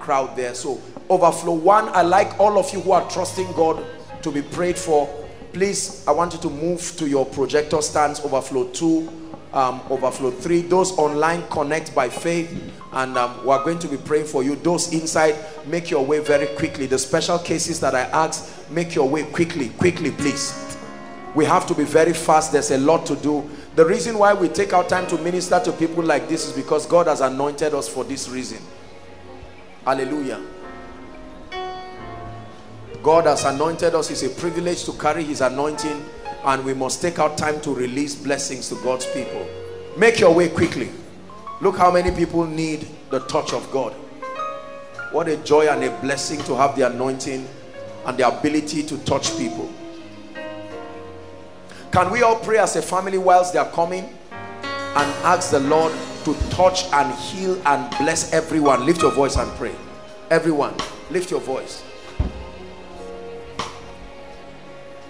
crowd there. So overflow one, I like all of you who are trusting God to be prayed for. Please, I want you to move to your projector stands. Overflow two, overflow three. Those online, connect by faith, and we're going to be praying for you. Those inside, make your way very quickly. The special cases that I asked, make your way quickly, please. We have to be very fast. There's a lot to do. The reason why we take our time to minister to people like this is because God has anointed us for this reason. Hallelujah. God has anointed us. It's a privilege to carry his anointing, and we must take our time to release blessings to God's people. Make your way quickly. Look how many people need the touch of God. What a joy and a blessing to have the anointing and the ability to touch people. Can we all pray as a family whilst they are coming and ask the Lord to touch and heal and bless everyone? Lift your voice and pray. Everyone, lift your voice.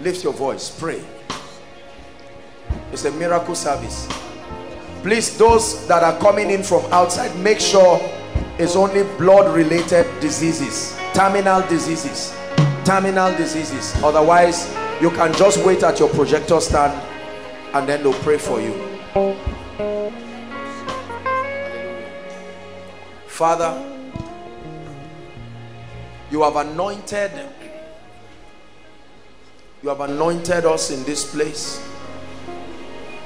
Lift your voice, pray. It's a miracle service. Please, those that are coming in from outside, make sure it's only blood related diseases, terminal diseases. Otherwise you can just wait at your projector stand and then they'll pray for you. Father, you have anointed us in this place.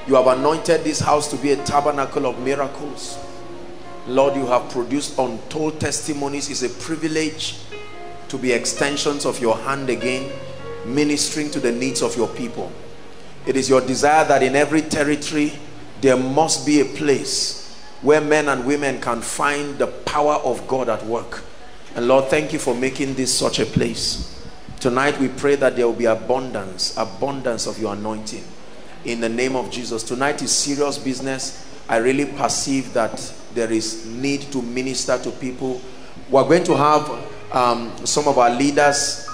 You have anointed this house to be a tabernacle of miracles. Lord, you have produced untold testimonies. It's a privilege to be extensions of your hand again, ministering to the needs of your people. It is your desire that in every territory, there must be a place where men and women can find the power of God at work. And Lord, thank you for making this such a place. Tonight we pray that there will be abundance of your anointing in the name of Jesus. Tonight is serious business. I really perceive that there is need to minister to people. We're going to have some of our leaders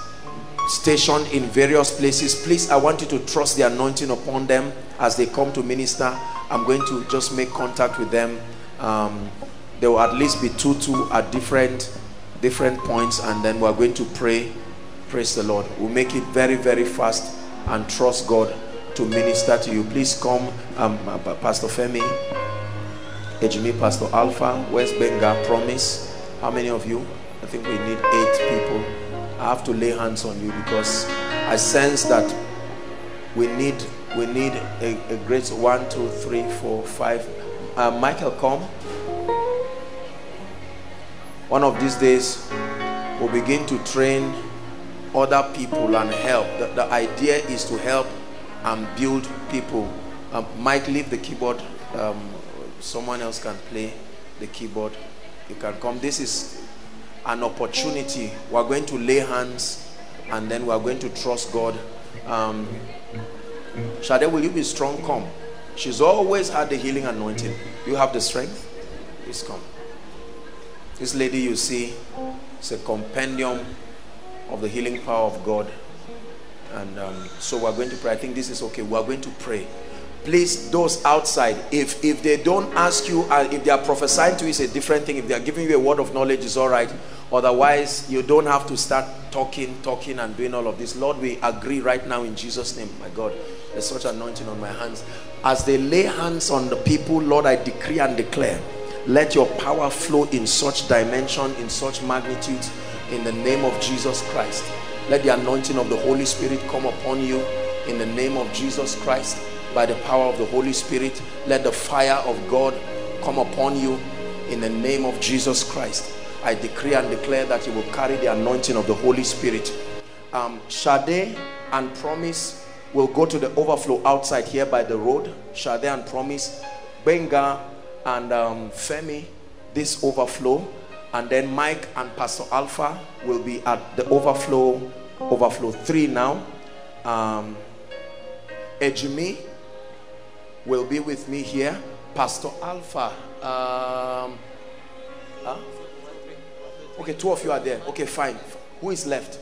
stationed in various places. Please, I want you to trust the anointing upon them as they come to minister. I'm going to just make contact with them. There will at least be two at different points, and then we're going to pray. Praise the Lord. We'll make it very fast and trust God to minister to you. Please come, Pastor Femi, Ejimi, Pastor Alpha, West Bengal, Promise. How many of you? I think we need 8 people. I have to lay hands on you because I sense that we need a great 1, 2, 3, 4, 5. Michael, come. One of these days, we'll begin to train other people and help. The idea is to help and build people. Mike, leave the keyboard. Someone else can play the keyboard. You can come. This is an opportunity. We're going to lay hands and then we're going to trust God. Shade, will you be strong? Come. She's always had the healing anointing. You have the strength? Please come. This lady you see is a compendium of the healing power of God, and so we're going to pray. I think this is okay. We're going to pray. Please, those outside, if they don't ask you, if they are prophesying to you, it's a different thing. If they are giving you a word of knowledge, is all right. Otherwise, you don't have to start talking and doing all of this. Lord, we agree right now in Jesus' name. My God, there's such anointing on my hands. As they lay hands on the people, Lord, I decree and declare, let your power flow in such dimension, in such magnitude, in the name of Jesus Christ. Let the anointing of the Holy Spirit come upon you in the name of Jesus Christ. By the power of the Holy Spirit, let the fire of God come upon you in the name of Jesus Christ. I decree and declare that you will carry the anointing of the Holy Spirit. Shade and Promise will go to the overflow outside here by the road. Shade and Promise, Benga and Femi, this overflow. And then Mike and Pastor Alpha will be at the overflow 3 now. Ejimi, will be with me here. Pastor Alpha. Okay, two of you are there. Okay, fine. Who is left?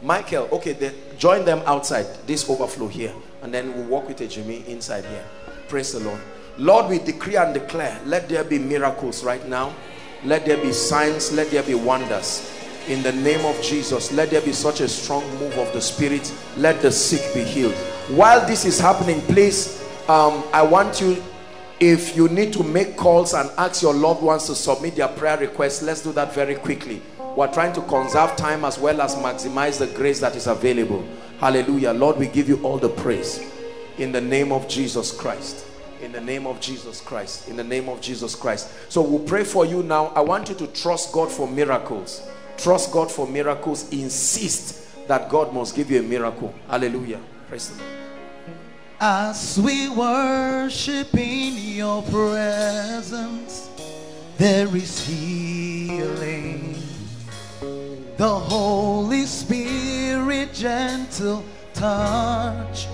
Michael. Okay, then join them outside. This overflow here. And then we'll walk with a Jimmy inside here. Praise the Lord. Lord, we decree and declare, let there be miracles right now. Let there be signs. Let there be wonders. In the name of Jesus, let there be such a strong move of the Spirit. Let the sick be healed. While this is happening, please, I want you, if you need to make calls and ask your loved ones to submit their prayer requests, let's do that very quickly. We're trying to conserve time as well as maximize the grace that is available. Hallelujah. Lord, we give you all the praise. In the name of Jesus Christ. In the name of Jesus Christ. In the name of Jesus Christ. So we'll pray for you now. I want you to trust God for miracles. Trust God for miracles. Insist that God must give you a miracle. Hallelujah. Praise the Lord. As we worship in your presence, there is healing. The Holy Spirit gentle touch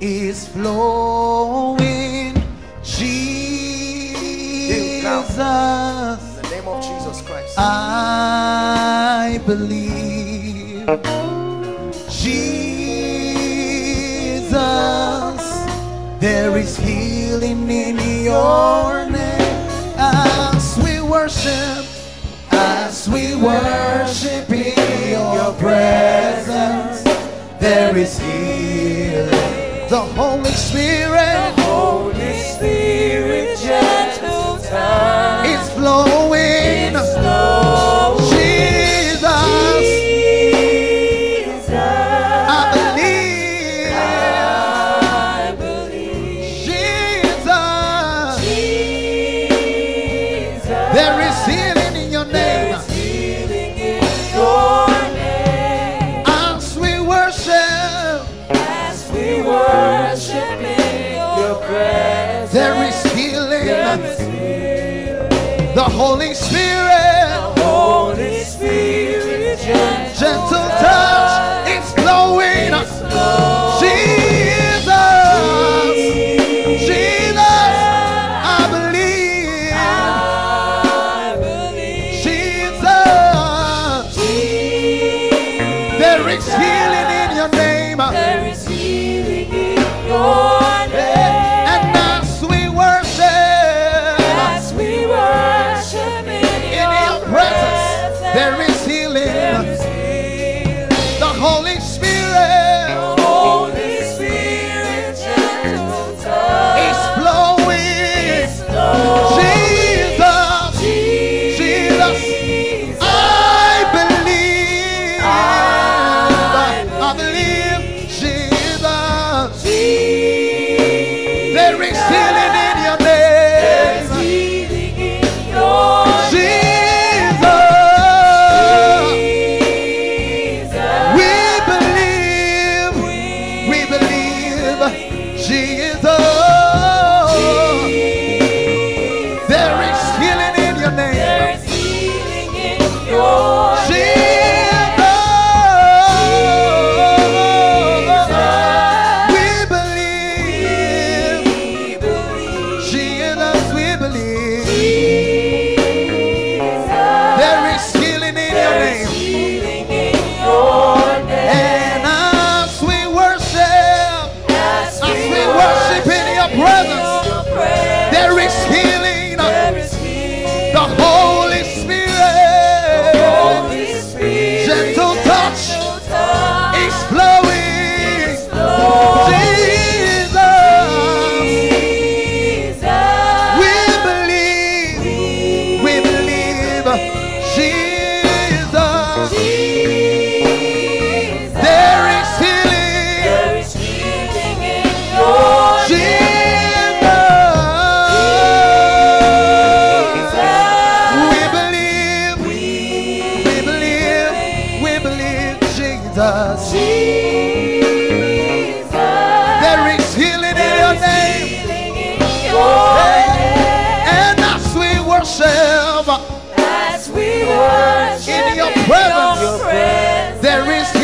is flowing. Jesus. Of Jesus Christ, I believe. Jesus, there is healing in your name. As we worship in your presence, there is healing. The Holy Spirit, gentle touch, is flowing. The Holy Spirit, gentle touch, it's flowing. Jesus, Jesus, I believe, Jesus, Jesus, there is healing in your name. There is healing in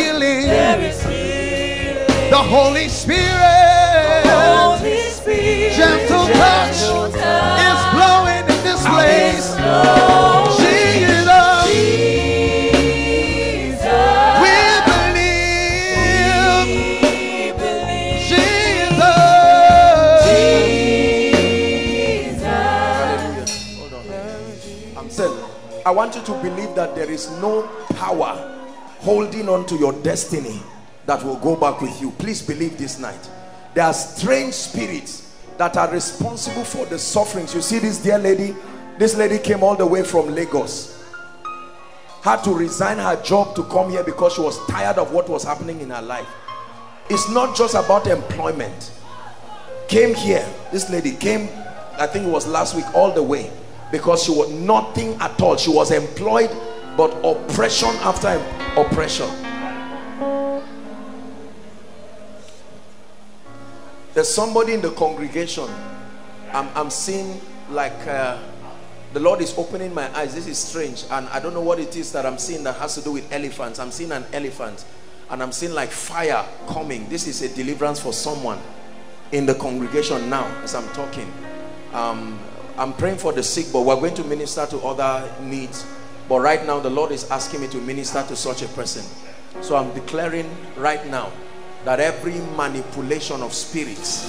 your name. The Holy Spirit, I want you to believe that there is no power holding on to your destiny that will go back with you. Please believe this night. There are strange spirits that are responsible for the sufferings. You see this dear lady? This lady came all the way from Lagos. Had to resign her job to come here because she was tired of what was happening in her life. It's not just about employment. Came here, this lady came, I think it was last week, all the way, because she was nothing at all. She was employed, but oppression after oppression. There's somebody in the congregation, I'm seeing like the Lord is opening my eyes. This is strange, and I don't know what it is that I'm seeing that has to do with elephants. I'm seeing an elephant, and I'm seeing like fire coming. This is a deliverance for someone in the congregation now as I'm talking. I'm praying for the sick, but we're going to minister to other needs. But right now the Lord is asking me to minister to such a person. So I'm declaring right now that every manipulation of spirits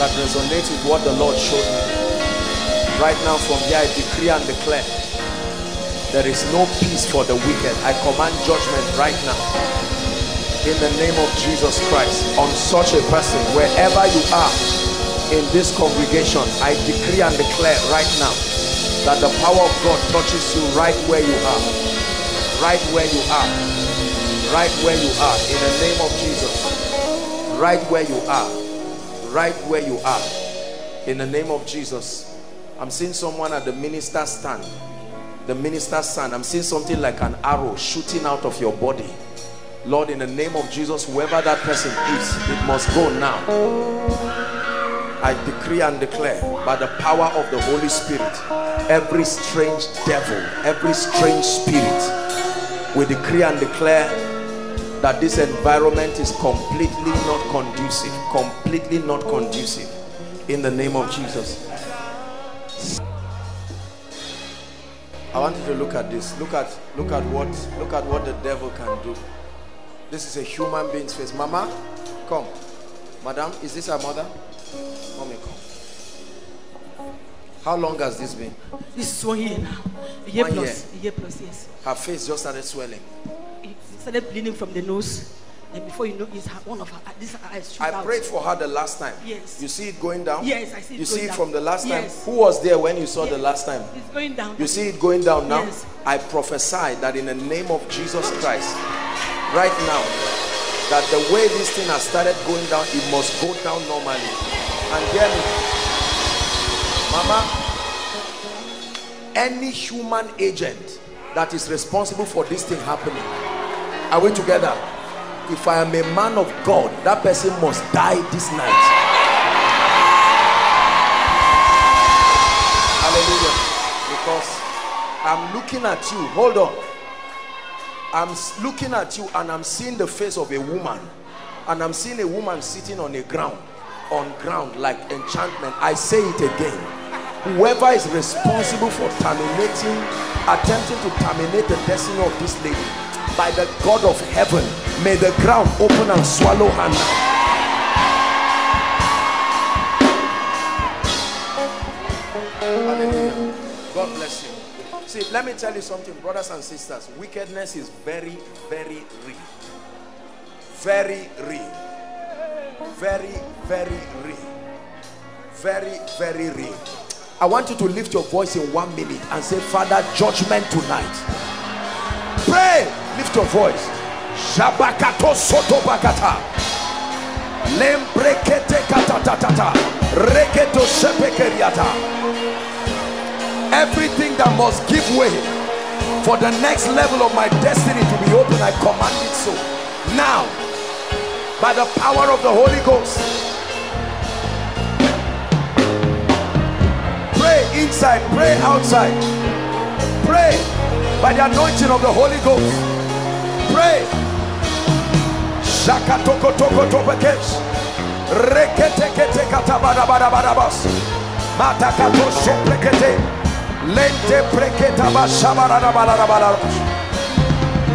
that resonates with what the Lord showed me, right now from here I decree and declare there is no peace for the wicked. I command judgment right now in the name of Jesus Christ on such a person. Wherever you are in this congregation, I decree and declare right now that the power of God touches you right where you are, right where you are, right where you are, in the name of Jesus, right where you are, right where you are, in the name of Jesus. I'm seeing someone at the minister's stand, the minister's stand. I'm seeing something like an arrow shooting out of your body. Lord, in the name of Jesus, whoever that person is, it must go now. I decree and declare by the power of the Holy Spirit, every strange devil, every strange spirit, we decree and declare that this environment is completely not conducive, completely not conducive, in the name of Jesus. I want you to look at this. Look at what the devil can do. This is a human being's face. Mama, come. Madam, is this her mother? Mommy, come. How long has this been? This is 1 year now. A year plus, yes. Her face just started swelling. It started bleeding from the nose. And before you know, it's one of her, this eyes shoot out. I prayed for her the last time. Yes. You see it going down? Yes, I see it going down. You see it from the last time? Yes. Who was there when you saw the last time? It's going down. You see it going down now? Yes. I prophesy that in the name of Jesus Christ, right now, that the way this thing has started going down, it must go down normally. And hear me, Mama, any human agent that is responsible for this thing happening, are we together? If I am a man of God, that person must die this night. Hallelujah. Because I'm looking at you, hold on. I'm looking at you and I'm seeing the face of a woman, and I'm seeing a woman sitting on a ground, on ground like enchantment. I say it again, whoever is responsible for attempting to terminate the destiny of this lady, by the God of heaven, may the ground open and swallow her now. Hallelujah. God bless you. See, let me tell you something, brothers and sisters. Wickedness is very, very real. Very real. Very, very real. Very, very real. I want you to lift your voice in 1 minute and say, Father, judgment tonight. Pray. Lift your voice. Shabakato soto bakata. Lembrekete katatatata. Reketo sepekeriata. Everything that must give way for the next level of my destiny to be open, I command it so now by the power of the Holy Ghost. Pray inside, pray outside, pray by the anointing of the Holy Ghost. Pray. Lente preketa bashabara balada balada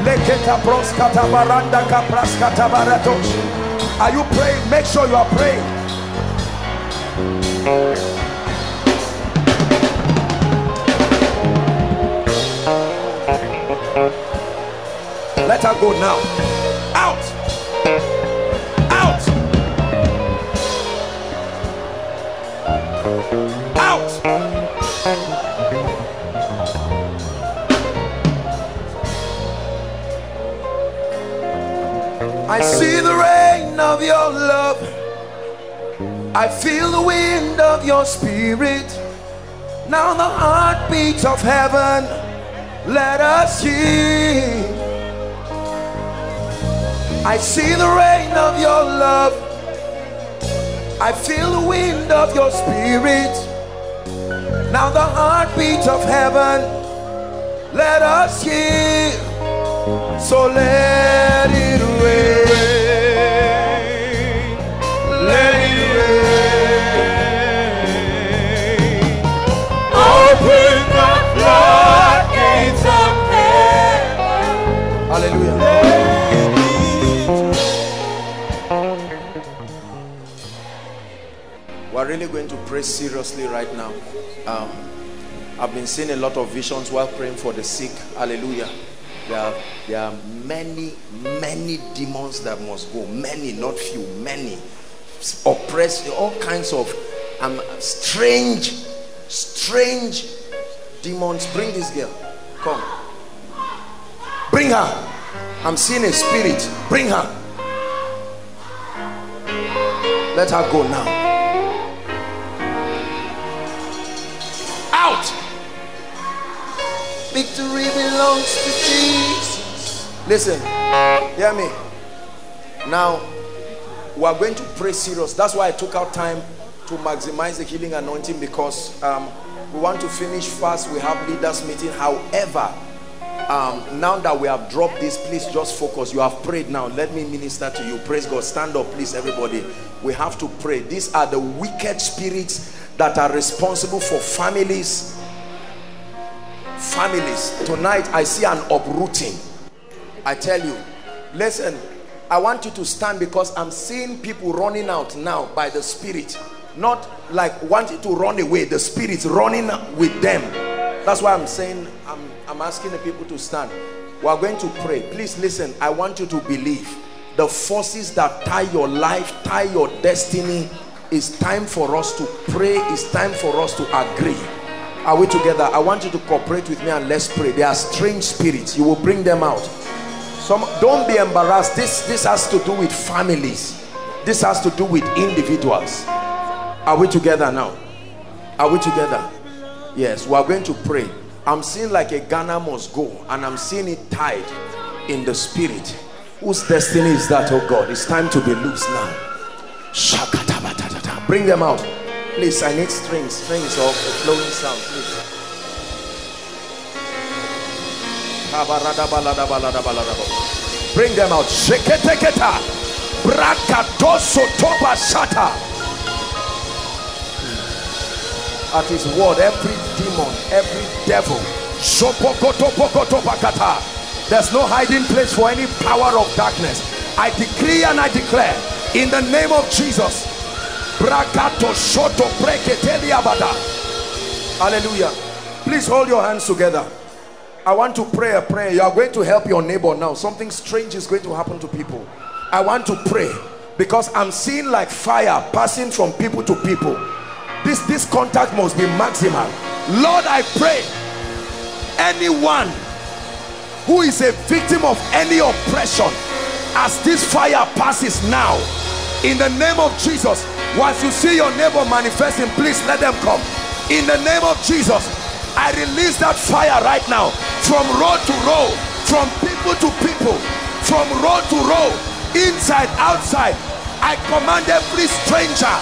leketa proskata baranda kapraskata barato. Are you praying? Make sure you are praying. that go now. Out! Out! Out! I see the rain of your love. I feel the wind of your spirit. Now the heartbeat of heaven, let us hear. I see the rain of your love. I feel the wind of your spirit. Now the heartbeat of heaven, let us hear. So let it rain. Let it rain. Open the floodgates of heaven. Hallelujah. We're really going to pray seriously right now. I've been seeing a lot of visions while praying for the sick. Hallelujah. There are many demons that must go. Many, not few, many. Oppressed, all kinds of strange demons. Bring this girl. Come. Bring her. I'm seeing a spirit. Bring her. Let her go now. Out. Victory belongs to Jesus. Listen, hear me. Now, we are going to pray serious. That's why I took out time to maximize the healing anointing, because we want to finish fast. We have leaders meeting. However, now that we have dropped this, please just focus. You have prayed now. Let me minister to you. Praise God. Stand up, please, everybody. We have to pray. These are the wicked spirits that are responsible for families. Tonight I see an uprooting. I tell you, listen, I want you to stand, because I'm seeing people running out now by the spirit, not like wanting to run away. The spirit's running with them. That's why I'm saying I'm asking the people to stand. We are going to pray. Please listen, I want you to believe the forces that tie your life, tie your destiny. It's time for us to pray. It's time for us to agree. Are we together? I want you to cooperate with me and let's pray. There are strange spirits. You will bring them out. Don't be embarrassed. This has to do with families. This has to do with individuals. Are we together now? Are we together? Yes, we are going to pray. I'm seeing like a Ghana must go, and I'm seeing it tied in the spirit. Whose destiny is that, oh God? It's time to be loose now. Bring them out, please. I need strings of a flowing sound, please. Bring them out. Sheketeketa, brakadoso toba shata. At his word, every demon, every devil. There's no hiding place for any power of darkness. I decree and I declare, in the name of Jesus. Hallelujah. Please hold your hands together. I want to pray a prayer. You are going to help your neighbor now. Something strange is going to happen to people. I want to pray, because I'm seeing like fire passing from people to people. This contact must be maximal. Lord, I pray, anyone who is a victim of any oppression, as this fire passes now, in the name of Jesus. Once you see your neighbor manifesting, please let them come. In the name of Jesus, I release that fire right now, from row to row, from people to people, from row to row, inside, outside. I command every stranger,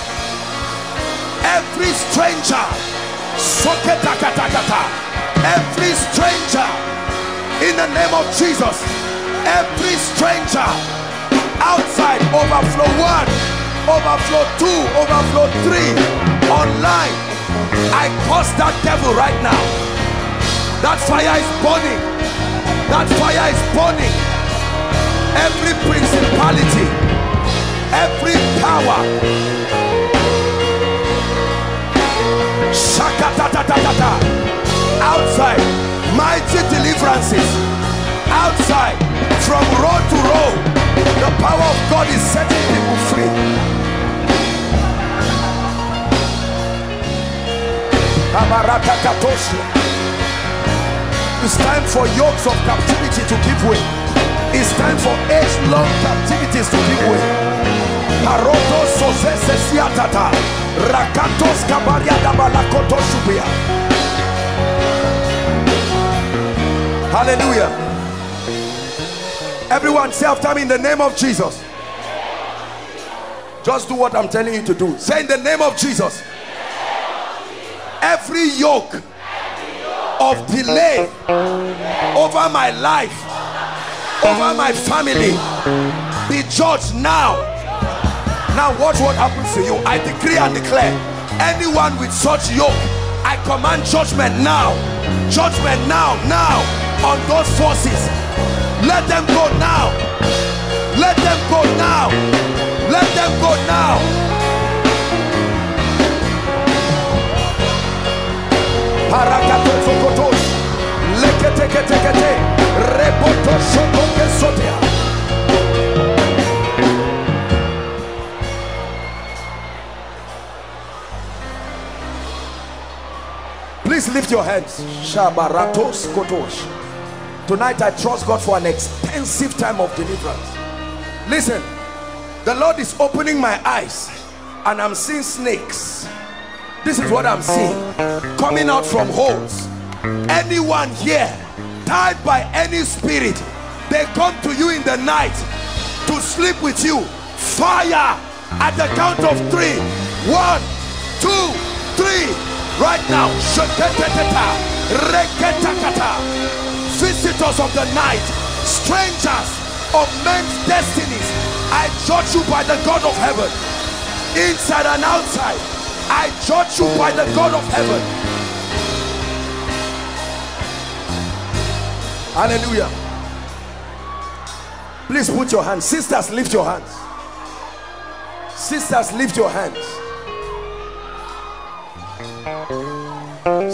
every stranger, every stranger, in the name of Jesus, every stranger, outside, overflow 1, overflow 2, overflow 3, online. I curse that devil right now. That fire is burning. That fire is burning. Every principality, every power. Shakatatatata. Outside, mighty deliverances. Outside, From row to row, the power of God is setting people free. It's time for yokes of captivity to give way. It's time for age-long captivities to give way. Hallelujah. Everyone say after me, in the name of Jesus. Just do what I'm telling you to do. Say, in the name of Jesus, every yoke of delay over my life, over my family, be judged now. Now watch what happens to you. I decree and declare, anyone with such yoke, I command judgment now. Judgment now, now, on those forces. Let them go now. Let them go now. Let them go now. Please lift your hands. Shabaratos kotosh. Tonight I trust God for an extensive time of deliverance. Listen, the Lord is opening my eyes and I'm seeing snakes. This is what I'm seeing, coming out from holes. Anyone here tied by any spirit, they come to you in the night to sleep with you. Fire at the count of 3. 1, 2, 3. Right now. Visitors of the night, strangers of men's destinies, I judge you by the God of heaven. Inside and outside, I judge you by the God of heaven. Hallelujah. Please put your hands. Sisters, lift your hands. Sisters, lift your hands.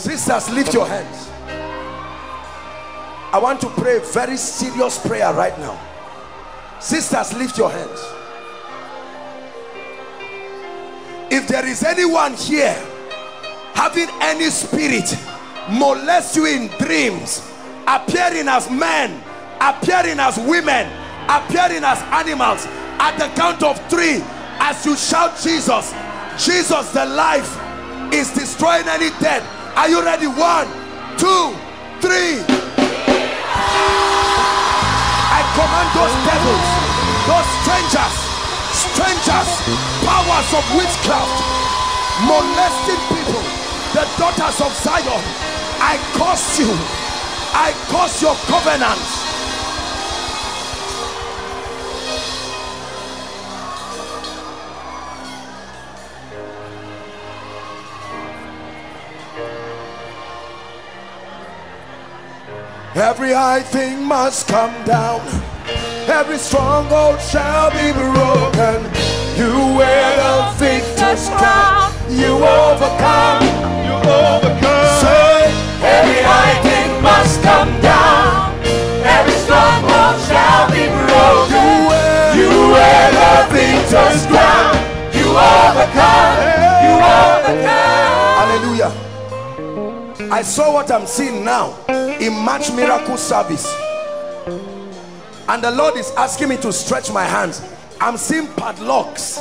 Sisters, lift your hands. I want to pray a very serious prayer right now. Sisters, lift your hands. If there is anyone here having any spirit molest you in dreams, appearing as men, appearing as women, appearing as animals, at the count of 3, as you shout Jesus, Jesus the life is destroying any death. Are you ready? 1, 2, 3. I command those devils, those strangers, powers of witchcraft, molesting people, the daughters of Zion, I curse you. I curse your covenants. Every high thing must come down. Every stronghold shall be broken. You wear the victor's crown. You overcome. You overcome. Say, every high thing must come down. Every stronghold shall be broken. You wear the victor's crown. You overcome. You overcome. Hallelujah. I saw what I'm seeing now in March miracle service, and the Lord is asking me to stretch my hands. I'm seeing padlocks.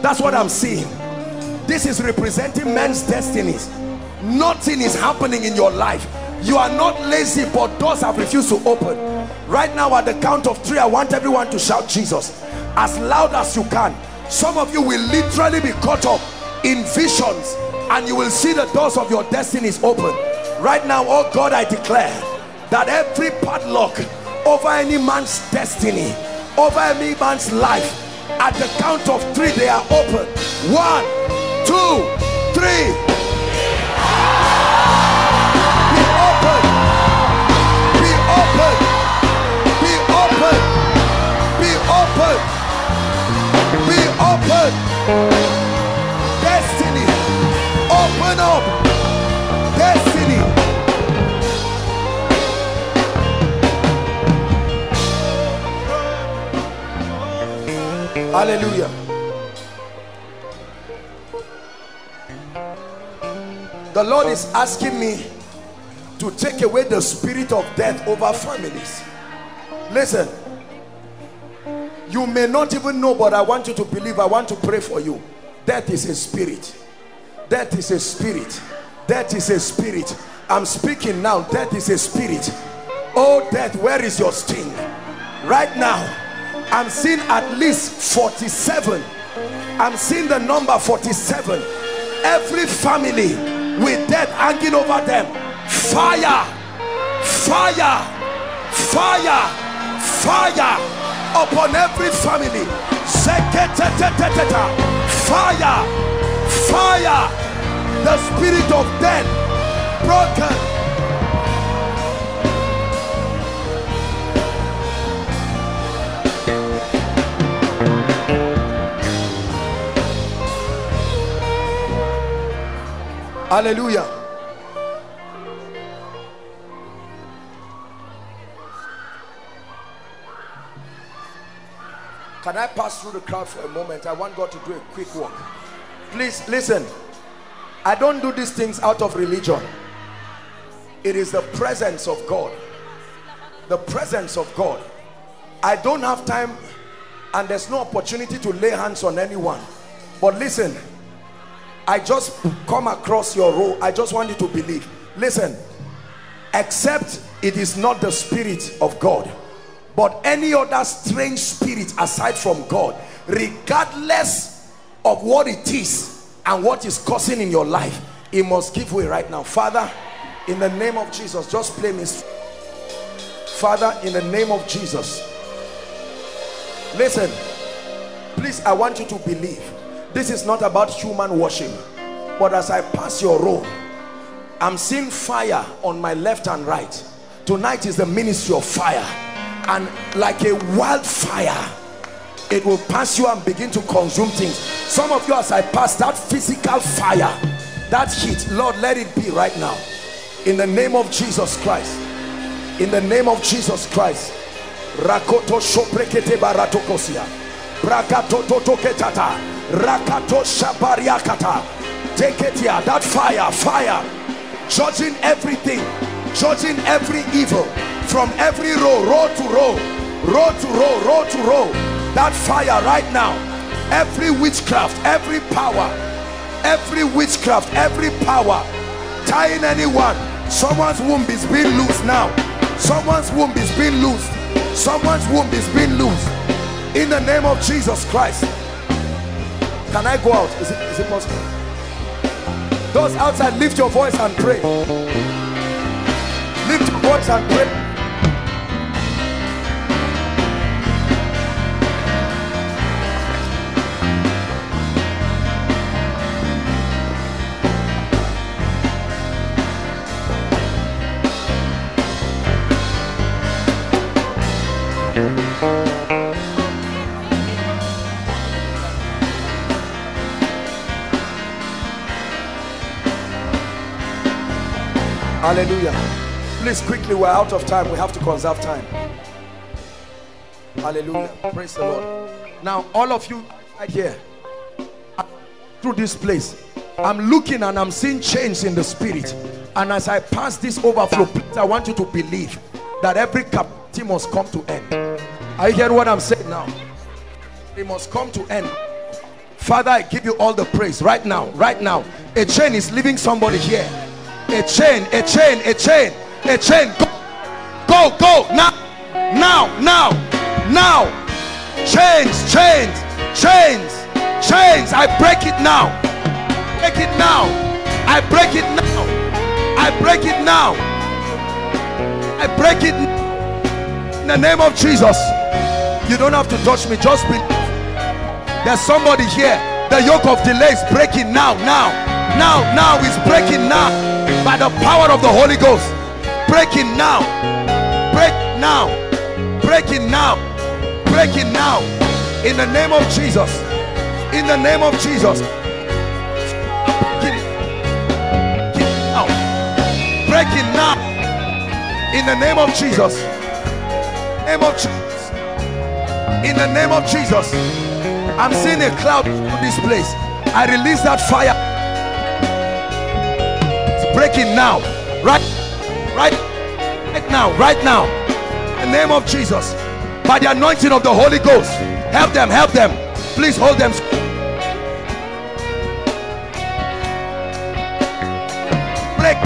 That's what I'm seeing. This is representing men's destinies. Nothing is happening in your life. You are not lazy, but doors have refused to open. Right now at the count of 3, I want everyone to shout Jesus as loud as you can. Some of you will literally be caught up in visions and you will see the doors of your destinies open. Right now, oh God, I declare that every padlock over any man's destiny, over any man's life, at the count of 3, they are open. 1, 2, 3. Be open. Be open. Be open. Be open. Be open. Destiny, open up. Destiny. Hallelujah. The Lord is asking me to take away the spirit of death over families. Listen, you may not even know, but I want you to believe. I want to pray for you. Death is a spirit. Death is a spirit. Death is a spirit. I'm speaking now. Death is a spirit. Oh, death, where is your sting? Right now, I'm seeing at least 47. I'm seeing the number 47. Every family with death hanging over them. Fire, fire, fire, fire upon every family. Fire, fire. The spirit of death broken. Hallelujah. Can I pass through the crowd for a moment? I want God to do a quick work. Please listen. I don't do these things out of religion. It is the presence of God. The presence of God. I don't have time and there's no opportunity to lay hands on anyone. But listen. I just come across your row. I just want you to believe. Listen, except it is not the spirit of God, but any other strange spirit aside from God, regardless of what it is and what is causing in your life, it must give way right now. Father, in the name of Jesus, just play me. Father, in the name of Jesus. Listen, please, I want you to believe. This is not about human worship, but as I pass your robe, I'm seeing fire on my left and right. Tonight is the ministry of fire, and like a wildfire, it will pass you and begin to consume things. Some of you, as I pass, that physical fire, that heat, Lord, let it be right now. In the name of Jesus Christ. In the name of Jesus Christ. Rakoto shoprekete baratokosia. Brakatotoketata. Rakato Shabariakata. Take it here. That fire, fire. Judging everything. Judging every evil. From every row, row to row. Row to row, row to row. That fire right now. Every witchcraft, every power. Every witchcraft, every power. Tying anyone. Someone's womb is being loose now. Someone's womb is being loose. Someone's womb is being loose. In the name of Jesus Christ. Can I go out? Is it possible? Those outside, lift your voice and pray. Lift your voice and pray. Hallelujah. Please quickly, we're out of time. We have to conserve time. Hallelujah. Praise the Lord. Now, all of you right here, through this place, I'm looking and I'm seeing change in the spirit. And as I pass this overflow, please, I want you to believe that every captivity must come to end. I hear what I'm saying now. It must come to end. Father, I give you all the praise right now. Right now, a chain is leaving somebody here. A chain, a chain, a chain, a chain. Go, go, go. Now, now, now, now. Chains, chains, chains, chains. I break it now. Break it now. I break it now. I break it now. I break it now. In the name of Jesus. You don't have to touch me. Just be. There's somebody here. The yoke of delay is breaking now, now, now, now. It's breaking now. By the power of the Holy Ghost, breaking now, break now, breaking now, breaking now, in the name of Jesus, in the name of Jesus. Breaking now, in the name of Jesus, in the name of Jesus. In the name of Jesus, I'm seeing a cloud in this place. I release that fire. It's breaking now. Right now. In the name of Jesus. By the anointing of the Holy Ghost. Help them. Please hold them. Break.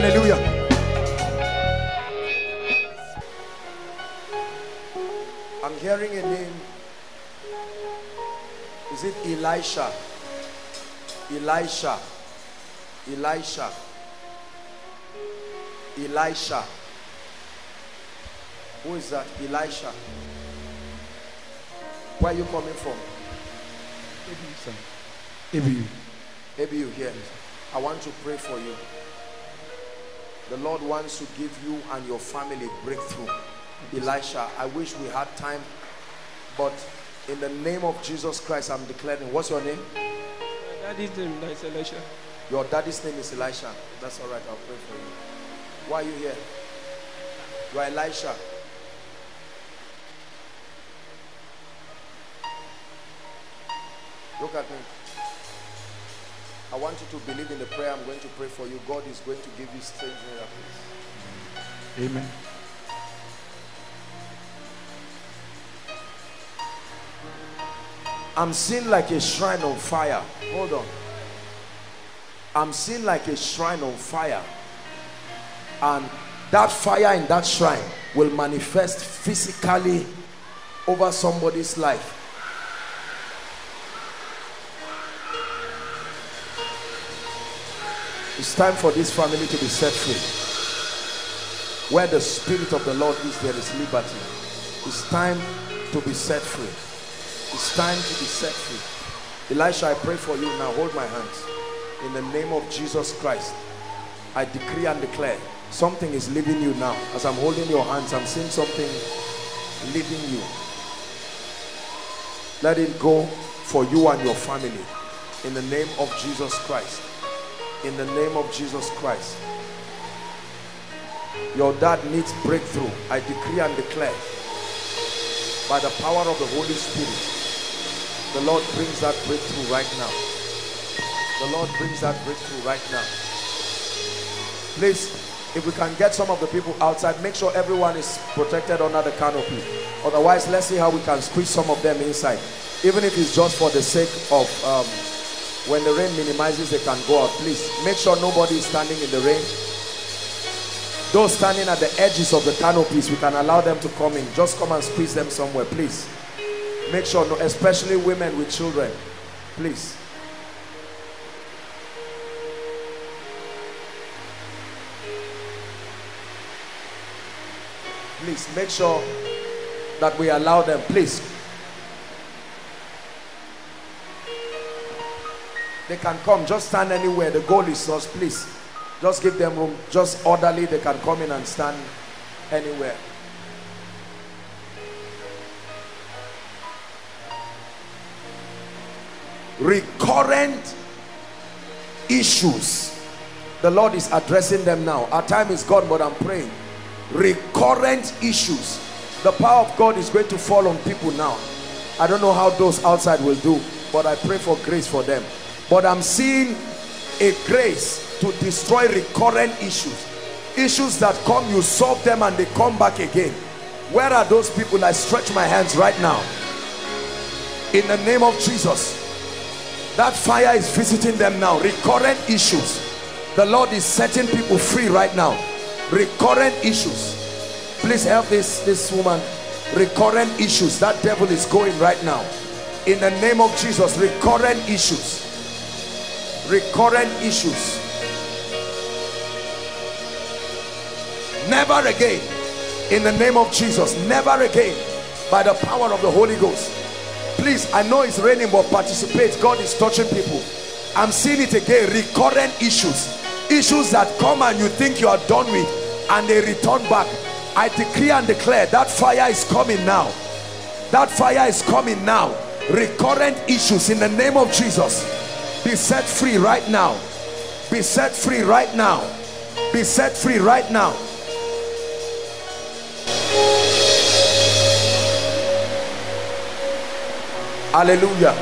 Hallelujah. I'm hearing a name. Is it Elisha? Elisha. Who is that? Elisha. Where are you coming from? ABU. ABU here. I want to pray for you. The Lord wants to give you and your family breakthrough. Elisha, I wish we had time, but in the name of Jesus Christ, I'm declaring. What's your name? My daddy's name is Elisha. Your daddy's name is Elisha. That's all right. I'll pray for you. Why are you here? You are Elisha. Look at me. I want you to believe in the prayer I'm going to pray for you. God is going to give you strange miracles. Amen. I'm seeing like a shrine on fire. Hold on. I'm seeing like a shrine on fire. And that fire in that shrine will manifest physically over somebody's life. It's time for this family to be set free. Where the Spirit of the Lord is, there is liberty. It's time to be set free. It's time to be set free. Elisha, I pray for you now. Hold my hands. In the name of Jesus Christ, I decree and declare, something is leaving you now. As I'm holding your hands, I'm seeing something leaving you. Let it go for you and your family. In the name of Jesus Christ. In the name of Jesus Christ. Your dad needs breakthrough. I decree and declare, by the power of the Holy Spirit, the Lord brings that breakthrough right now. The Lord brings that breakthrough right now. Please, if we can get some of the people outside, make sure everyone is protected under the canopy. Otherwise, let's see how we can squeeze some of them inside. Even if it's just for the sake of when the rain minimizes, they can go out. Please make sure nobody is standing in the rain. Those standing at the edges of the canopies, we can allow them to come in. Just come and squeeze them somewhere, please. Make sure, no, especially women with children, please. Please make sure that we allow them, please. They can come, just stand anywhere. The goal is us, please. Just give them room, just orderly. They can come in and stand anywhere. Recurrent issues. The Lord is addressing them now. Our time is gone, but I'm praying. Recurrent issues. The power of God is going to fall on people now. I don't know how those outside will do, but I pray for grace for them. But I'm seeing a grace to destroy recurrent issues. Issues that come, you solve them and they come back again. Where are those people? I stretch my hands right now. In the name of Jesus. That fire is visiting them now. Recurrent issues. The Lord is setting people free right now. Recurrent issues. Please help this woman. Recurrent issues. That devil is going right now. In the name of Jesus. Recurrent issues. Recurrent issues. Never again, in the name of Jesus. Never again, by the power of the Holy Ghost. Please, I know it's raining, but participate. God is touching people. I'm seeing it again. Recurrent issues that come and you think you are done with, and they return back. I decree and declare that fire is coming now. That fire is coming now. Recurrent issues, in the name of Jesus. Be set free right now. Be set free right now. Be set free right now. Hallelujah.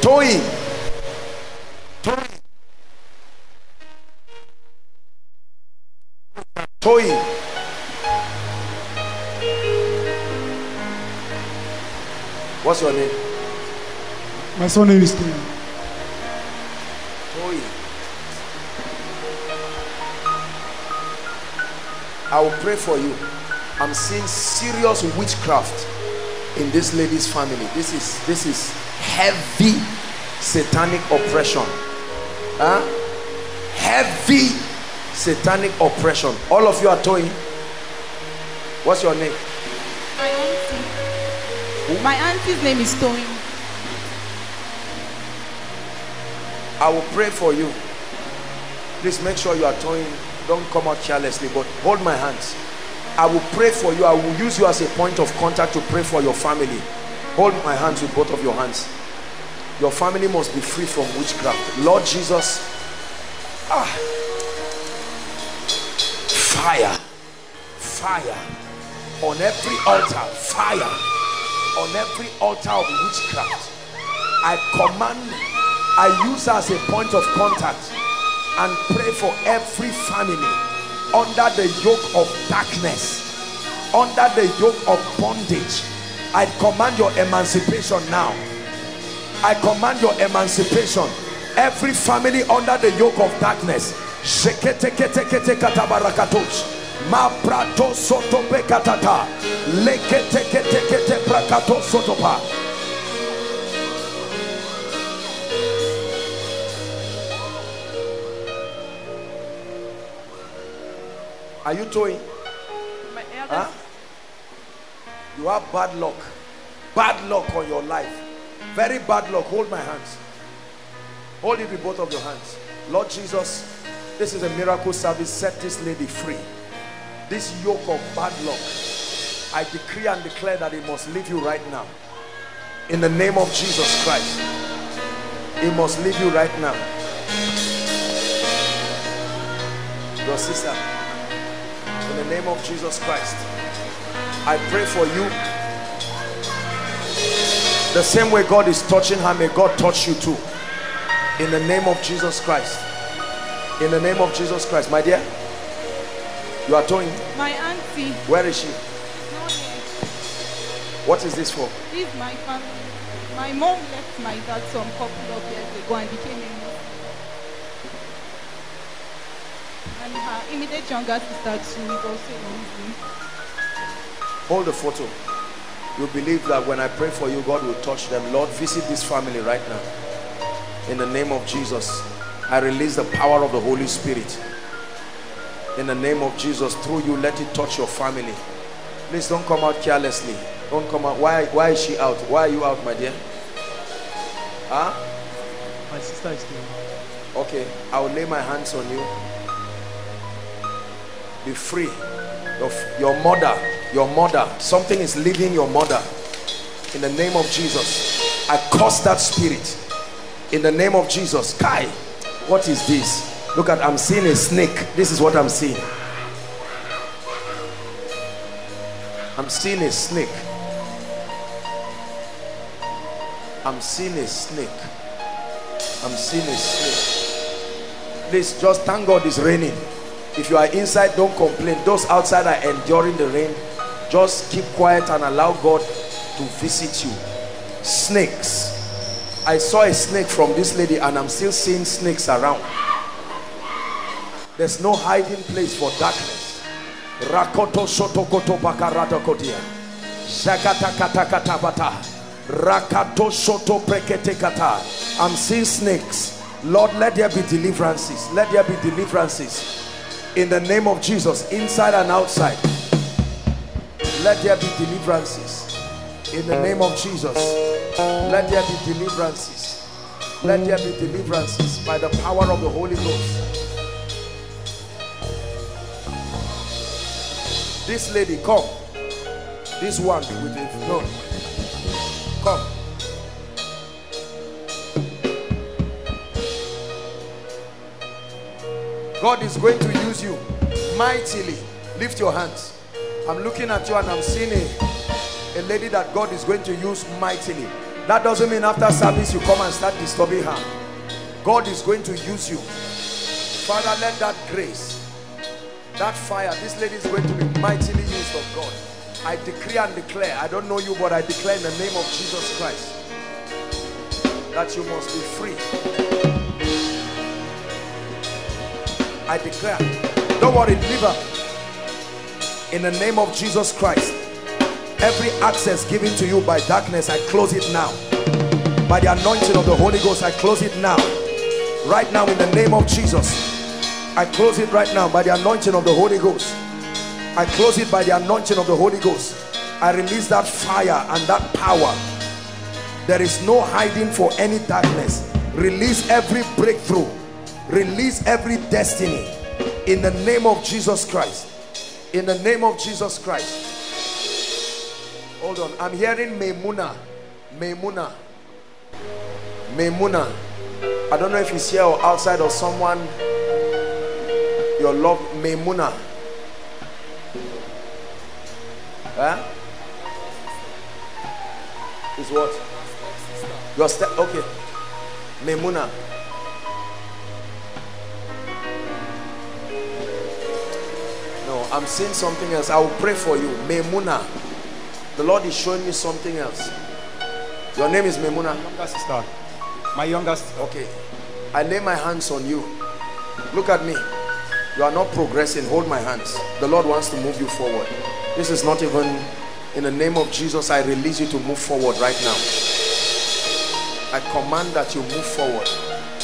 Towing. Towing. What's your name? My son name is Toyin. I will pray for you. I'm seeing serious witchcraft in this lady's family. This is heavy satanic oppression. Heavy satanic oppression. All of you are Toyin. What's your name? My auntie's name is Toyin. I will pray for you. Please make sure you are Toyin. Don't come out carelessly, but hold my hands. I will pray for you. I will use you as a point of contact to pray for your family. Hold my hands with both of your hands. Your family must be free from witchcraft. Lord Jesus. Fire. Fire. On every altar. Fire. On every altar of witchcraft, I command, I use as a point of contact and pray for every family under the yoke of darkness, under the yoke of bondage. I command your emancipation now. I command your emancipation. Every family under the yoke of darkness. Maprato soto pekatata lekete kete prakato sotopa. Are you Toyin? Huh? You have bad luck. Bad luck on your life. Very bad luck. Hold my hands. Hold it with both of your hands. Lord Jesus, this is a miracle service. Set this lady free. This yoke of bad luck, I decree and declare that it must leave you right now. In the name of Jesus Christ, it must leave you right now. Your sister, in the name of Jesus Christ, I pray for you. The same way God is touching her, may God touch you too. In the name of Jesus Christ. In the name of Jesus Christ, my dear. You are Toyin? My auntie. Where is she? What is this for? This is my family. My mom left my dad some couple of years ago and became a Muslim. And her immediate younger sister too is also a Muslim. Hold the photo. You believe that when I pray for you, God will touch them. Lord, visit this family right now. In the name of Jesus, I release the power of the Holy Spirit. In the name of Jesus, through you, let it touch your family. Please don't come out carelessly. Don't come out. Why is she out? Why are you out, my dear? Huh? My sister is doing it. Okay, I will lay my hands on you. Be free. Your mother. Something is leaving your mother. In the name of Jesus, I curse that spirit. In the name of Jesus. Kai, what is this? Look at, I'm seeing a snake. This is what I'm seeing. I'm seeing a snake. I'm seeing a snake. I'm seeing a snake. Please, just thank God it's raining. If you are inside, don't complain. Those outside are enduring the rain. Just keep quiet and allow God to visit you. Snakes. I saw a snake from this lady and I'm still seeing snakes around. There's no hiding place for darkness. Rakoto sotokoto bakarata kotia. Zakata katakata bata. Rakato soto prekete kata. I'm seeing snakes. Lord, let there be deliverances. Let there be deliverances. in the name of Jesus, inside and outside. Let there be deliverances in the name of Jesus. Let there be deliverances. Let there be deliverances by the power of the Holy Ghost. This lady, come. This one with the throne. Come. God is going to use you mightily. Lift your hands. I'm looking at you and I'm seeing a lady that God is going to use mightily. That doesn't mean after service you come and start disturbing her. God is going to use you. Father, let that grace, that fire, this lady is going to be mightily used of God. I decree and declare, I don't know you, but I declare in the name of Jesus Christ that you must be free. I declare, don't worry, deliver in the name of Jesus Christ. Every access given to you by darkness, I close it now. By the anointing of the Holy Ghost, I close it now. Right now, in the name of Jesus, I close it right now by the anointing of the Holy Ghost. I close it by the anointing of the Holy Ghost. I release that fire and that power. There is no hiding for any darkness. Release every breakthrough. Release every destiny in the name of Jesus Christ. In the name of Jesus Christ. Hold on, I'm hearing Maimuna. Maimuna. Maimuna. I don't know if it's here or outside or someone. Your love, Maimuna. Huh? Is what? Your step, okay. Maimuna. I'm seeing something else. I will pray for you. Maimuna. The Lord is showing me something else. Your name is Maimuna. My younger sister. My younger sister. Okay. I lay my hands on you. Look at me. You are not progressing. Hold my hands. The Lord wants to move you forward. This is not even... In the name of Jesus, I release you to move forward right now. I command that you move forward.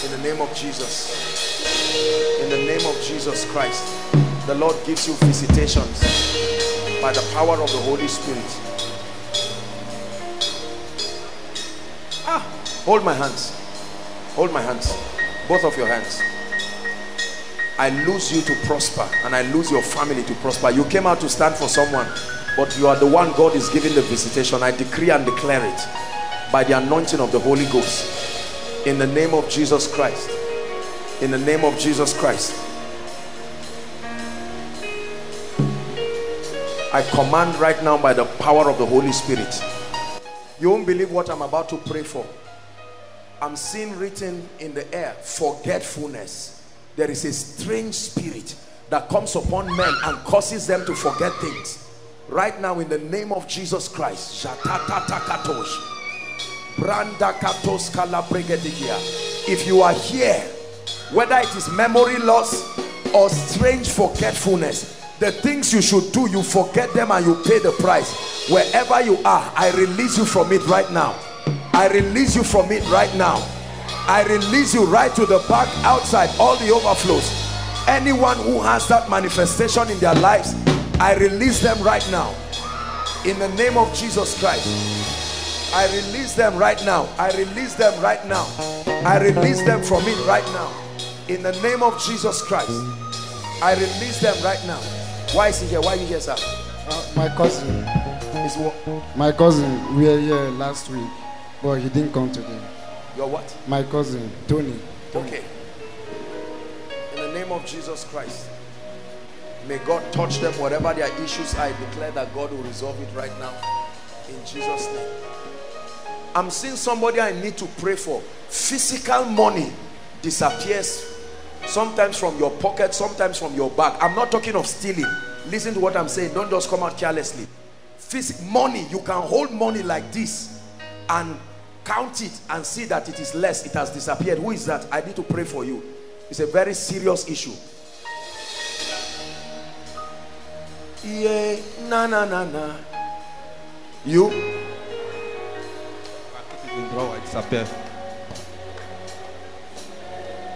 In the name of Jesus. In the name of Jesus Christ. The Lord gives you visitations by the power of the Holy Spirit. Ah, hold my hands. Hold my hands. Both of your hands. I lose you to prosper and I lose your family to prosper. You came out to stand for someone, but you are the one God is giving the visitation. I decree and declare it by the anointing of the Holy Ghost. In the name of Jesus Christ. In the name of Jesus Christ. I command right now by the power of the Holy Spirit. You won't believe what I'm about to pray for. I'm seeing written in the air, forgetfulness. There is a strange spirit that comes upon men and causes them to forget things. Right now in the name of Jesus Christ. If you are here, whether it is memory loss or strange forgetfulness, the things you should do, you forget them and you pay the price. Wherever you are, I release you from it right now. I release you from it right now. I release you right to the back, outside, all the overflows. Anyone who has that manifestation in their lives, I release them right now. In the name of Jesus Christ. I release them right now. I release them right now. I release them from it right now. In the name of Jesus Christ. I release them right now. Why is he here? Why are you here, sir? My cousin. Is what? My cousin, we were here last week, but he didn't come today. Your what? My cousin, Tony. Okay. In the name of Jesus Christ, may God touch them. Whatever their issues, I declare that God will resolve it right now. In Jesus' name. I'm seeing somebody I need to pray for. Physical money disappears. Sometimes from your pocket, sometimes from your bag. I'm not talking of stealing. Listen to what I'm saying. Don't just come out carelessly. Money, you can hold money like this and count it and see that it is less. It has disappeared. Who is that? I need to pray for you. It's a very serious issue. Yeah, na na na na. You?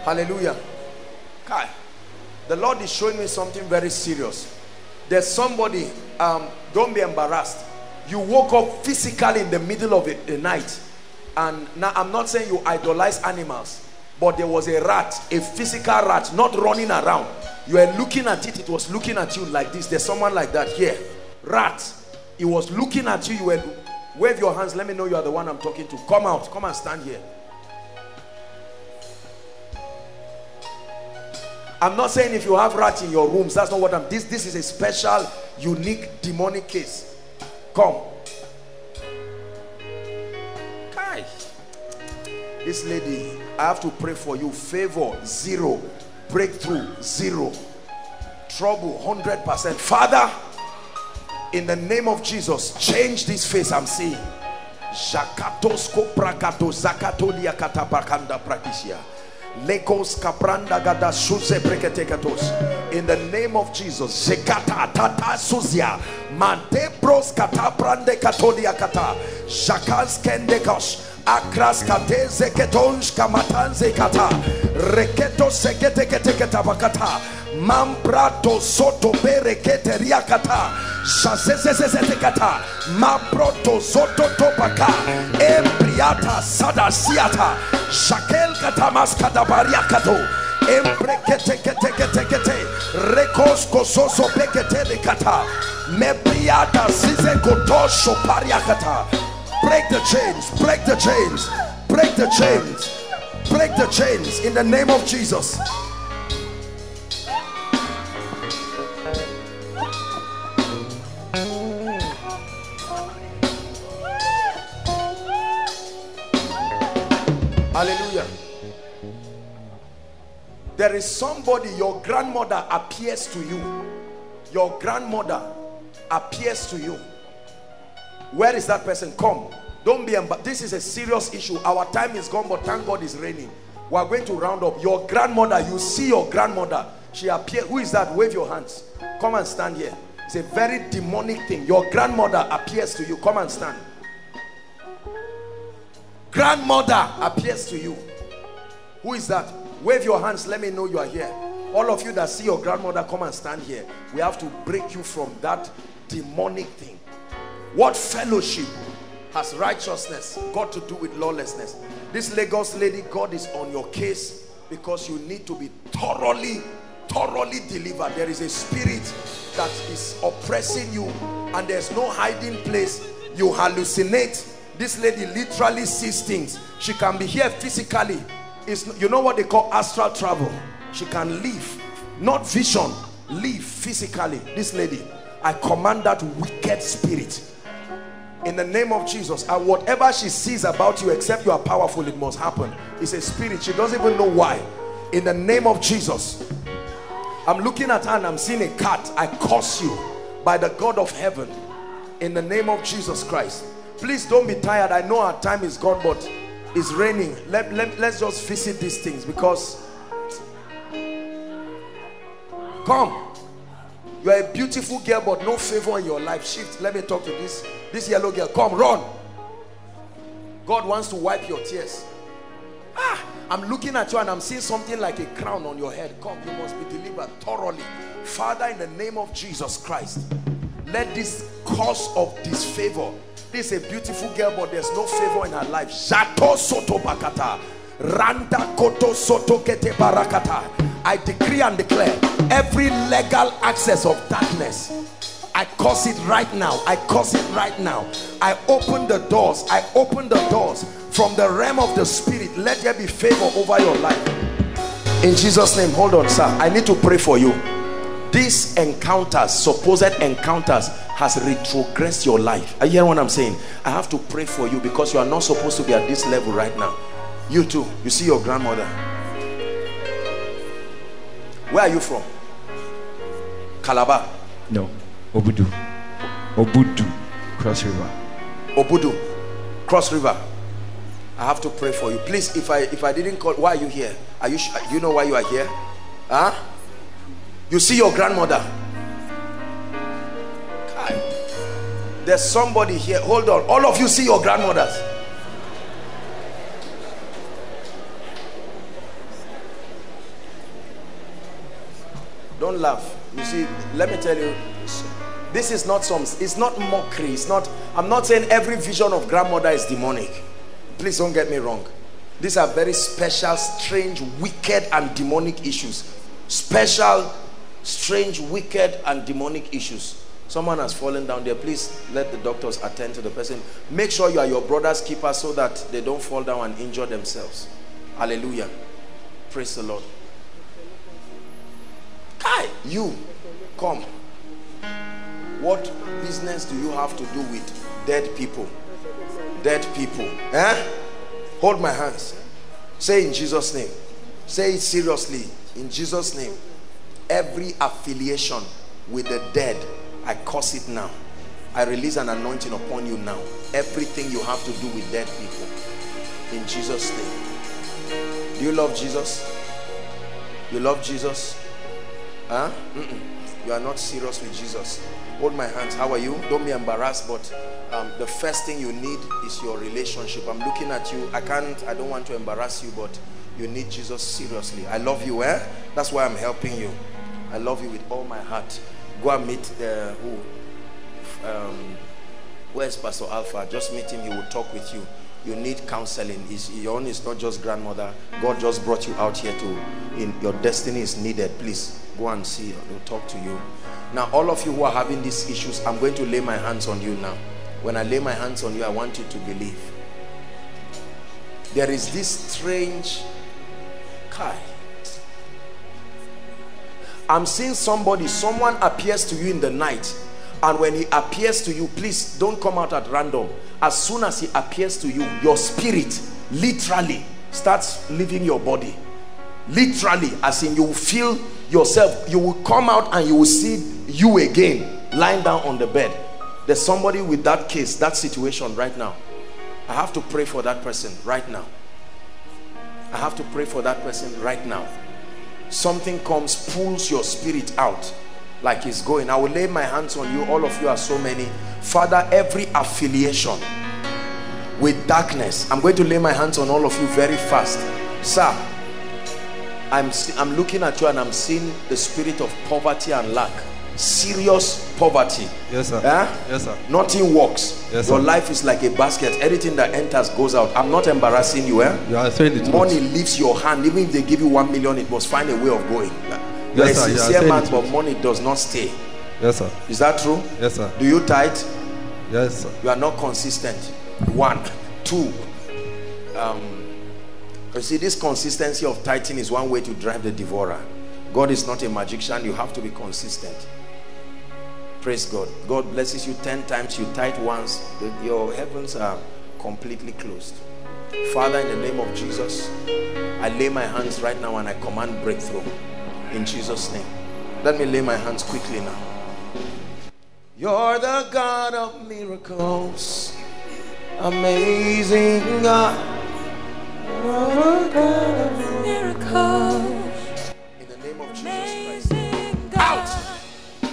Hallelujah. Kai, The Lord is showing me something very serious. There's somebody, don't be embarrassed. You woke up physically in the middle of the night. And now I'm not saying you idolize animals, but there was a rat, a physical rat, not running around. You were looking at it, it was looking at you like this. There's someone like that here. Rat. It was looking at you. You were, wave your hands. Let me know you are the one I'm talking to. Come out. Come and stand here. I'm not saying if you have rats in your rooms, that's not what I'm... This is a special, unique, demonic case. Come. Kai. This lady, I have to pray for you. Favor, zero. Breakthrough, zero. Trouble, 100%. Father, in the name of Jesus, change this face I'm seeing. In the name of Jesus, break the chains, break the chains, break the chains, break the chains in the name of Jesus. Hallelujah. There is somebody, your grandmother appears to you. Your grandmother appears to you. Where is that person? Come. Don't be embarrassed. This is a serious issue. Our time is gone, but thank God it's raining. We are going to round up. Your grandmother, you see your grandmother. She appears. Who is that? Wave your hands. Come and stand here. It's a very demonic thing. Your grandmother appears to you. Come and stand. Grandmother appears to you. Who is that? Wave your hands. Let me know you are here. All of you that see your grandmother, come and stand here. We have to break you from that demonic thing. What fellowship has righteousness got to do with lawlessness? This Lagos lady, God is on your case because you need to be thoroughly delivered. There is a spirit that is oppressing you and there's no hiding place. You hallucinate. This lady literally sees things. She can be here physically. It's, you know what they call astral travel. She can leave, not vision, leave physically. This lady, I command that wicked spirit in the name of Jesus. And whatever she sees about you, except you are powerful, it must happen. It's a spirit. She doesn't even know why. In the name of Jesus. I'm looking at her and I'm seeing a cat. I curse you by the God of heaven. In the name of Jesus Christ. Please don't be tired. I know our time is gone, but it's raining. Let's just visit these things because... Come. You are a beautiful girl, but no favor in your life. Shift. Let me talk to this yellow girl. Come, run. God wants to wipe your tears. Ah, I'm looking at you and I'm seeing something like a crown on your head. Come, you must be delivered thoroughly. Father, in the name of Jesus Christ, let this cause of disfavor... This is a beautiful girl, but there's no favor in her life. I decree and declare every legal access of darkness, I curse it right now. I curse it right now. I open the doors. I open the doors from the realm of the spirit. Let there be favor over your life. In Jesus' name. Hold on, sir. I need to pray for you. These encounters, supposed encounters, has retrogressed your life. I hear what I'm saying. I have to pray for you because you are not supposed to be at this level right now. You too. You see your grandmother. Where are you from? Calabar? No. Obudu. Obudu. Cross River. Obudu. Cross River. I have to pray for you. Please, if I didn't call, why are you here? Are you? You know why you are here? Huh? You see your grandmother. God. There's somebody here. Hold on. All of you see your grandmothers. Don't laugh. You see, let me tell you, this is not some, it's not mockery. It's not, I'm not saying every vision of grandmother is demonic. Please don't get me wrong. These are very special, strange, wicked and demonic issues. Special, strange, wicked and demonic issues. Someone has fallen down there. Please let the doctors attend to the person. Make sure you are your brother's keeper so that they don't fall down and injure themselves. Hallelujah. Praise the Lord. Kai, you come. What business do you have to do with dead people? Dead people. Eh? Hold my hands. Say in Jesus' name. Say it seriously. In Jesus' name. Every affiliation with the dead, I curse it now. I release an anointing upon you now. Everything you have to do with dead people. In Jesus' name. Do you love Jesus? You love Jesus? Huh? You are not serious with Jesus. Hold my hands. How are you? Don't be embarrassed, but the first thing you need is your relationship. I'm looking at you. I don't want to embarrass you, but you need Jesus seriously. I love you, eh? That's why I'm helping you. I love you with all my heart. Go and meet the where's Pastor Alpha? Just meet him. He will talk with you. You need counseling. Your own is not just grandmother. God just brought you out here your destiny is needed. Please go and see. He'll talk to you. Now, all of you who are having these issues, I'm going to lay my hands on you now. When I lay my hands on you, I want you to believe. There is this strange guy. I'm seeing someone appears to you in the night, and when he appears to you, please don't come out at random. As soon as he appears to you, your spirit literally starts leaving your body. Literally, as in you feel yourself, you will come out and you will see you again lying down on the bed. There's somebody with that case, that situation right now. I have to pray for that person right now. I have to pray for that person right now. Something comes, pulls your spirit out like it's going. I will lay my hands on you. All of you are so many. Father, every affiliation with darkness, I'm going to lay my hands on all of you very fast. Sir, I'm looking at you and I'm seeing the spirit of poverty and lack. Serious poverty. Yes, sir. Eh? Yes, sir. Nothing works. Yes, sir. Your life is like a basket. Anything that enters goes out. I'm not embarrassing you. Eh? You are saying it. Money leaves your hand. Even if they give you 1 million, it must find a way of going. You're a sincere man, but money does not stay. Yes, sir. Is that true? Yes, sir. Do you tithe? Yes, sir. You are not consistent. 1, 2. You see, this consistency of tithing is one way to drive the devourer. God is not a magician. You have to be consistent. Praise God. God blesses you 10 times. You tithe once. Your heavens are completely closed. Father, in the name of Jesus, I lay my hands right now and I command breakthrough. In Jesus' name. Let me lay my hands quickly now. You're the God of miracles. Amazing God. You're the God of miracles. In the name of Jesus Christ. Out.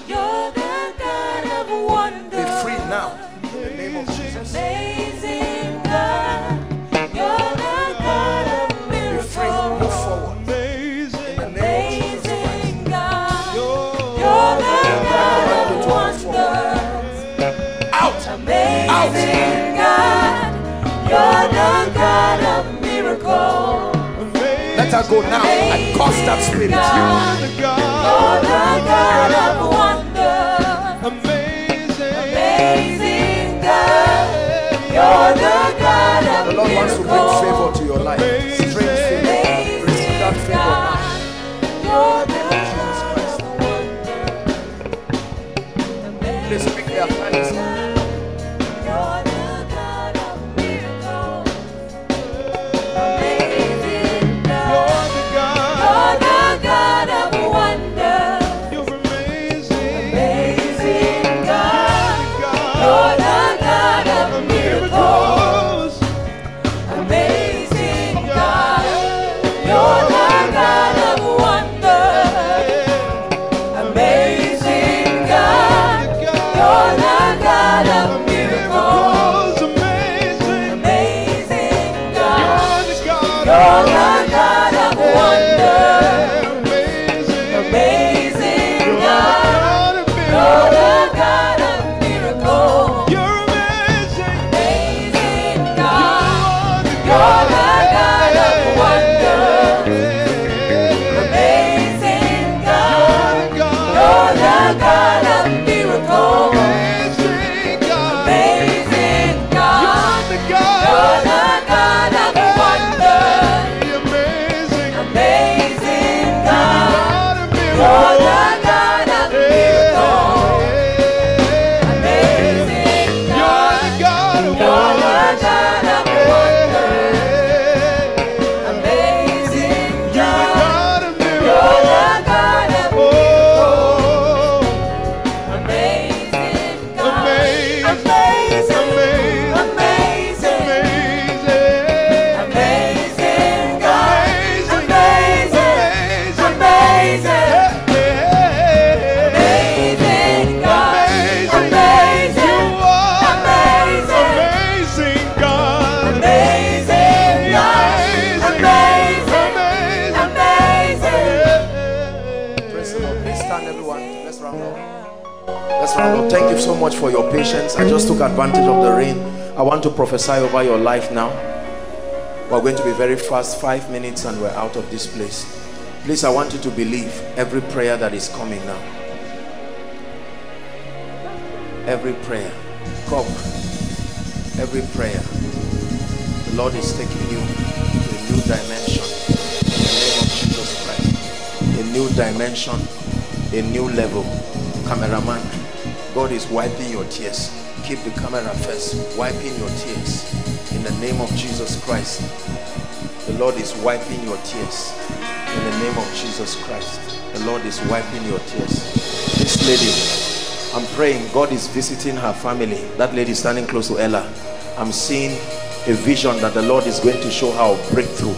You're the God of wonder. Be free now. In the name of Jesus. Amazing God. You're the God of miracles. Be free. Move forward. Amazing God, you're the God of miracles. Let her go now and cause that spirit. God, you're the God of wonder. Amazing God, you're the God of miracles. The Lord wants to bring favor to your life. Strange favor. Receive that favor now. Please speak their hands. You're the God of wonder, amazing Thank you so much for your patience. I just took advantage of the rain. I want to prophesy over your life now. We're going to be very fast, 5 minutes, and we're out of this place. Please, I want you to believe every prayer that is coming now. Every prayer. Come. Every prayer. The Lord is taking you to a new dimension. In the name of Jesus Christ. A new dimension. A new level. Cameraman, God is wiping your tears. Keep the camera first, wiping your tears. In the name of Jesus Christ. The Lord is wiping your tears. In the name of Jesus Christ. The Lord is wiping your tears. This lady, I'm praying God is visiting her family. That lady standing close to Ella. I'm seeing a vision that the Lord is going to show her a breakthrough.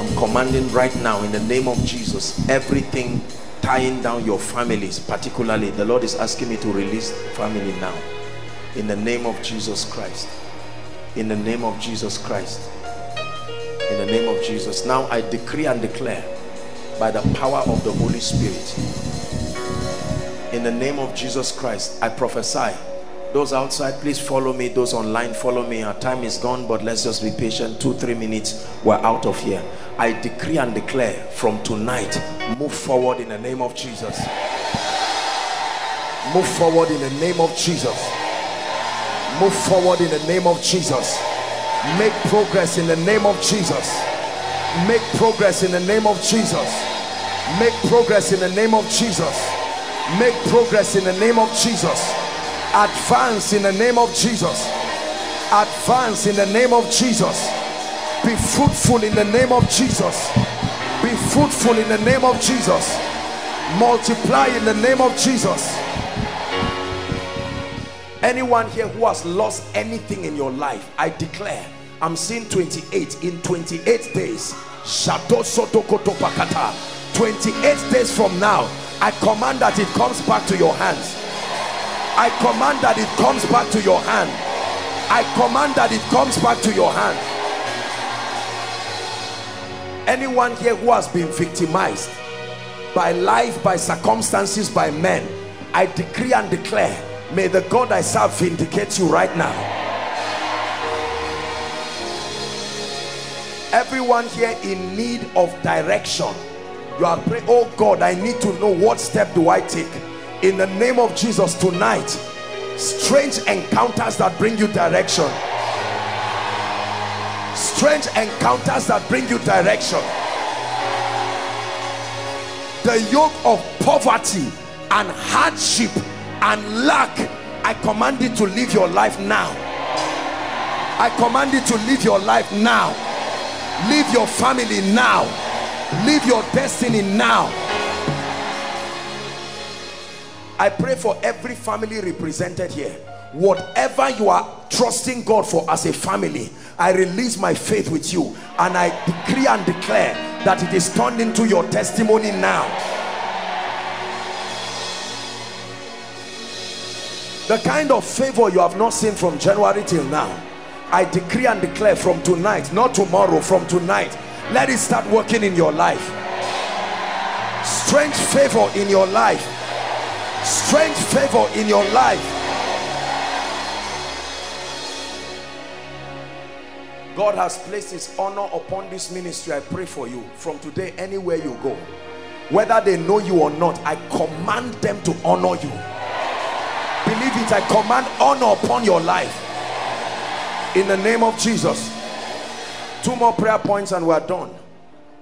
I'm commanding right now in the name of Jesus, everything tying down your families, particularly the Lord is asking me to release family now in the name of Jesus Christ, in the name of Jesus Christ, in the name of Jesus. Now I decree and declare by the power of the Holy Spirit in the name of Jesus Christ. I prophesy. Those outside, please follow me. Those online, follow me. Our time is gone, but let's just be patient. 2-3 minutes, we're out of here. I decree and declare from tonight, move forward in the name of Jesus. Move forward in the name of Jesus. Move forward in the name of Jesus. Make progress in the name of Jesus. Make progress in the name of Jesus. Make progress in the name of Jesus. Make progress in the name of Jesus. Advance in the name of Jesus. Advance in the name of Jesus. Be fruitful in the name of Jesus. Be fruitful in the name of Jesus. Multiply in the name of Jesus. Anyone here who has lost anything in your life, I declare, I'm seeing 28 in 28 days. 28 days from now, I command that it comes back to your hands. I command that it comes back to your hand. I command that it comes back to your hand. Anyone here who has been victimized by life, by circumstances, by men, I decree and declare, may the God I serve vindicate you right now. Everyone here in need of direction, you are praying, oh God, I need to know what step do I take. In the name of Jesus tonight, strange encounters that bring you direction. Strange encounters that bring you direction. The yoke of poverty and hardship and lack, I command it to leave your life now. I command it to leave your life now. Leave your family now. Leave your destiny now. I pray for every family represented here. Whatever you are trusting God for as a family, I release my faith with you and I decree and declare that it is turned into your testimony now. The kind of favor you have not seen from January till now, I decree and declare from tonight, not tomorrow, from tonight, let it start working in your life. Strange favor in your life. Strange favor in your life. God has placed his honor upon this ministry. I pray for you from today, anywhere you go, whether they know you or not, I command them to honor you. Believe it. I command honor upon your life in the name of Jesus. 2 more prayer points and we're done.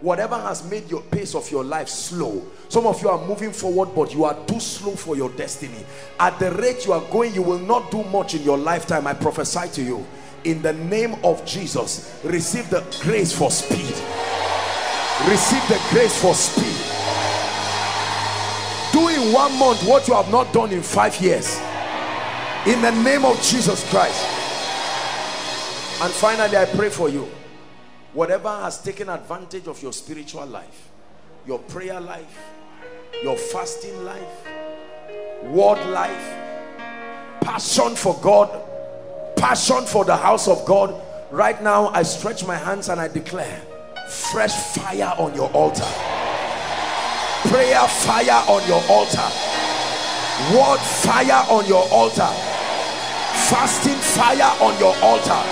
Whatever has made your pace of your life slow, some of you are moving forward but you are too slow for your destiny. At the rate you are going, you will not do much in your lifetime. I prophesy to you, In the name of Jesus, receive the grace for speed. Receive the grace for speed. Do in 1 month what you have not done in 5 years. In the name of Jesus Christ. And finally, I pray for you. Whatever has taken advantage of your spiritual life, your prayer life, your fasting life, word life, passion for God, passion for the house of God, right now I stretch my hands and I declare fresh fire on your altar. Prayer fire on your altar. Word fire on your altar. Fasting fire on your altar.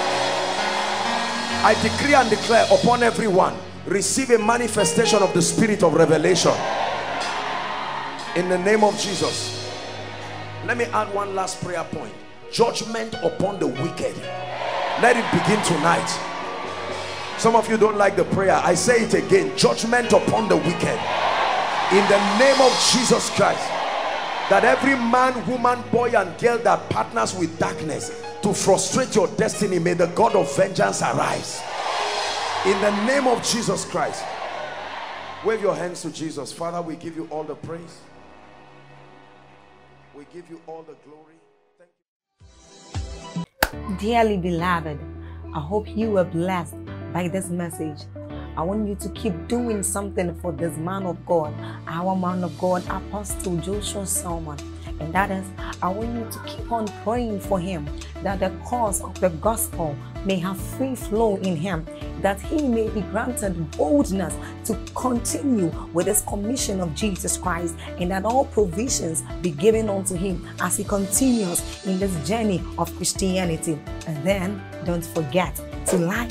I decree and declare upon everyone, receive a manifestation of the spirit of revelation in the name of Jesus. Let me add one last prayer point. Judgment upon the wicked, let it begin tonight. Some of you don't like the prayer. I say it again. Judgment upon the wicked in the name of Jesus Christ. That every man, woman, boy and girl that partners with darkness to frustrate your destiny, may the God of vengeance arise in the name of Jesus Christ. Wave your hands to Jesus. Father, we give you all the praise. We give you all the glory. Thank you. Dearly beloved, I hope you were blessed by this message. I want you to keep doing something for this man of God, our man of God, Apostle Joshua Selman. And that is, I want you to keep on praying for him, that the cause of the gospel may have free flow in him, that he may be granted boldness to continue with his commission of Jesus Christ, and that all provisions be given unto him as he continues in this journey of Christianity. And then, don't forget to like